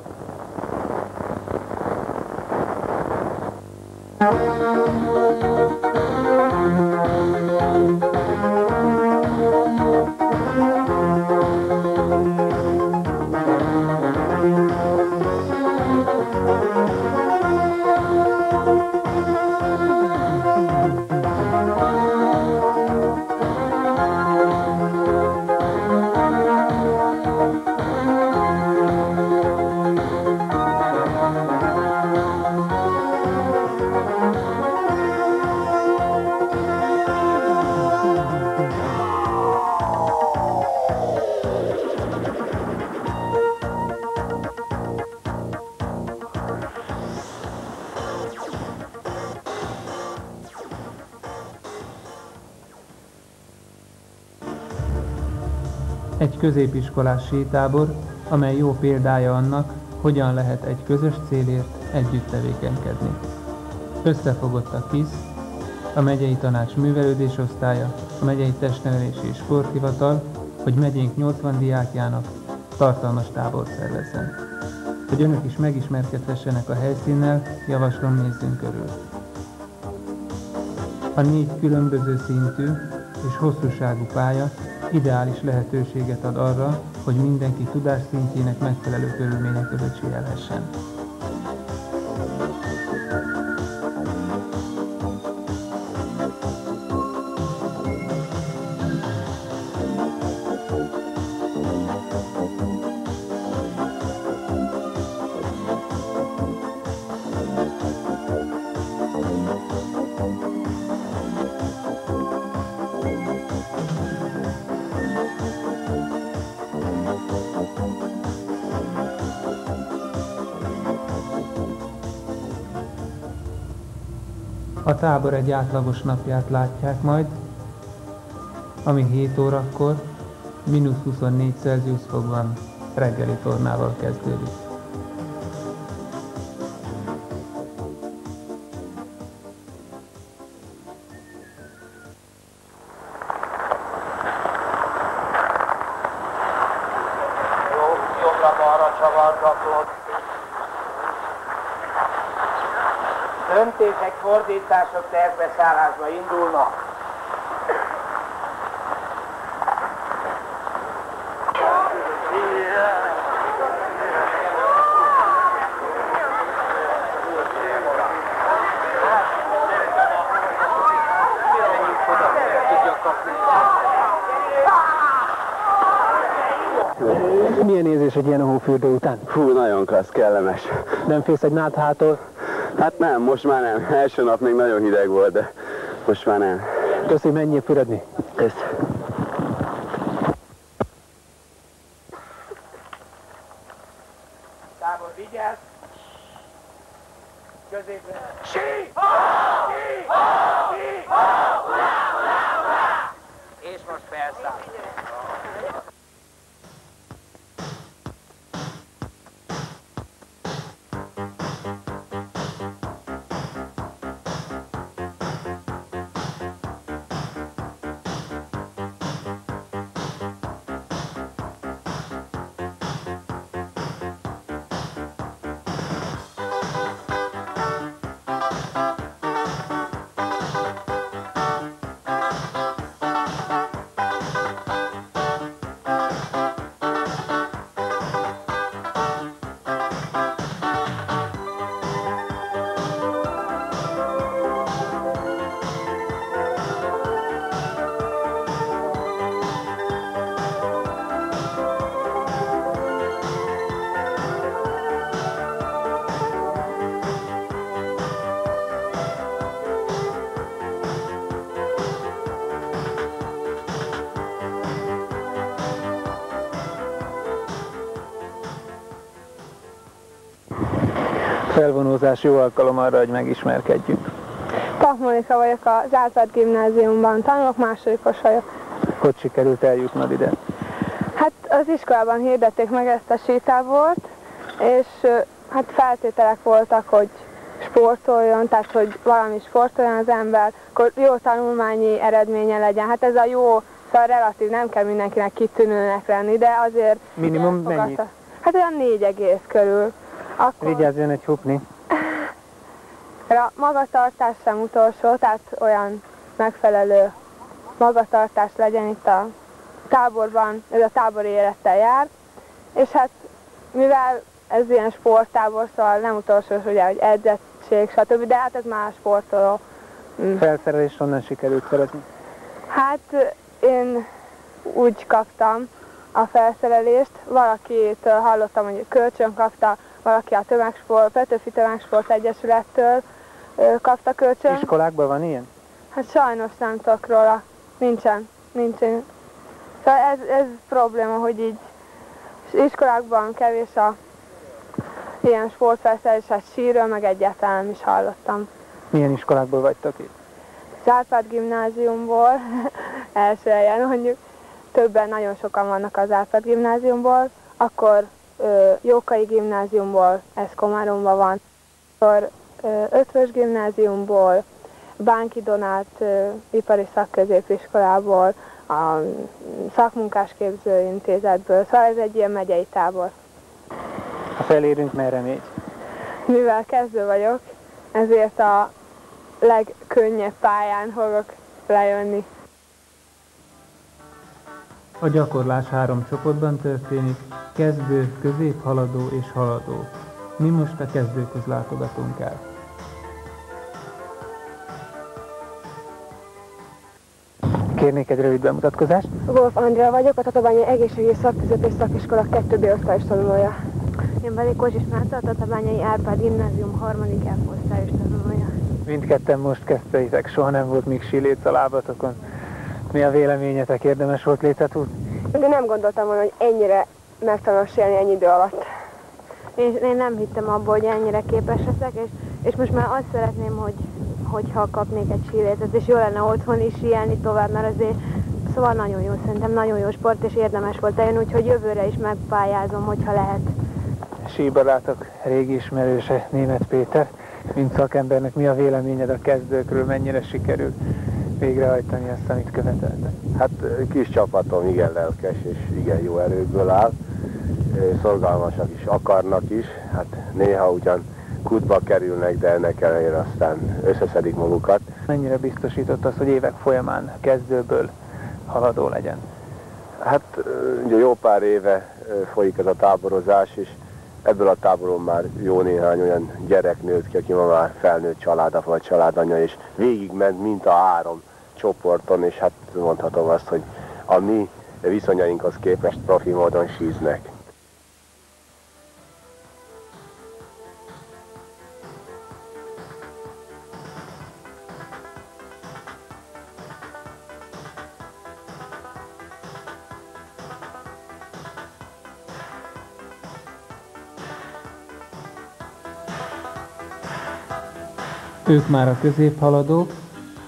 Egy középiskolás sétábor, amely jó példája annak, hogyan lehet egy közös célért együtt tevékenykedni. Összefogott a KISZ, a Megyei Tanács Művelődés Osztálya, a Megyei Testnevelési és Sporthivatal, hogy megyénk nyolcvan diákjának tartalmas tábort szervezzen. Hogy önök is megismerkedhessenek a helyszínnel, javaslom, nézzünk körül. A négy különböző szintű és hosszúságú pálya ideális lehetőséget ad arra, hogy mindenki tudás szintjének megfelelő körülmények között síelhessen. A tábor egy átlagos napját látják majd, ami hét órakor, mínusz huszonnégy Celsius fokban reggeli tornával kezdődik. Fordítások tervbeszállásba indulnak. Milyen érzés egy ilyen a hófürdő után? Hú, nagyon klassz, kellemes. Nem félsz egy náthától? Hát nem, most már nem. Első nap még nagyon hideg volt, de most már nem. Köszi, menjél fürödni. Kösz. Középre. Sí! Ha! Sí! Ha! Sí! Ha! Hurrá! Hurrá! Hurrá! És most felszállunk. Felvonózás jó alkalom arra, hogy megismerkedjük. Pap Monika vagyok, az Árpád gimnáziumban tanulok, másodikos vagyok. Hogy sikerült eljutnod ide? Hát az iskolában hirdették meg ezt a sétábort, és hát feltételek voltak, hogy sportoljon, tehát hogy valami sportoljon az ember, akkor jó tanulmányi eredménye legyen. Hát ez a jó, szóval relatív, nem kell mindenkinek kitűnőnek lenni, de azért... Minimum mennyi? Hát olyan négy egész körül. Akkor... Vigyázzon egy hupni. A magatartás sem utolsó, tehát olyan megfelelő magatartás legyen itt a táborban, ez a tábori élettel jár, és hát mivel ez ilyen sporttábor, szóval nem utolsó, ugye, hogy edzettség, stb., de hát ez már sportoló. Felszerelést onnan sikerült szerezni? Hát én úgy kaptam a felszerelést, valakitől hallottam, hogy kölcsön kapta, valaki a tömegsport, Petőfi Tömegsport Egyesülettől kapta kölcsön. Iskolákban van ilyen? Hát sajnos nem tudok róla. Nincsen. Nincsen. Szóval ez, ez probléma, hogy így iskolákban kevés a ilyen sportfelszerelés, hát síről, meg egyáltalán nem is hallottam. Milyen iskolákból vagytok itt? Az Árpád gimnáziumból, első helyen mondjuk, többen, nagyon sokan vannak az Árpád gimnáziumból, akkor Jókai gimnáziumból, ez Komáromban van, akkor Ötvös gimnáziumból, Bánki Donát ipari szakközépiskolából, a szakmunkásképző intézetből, szóval ez egy ilyen megyei tábor. Ha felérünk, merre még? Mivel kezdő vagyok, ezért a legkönnyebb pályán fogok lejönni. A gyakorlás három csoportban történik, kezdő, középhaladó és haladó. Mi most a kezdőköz látogatunk el. Kérnék egy rövid bemutatkozást. Wolf Andrea vagyok, a Tatabányai Egészségügyi Szakközépés Szakiskola kettő bé osztályos tanulója. Én Beli Kózsis Márta, a Tatabányai Árpád Gimnázium harmadik F osztályos tanulója. Mindketten most kezdteitek, soha nem volt még síléc a lábatokon. Mi a véleményetek? Érdemes volt létet úgy? De nem gondoltam volna, hogy ennyire megtanulok sírni ennyi idő alatt. Én, én nem hittem abból, hogy ennyire képes leszek, és, és most már azt szeretném, hogy, hogyha kapnék egy sílétet, és jó lenne otthon is síelni tovább, mert azért szóval nagyon jó, szerintem nagyon jó sport, és érdemes volt eljönni, úgyhogy jövőre is megpályázom, hogyha lehet. Síbarátok, régi ismerőse Németh Péter, mint szakembernek mi a véleményed a kezdőkről, mennyire sikerül végrehajtani azt, amit követeltek? Hát kis csapatom, igen lelkes és igen jó erőkből áll, szorgalmasak is, akarnak is, hát néha ugyan kútba kerülnek, de ennek ellenére aztán összeszedik magukat. Mennyire biztosított az, hogy évek folyamán kezdőből haladó legyen? Hát ugye jó pár éve folyik ez a táborozás, és ebből a táboron már jó néhány olyan gyerek nőtt ki, aki ma már felnőtt családapa vagy családanya, és végigment mint a három csoporton, és hát mondhatom azt, hogy a mi viszonyainkhoz képest profi módon síznek. Ők már a középhaladók,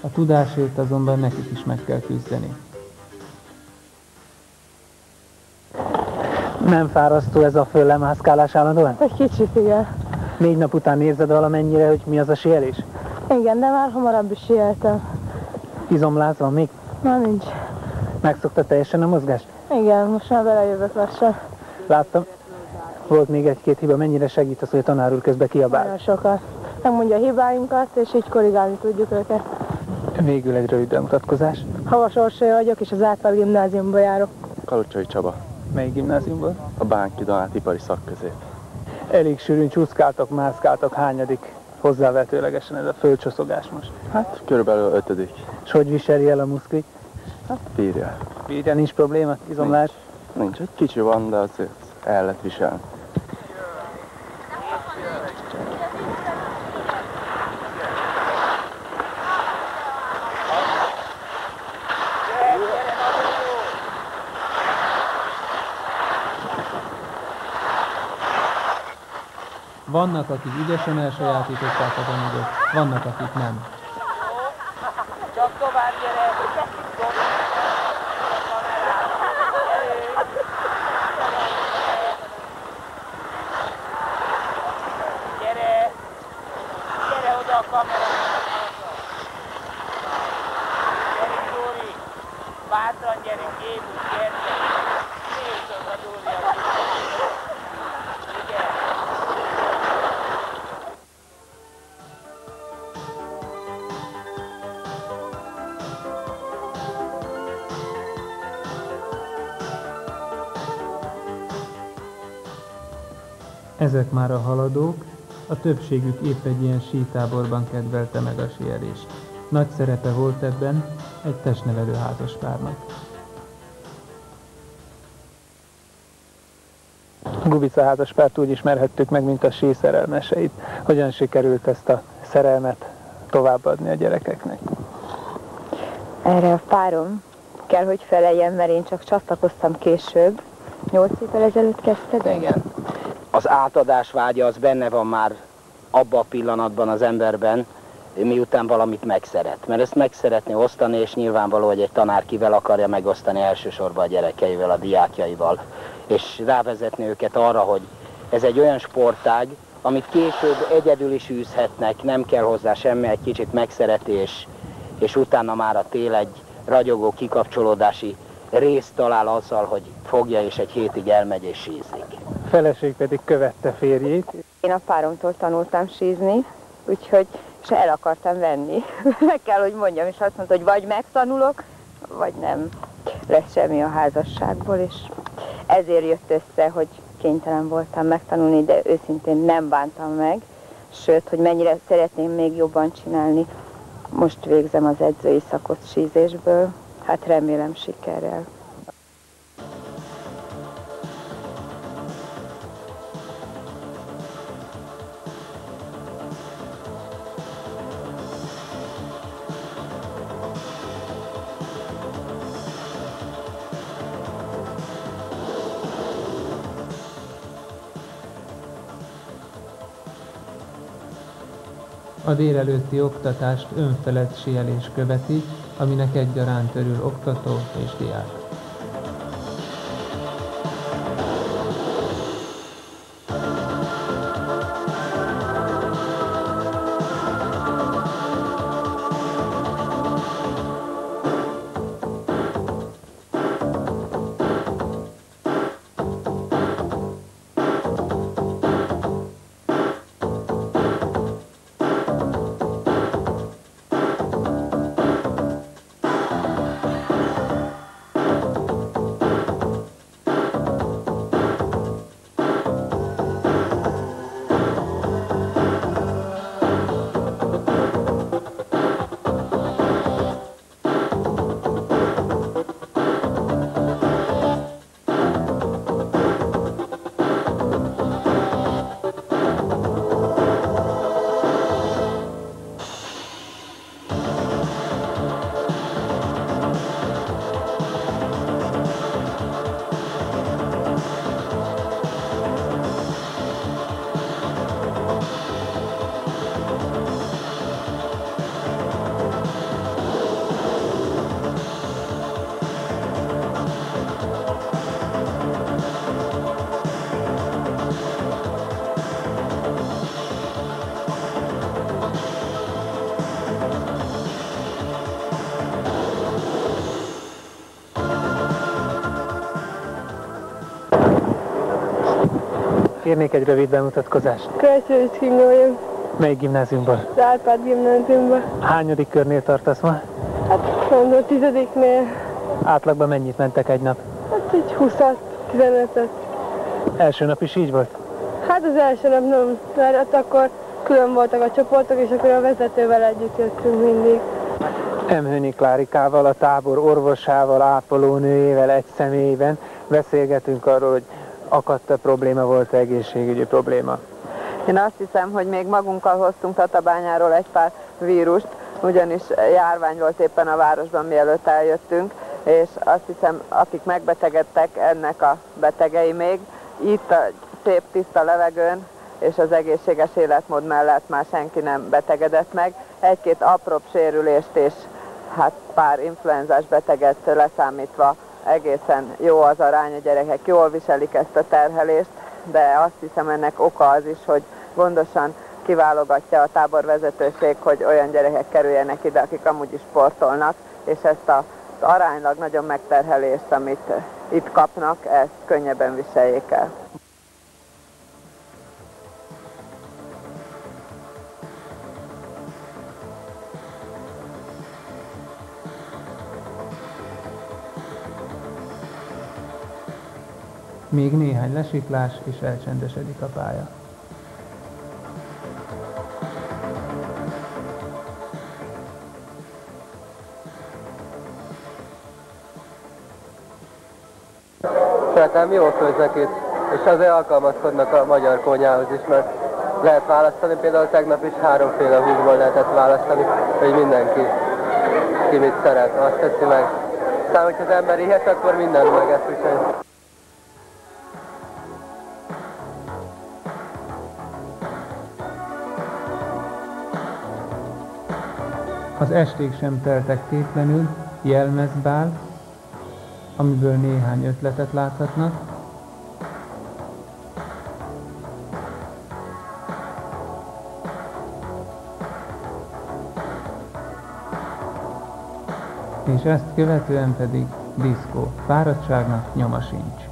a tudásért azonban nekik is meg kell küzdeni. Nem fárasztó ez a föllemászkálás állandóan? Egy kicsit, igen. Négy nap után nézed valamennyire, hogy mi az a síelés? Igen, de már hamarabb is síeltem. Izomláz van még? Na, nincs. Megszokta teljesen a mozgást? Igen, most már belejövök lassan. Láttam. Volt még egy-két hiba, mennyire segít az, hogy a tanár úr közben kiabál? Nagyon sokat. Megmondja a hibáinkat, és így korrigálni tudjuk őket. Végül egy rövid bemutatkozás. Havas Orsolya vagyok, és az Árpád gimnáziumba járok. Kalucsai Csaba. Melyik gimnáziumban? A Bánki Danáth ipari szakközép. Elég sűrűn csúszkáltak, mászkáltak, hányadik hozzávetőlegesen ez a földcsoszogás most? Hát körülbelül ötödik. És hogy viseli el a muszklit? Hát bírja. Bírja, nincs probléma? Izomlás? Nincs. Nincs, egy kicsi van, de azért el lett viselni. Vannak, akik ügyesen elsajátították a tanulót, vannak, akik nem. Csak tovább gyere! Gyere! Gyere oda a kamerára! Gyere, Dóri! Bátran gyere, képus, gyere! Nézd a Dóriak! Ezek már a haladók, a többségük épp egy ilyen sítáborban kedvelte meg a síelést. Nagy szerepe volt ebben egy testnevelő házaspárnak. Gubica házaspárt úgy ismerhettük meg, mint a sí szerelmeseit. Hogyan sikerült ezt a szerelmet továbbadni a gyerekeknek? Erre a párom kell, hogy feleljen, mert én csak csatlakoztam később. Nyolc évvel ezelőtt kezdted? Igen. Az átadás vágya az benne van már abban a pillanatban az emberben, miután valamit megszeret. Mert ezt megszeretné osztani, és nyilvánvaló, hogy egy tanár kivel akarja megosztani, elsősorban a gyerekeivel, a diákjaival. És rávezetni őket arra, hogy ez egy olyan sportág, amit később egyedül is űzhetnek, nem kell hozzá semmi, egy kicsit megszeretés, és utána már a tél egy ragyogó kikapcsolódási részt talál azzal, hogy fogja, és egy hétig elmegy és sízik. A feleség pedig követte férjét. Én a páromtól tanultam sízni, úgyhogy se el akartam venni. Meg kell, hogy mondjam, és azt mondta, hogy vagy megtanulok, vagy nem lesz semmi a házasságból, és ezért jött össze, hogy kénytelen voltam megtanulni, de őszintén nem bántam meg, sőt, hogy mennyire szeretném még jobban csinálni. Most végzem az edzői szakot sízésből, hát remélem sikerrel. A délelőtti oktatást önfelett síelés követi, aminek egyaránt örül oktató és diák. Kérnék egy rövid bemutatkozást. Kölcsős Hingolyon. Melyik gimnáziumban? Az Árpád gimnáziumban. Hányadik körnél tartasz ma? Hát mondom, tizediknél. Átlagban mennyit mentek egy nap? Hát egy húszat, tizenötöt. Első nap is így volt? Hát az első nap nem, mert akkor külön voltak a csoportok, és akkor a vezetővel együtt jöttünk mindig. Emhőni Klárikával, a tábor orvosával, ápolónőjével egy személyben beszélgetünk arról, hogy akadt-e probléma, volt-e egészségügyi probléma. Én azt hiszem, hogy még magunkkal hoztunk Tatabányáról egy pár vírust, ugyanis járvány volt éppen a városban, mielőtt eljöttünk, és azt hiszem, akik megbetegedtek, ennek a betegei még. Itt a szép, tiszta levegőn és az egészséges életmód mellett már senki nem betegedett meg. Egy-két apróbb sérülést és hát pár influenzás beteget leszámítva egészen jó az arány, a gyerekek jól viselik ezt a terhelést, de azt hiszem, ennek oka az is, hogy gondosan kiválogatja a táborvezetőség, hogy olyan gyerekek kerüljenek ide, akik amúgy is sportolnak, és ezt az aránylag nagyon megterhelést, amit itt kapnak, ezt könnyebben viseljék el. Még néhány lesiklás, és elcsendesedik a pálya. Szerintem jó közlekít, és azért alkalmazkodnak a magyar konyhához is, mert lehet választani, például tegnap is háromféle húsból lehetett választani, hogy mindenki ki mit szeret, azt teszi meg. Szóval, hogyha az ember ihet, akkor mindent megeszik. Az esték sem teltek tétlenül, jelmezbál, amiből néhány ötletet láthatnak. És ezt követően pedig diszkó, fáradtságnak nyoma sincs.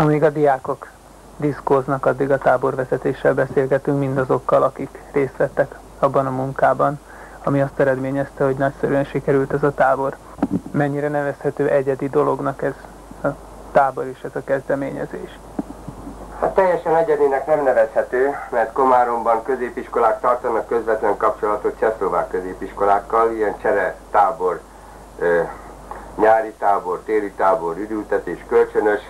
Amíg a diákok diszkóznak, addig a táborvezetéssel beszélgetünk mindazokkal, akik részt vettek abban a munkában, ami azt eredményezte, hogy nagyszerűen sikerült ez a tábor. Mennyire nevezhető egyedi dolognak ez a tábor és ez a kezdeményezés? Hát teljesen egyedinek nem nevezhető, mert Komáromban középiskolák tartanak közvetlen kapcsolatot csehszlovák középiskolákkal, ilyen csere tábor, nyári tábor, téli tábor, üdültetés, kölcsönös.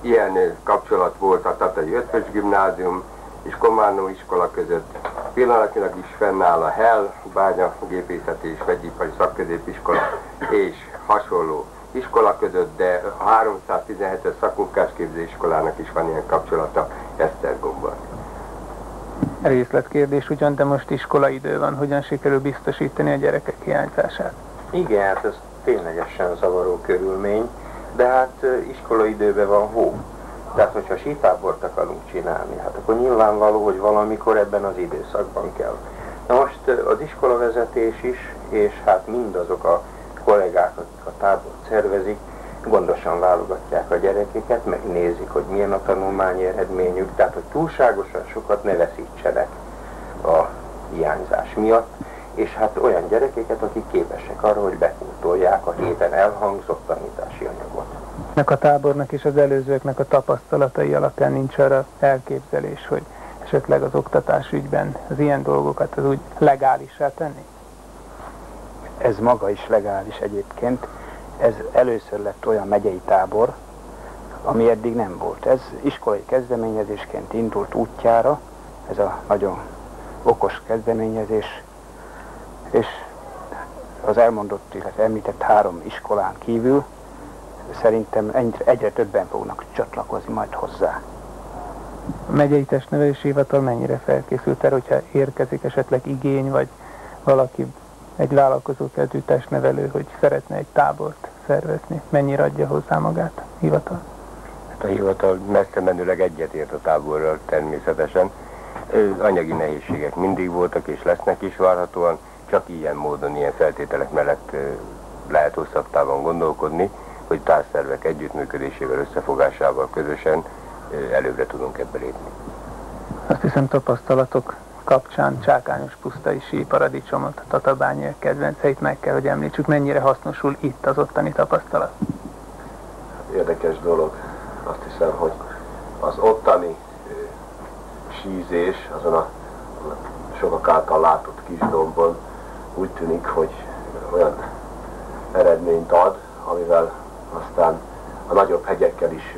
Ilyen kapcsolat volt a Tatai Ötvös Gimnázium és Komáró iskola között. Pillanatnyilag is fennáll a hel, Bánya Gépészeti és Vegyipari Szakközépiskola és hasonló iskola között, de a háromszáztizenhetes szakmunkásképző iskolának is van ilyen kapcsolata Esztergomban. Részletkérdés ugyan, de most iskolaidő van, hogyan sikerül biztosítani a gyerekek hiányzását? Igen, hát ez ténylegesen zavaró körülmény. De hát iskolaidőben van hó. Tehát, hogyha sítábort akarunk csinálni, hát akkor nyilvánvaló, hogy valamikor ebben az időszakban kell. Na most az iskolavezetés is, és hát mindazok a kollégák, akik a tábort szervezik, gondosan válogatják a gyerekeket, megnézik, hogy milyen a tanulmányi eredményük, tehát, hogy túlságosan sokat ne veszítsenek a hiányzás miatt, és hát olyan gyerekeket, akik képesek arra, hogy bepótolják a héten elhangzott tanítási anyagot. Ennek a tábornak és az előzőknek a tapasztalatai alapján nincs arra elképzelés, hogy esetleg az oktatás ügyben az ilyen dolgokat az úgy legálissá tenni? Ez maga is legális egyébként. Ez először lett olyan megyei tábor, ami eddig nem volt. Ez iskolai kezdeményezésként indult útjára, ez a nagyon okos kezdeményezés, és az elmondott, illetve említett három iskolán kívül szerintem egyre többen fognak csatlakozni majd hozzá. A megyei testnevelési hivatal mennyire felkészült erre, hogyha érkezik esetleg igény, vagy valaki, egy vállalkozókedvű testnevelő, hogy szeretne egy tábort szervezni? Mennyire adja hozzá magát a hivatal? Hát a hivatal messze menőleg egyetért a táborral természetesen. Anyagi nehézségek mindig voltak és lesznek is várhatóan, csak ilyen módon, ilyen feltételek mellett lehet hosszabb távon gondolkodni, hogy társszervek együttműködésével, összefogásával közösen előbbre tudunk ebbe lépni. Azt hiszem, tapasztalatok kapcsán Csákányos pusztai síparadicsomot, Tatabányér kedvenceit meg kell, hogy említsük. Mennyire hasznosul itt az ottani tapasztalat? Érdekes dolog. Azt hiszem, hogy az ottani sízés azon a sokak által látott kisdombon úgy tűnik, hogy olyan eredményt ad, amivel aztán a nagyobb hegyekkel is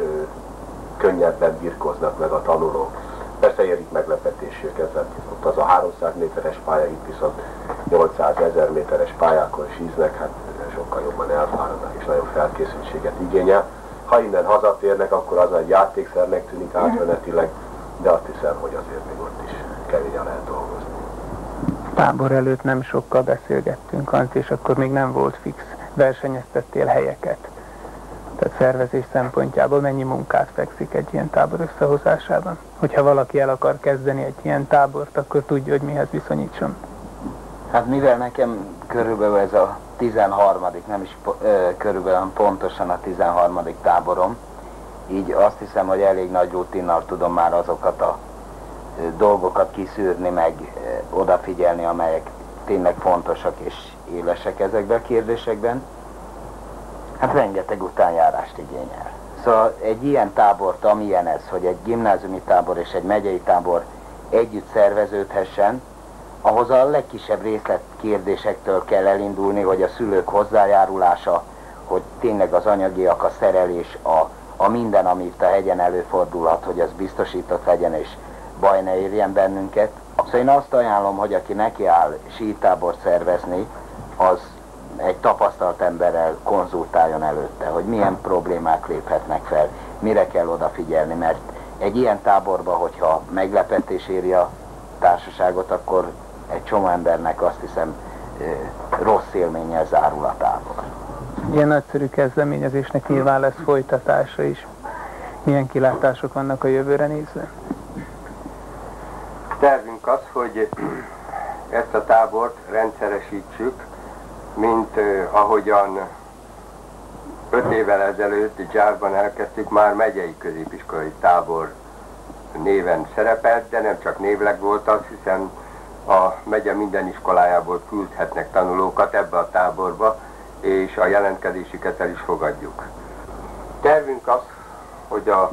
könnyebben birkoznak meg a tanulók. Persze érik meglepetésük ezen. Ott az a háromszáz méteres pálya, itt viszont nyolcszázezer méteres pályákon síznek, hát sokkal jobban elfáradnak és nagyobb felkészültséget igényel. Ha innen hazatérnek, akkor az egy játékszernek tűnik átmenetileg, de azt hiszem, hogy azért még ott is keményen lehet dolgozni. Tábor előtt nem sokkal beszélgettünk, Ant, és akkor még nem volt fix. Versenyeztettél helyeket. Tehát szervezés szempontjából mennyi munkát fekszik egy ilyen tábor összehozásában? Hogyha valaki el akar kezdeni egy ilyen tábort, akkor tudja, hogy mihez viszonyítson. Hát mivel nekem körülbelül ez a tizenharmadik, nem is ö, körülbelül pontosan a tizenharmadik táborom, így azt hiszem, hogy elég nagy rutinnal tudom már azokat a ö, dolgokat kiszűrni, meg ö, odafigyelni, amelyek tényleg fontosak és élesek ezekben a kérdésekben. Hát rengeteg utánjárást igényel. Szóval egy ilyen tábort, amilyen ez, hogy egy gimnáziumi tábor és egy megyei tábor együtt szerveződhessen, ahhoz a legkisebb részletkérdésektől kell elindulni, hogy a szülők hozzájárulása, hogy tényleg az anyagiak, a szerelés, a, a minden, ami itt a hegyen előfordulhat, hogy az biztosított legyen és baj ne érjen bennünket. Szóval én azt ajánlom, hogy aki nekiáll sítábort szervezni, az egy tapasztalt emberrel konzultáljon előtte, hogy milyen problémák léphetnek fel, mire kell odafigyelni, mert egy ilyen táborban, hogyha meglepetés éri a társaságot, akkor egy csomó embernek azt hiszem rossz élménnyel zárul a tábor. Ilyen nagyszerű kezdeményezésnek nyilván lesz folytatása is. Milyen kilátások vannak a jövőre nézve? Tervünk az, hogy ezt a tábort rendszeresítsük, mint eh, ahogyan öt évvel ezelőtt Dzsárban elkezdtük, már megyei középiskolai tábor néven szerepelt, de nem csak névleg volt az, hiszen a megye minden iskolájából küldhetnek tanulókat ebbe a táborba, és a jelentkezésüket el is fogadjuk. Tervünk az, hogy a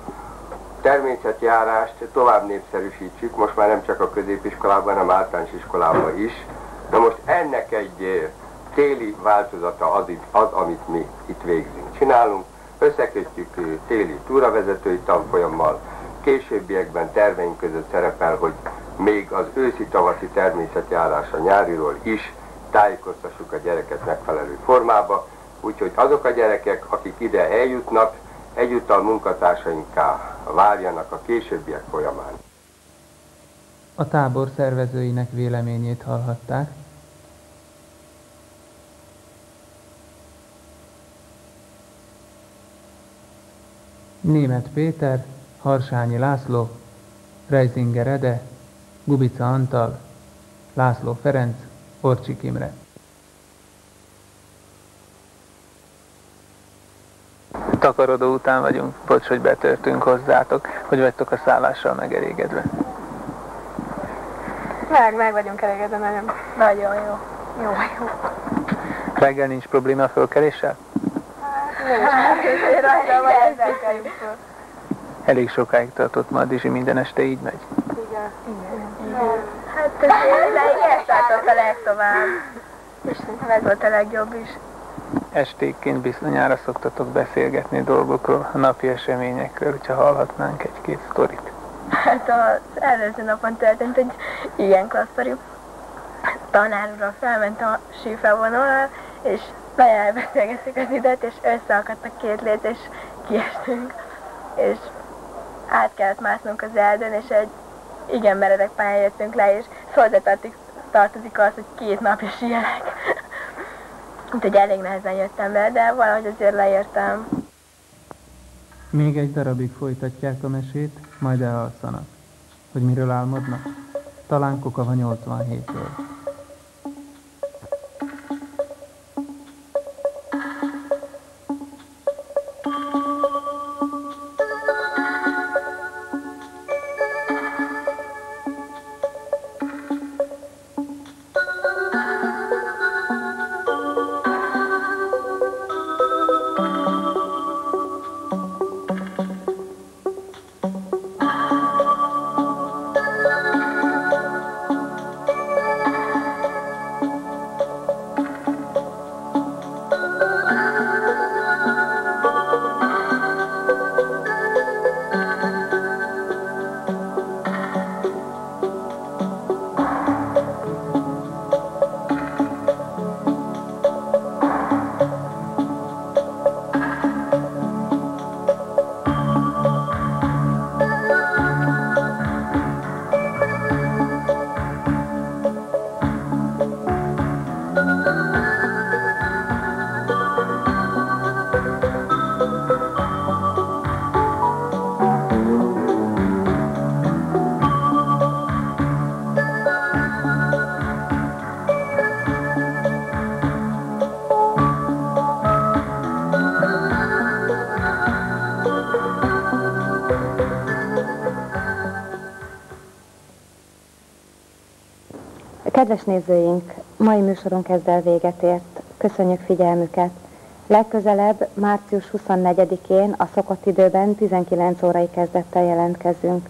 természetjárást tovább népszerűsítsük, most már nem csak a középiskolában, hanem általános iskolában is. Na most ennek egy téli változata az, az, amit mi itt végzünk. Csinálunk, összekötjük téli túravezetői tanfolyammal, későbbiekben terveink között szerepel, hogy még az őszi-tavaszi természetjárás a nyáriról is tájékoztassuk a gyereket megfelelő formába, úgyhogy azok a gyerekek, akik ide eljutnak, egyúttal munkatársainká várjanak a későbbiek folyamán. A tábor szervezőinek véleményét hallhatták. Németh Péter, Harsányi László, Reisinger Ede, Gubica Antal, László Ferenc, Orcsik Imre. Takarodó után vagyunk, bocs, hogy betörtünk hozzátok. Hogy vagytok a szállással megelégedve? Meg, meg vagyunk elégedve, nagyon, nagyon jó. Jó, jó. Reggel nincs probléma a fölkeléssel? Elég sokáig tartott ma a Dizsi, minden este így megy? Igen. Hát ezt tartott a legtovább, és ez volt a legjobb is. Estékként bizonyára szoktatok beszélgetni dolgokról, a napi eseményekről, hogyha hallhatnánk egy-két sztorit. Hát az előző napon történt egy ilyen klassz sztori. tanár úrral felment a sífavonalra, és nagyon elbeszélgettük az időt, és összeakadt a két léc, és kiestünk, és át kellett másznunk az erdőn, és egy igen meredek pályán jöttünk le, és szolgáltatik tartozik az, hogy két napja síelek. Úgyhogy elég nehezen jöttem le, de valahogy azért leértem. Még egy darabig folytatják a mesét, majd elalszanak. Hogy miről álmodnak? Talán Kokava nyolcvanhétről. Kedves nézőink, mai műsorunk ezzel véget ért. Köszönjük figyelmüket. Legközelebb március huszonnegyedikén a szokott időben tizenkilenc órai kezdettel jelentkezünk.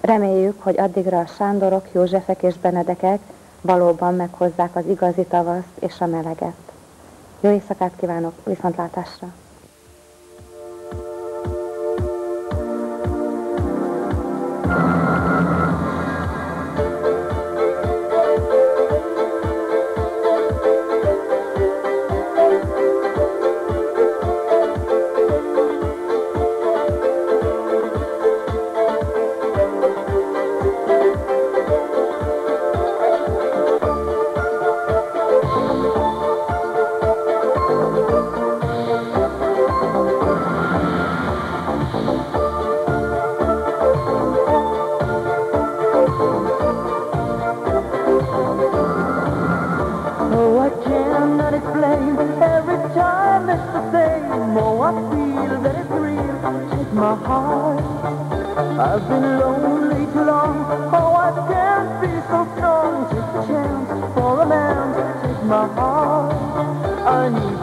Reméljük, hogy addigra a Sándorok, Józsefek és Benedekek valóban meghozzák az igazi tavaszt és a meleget. Jó éjszakát kívánok, viszontlátásra! I need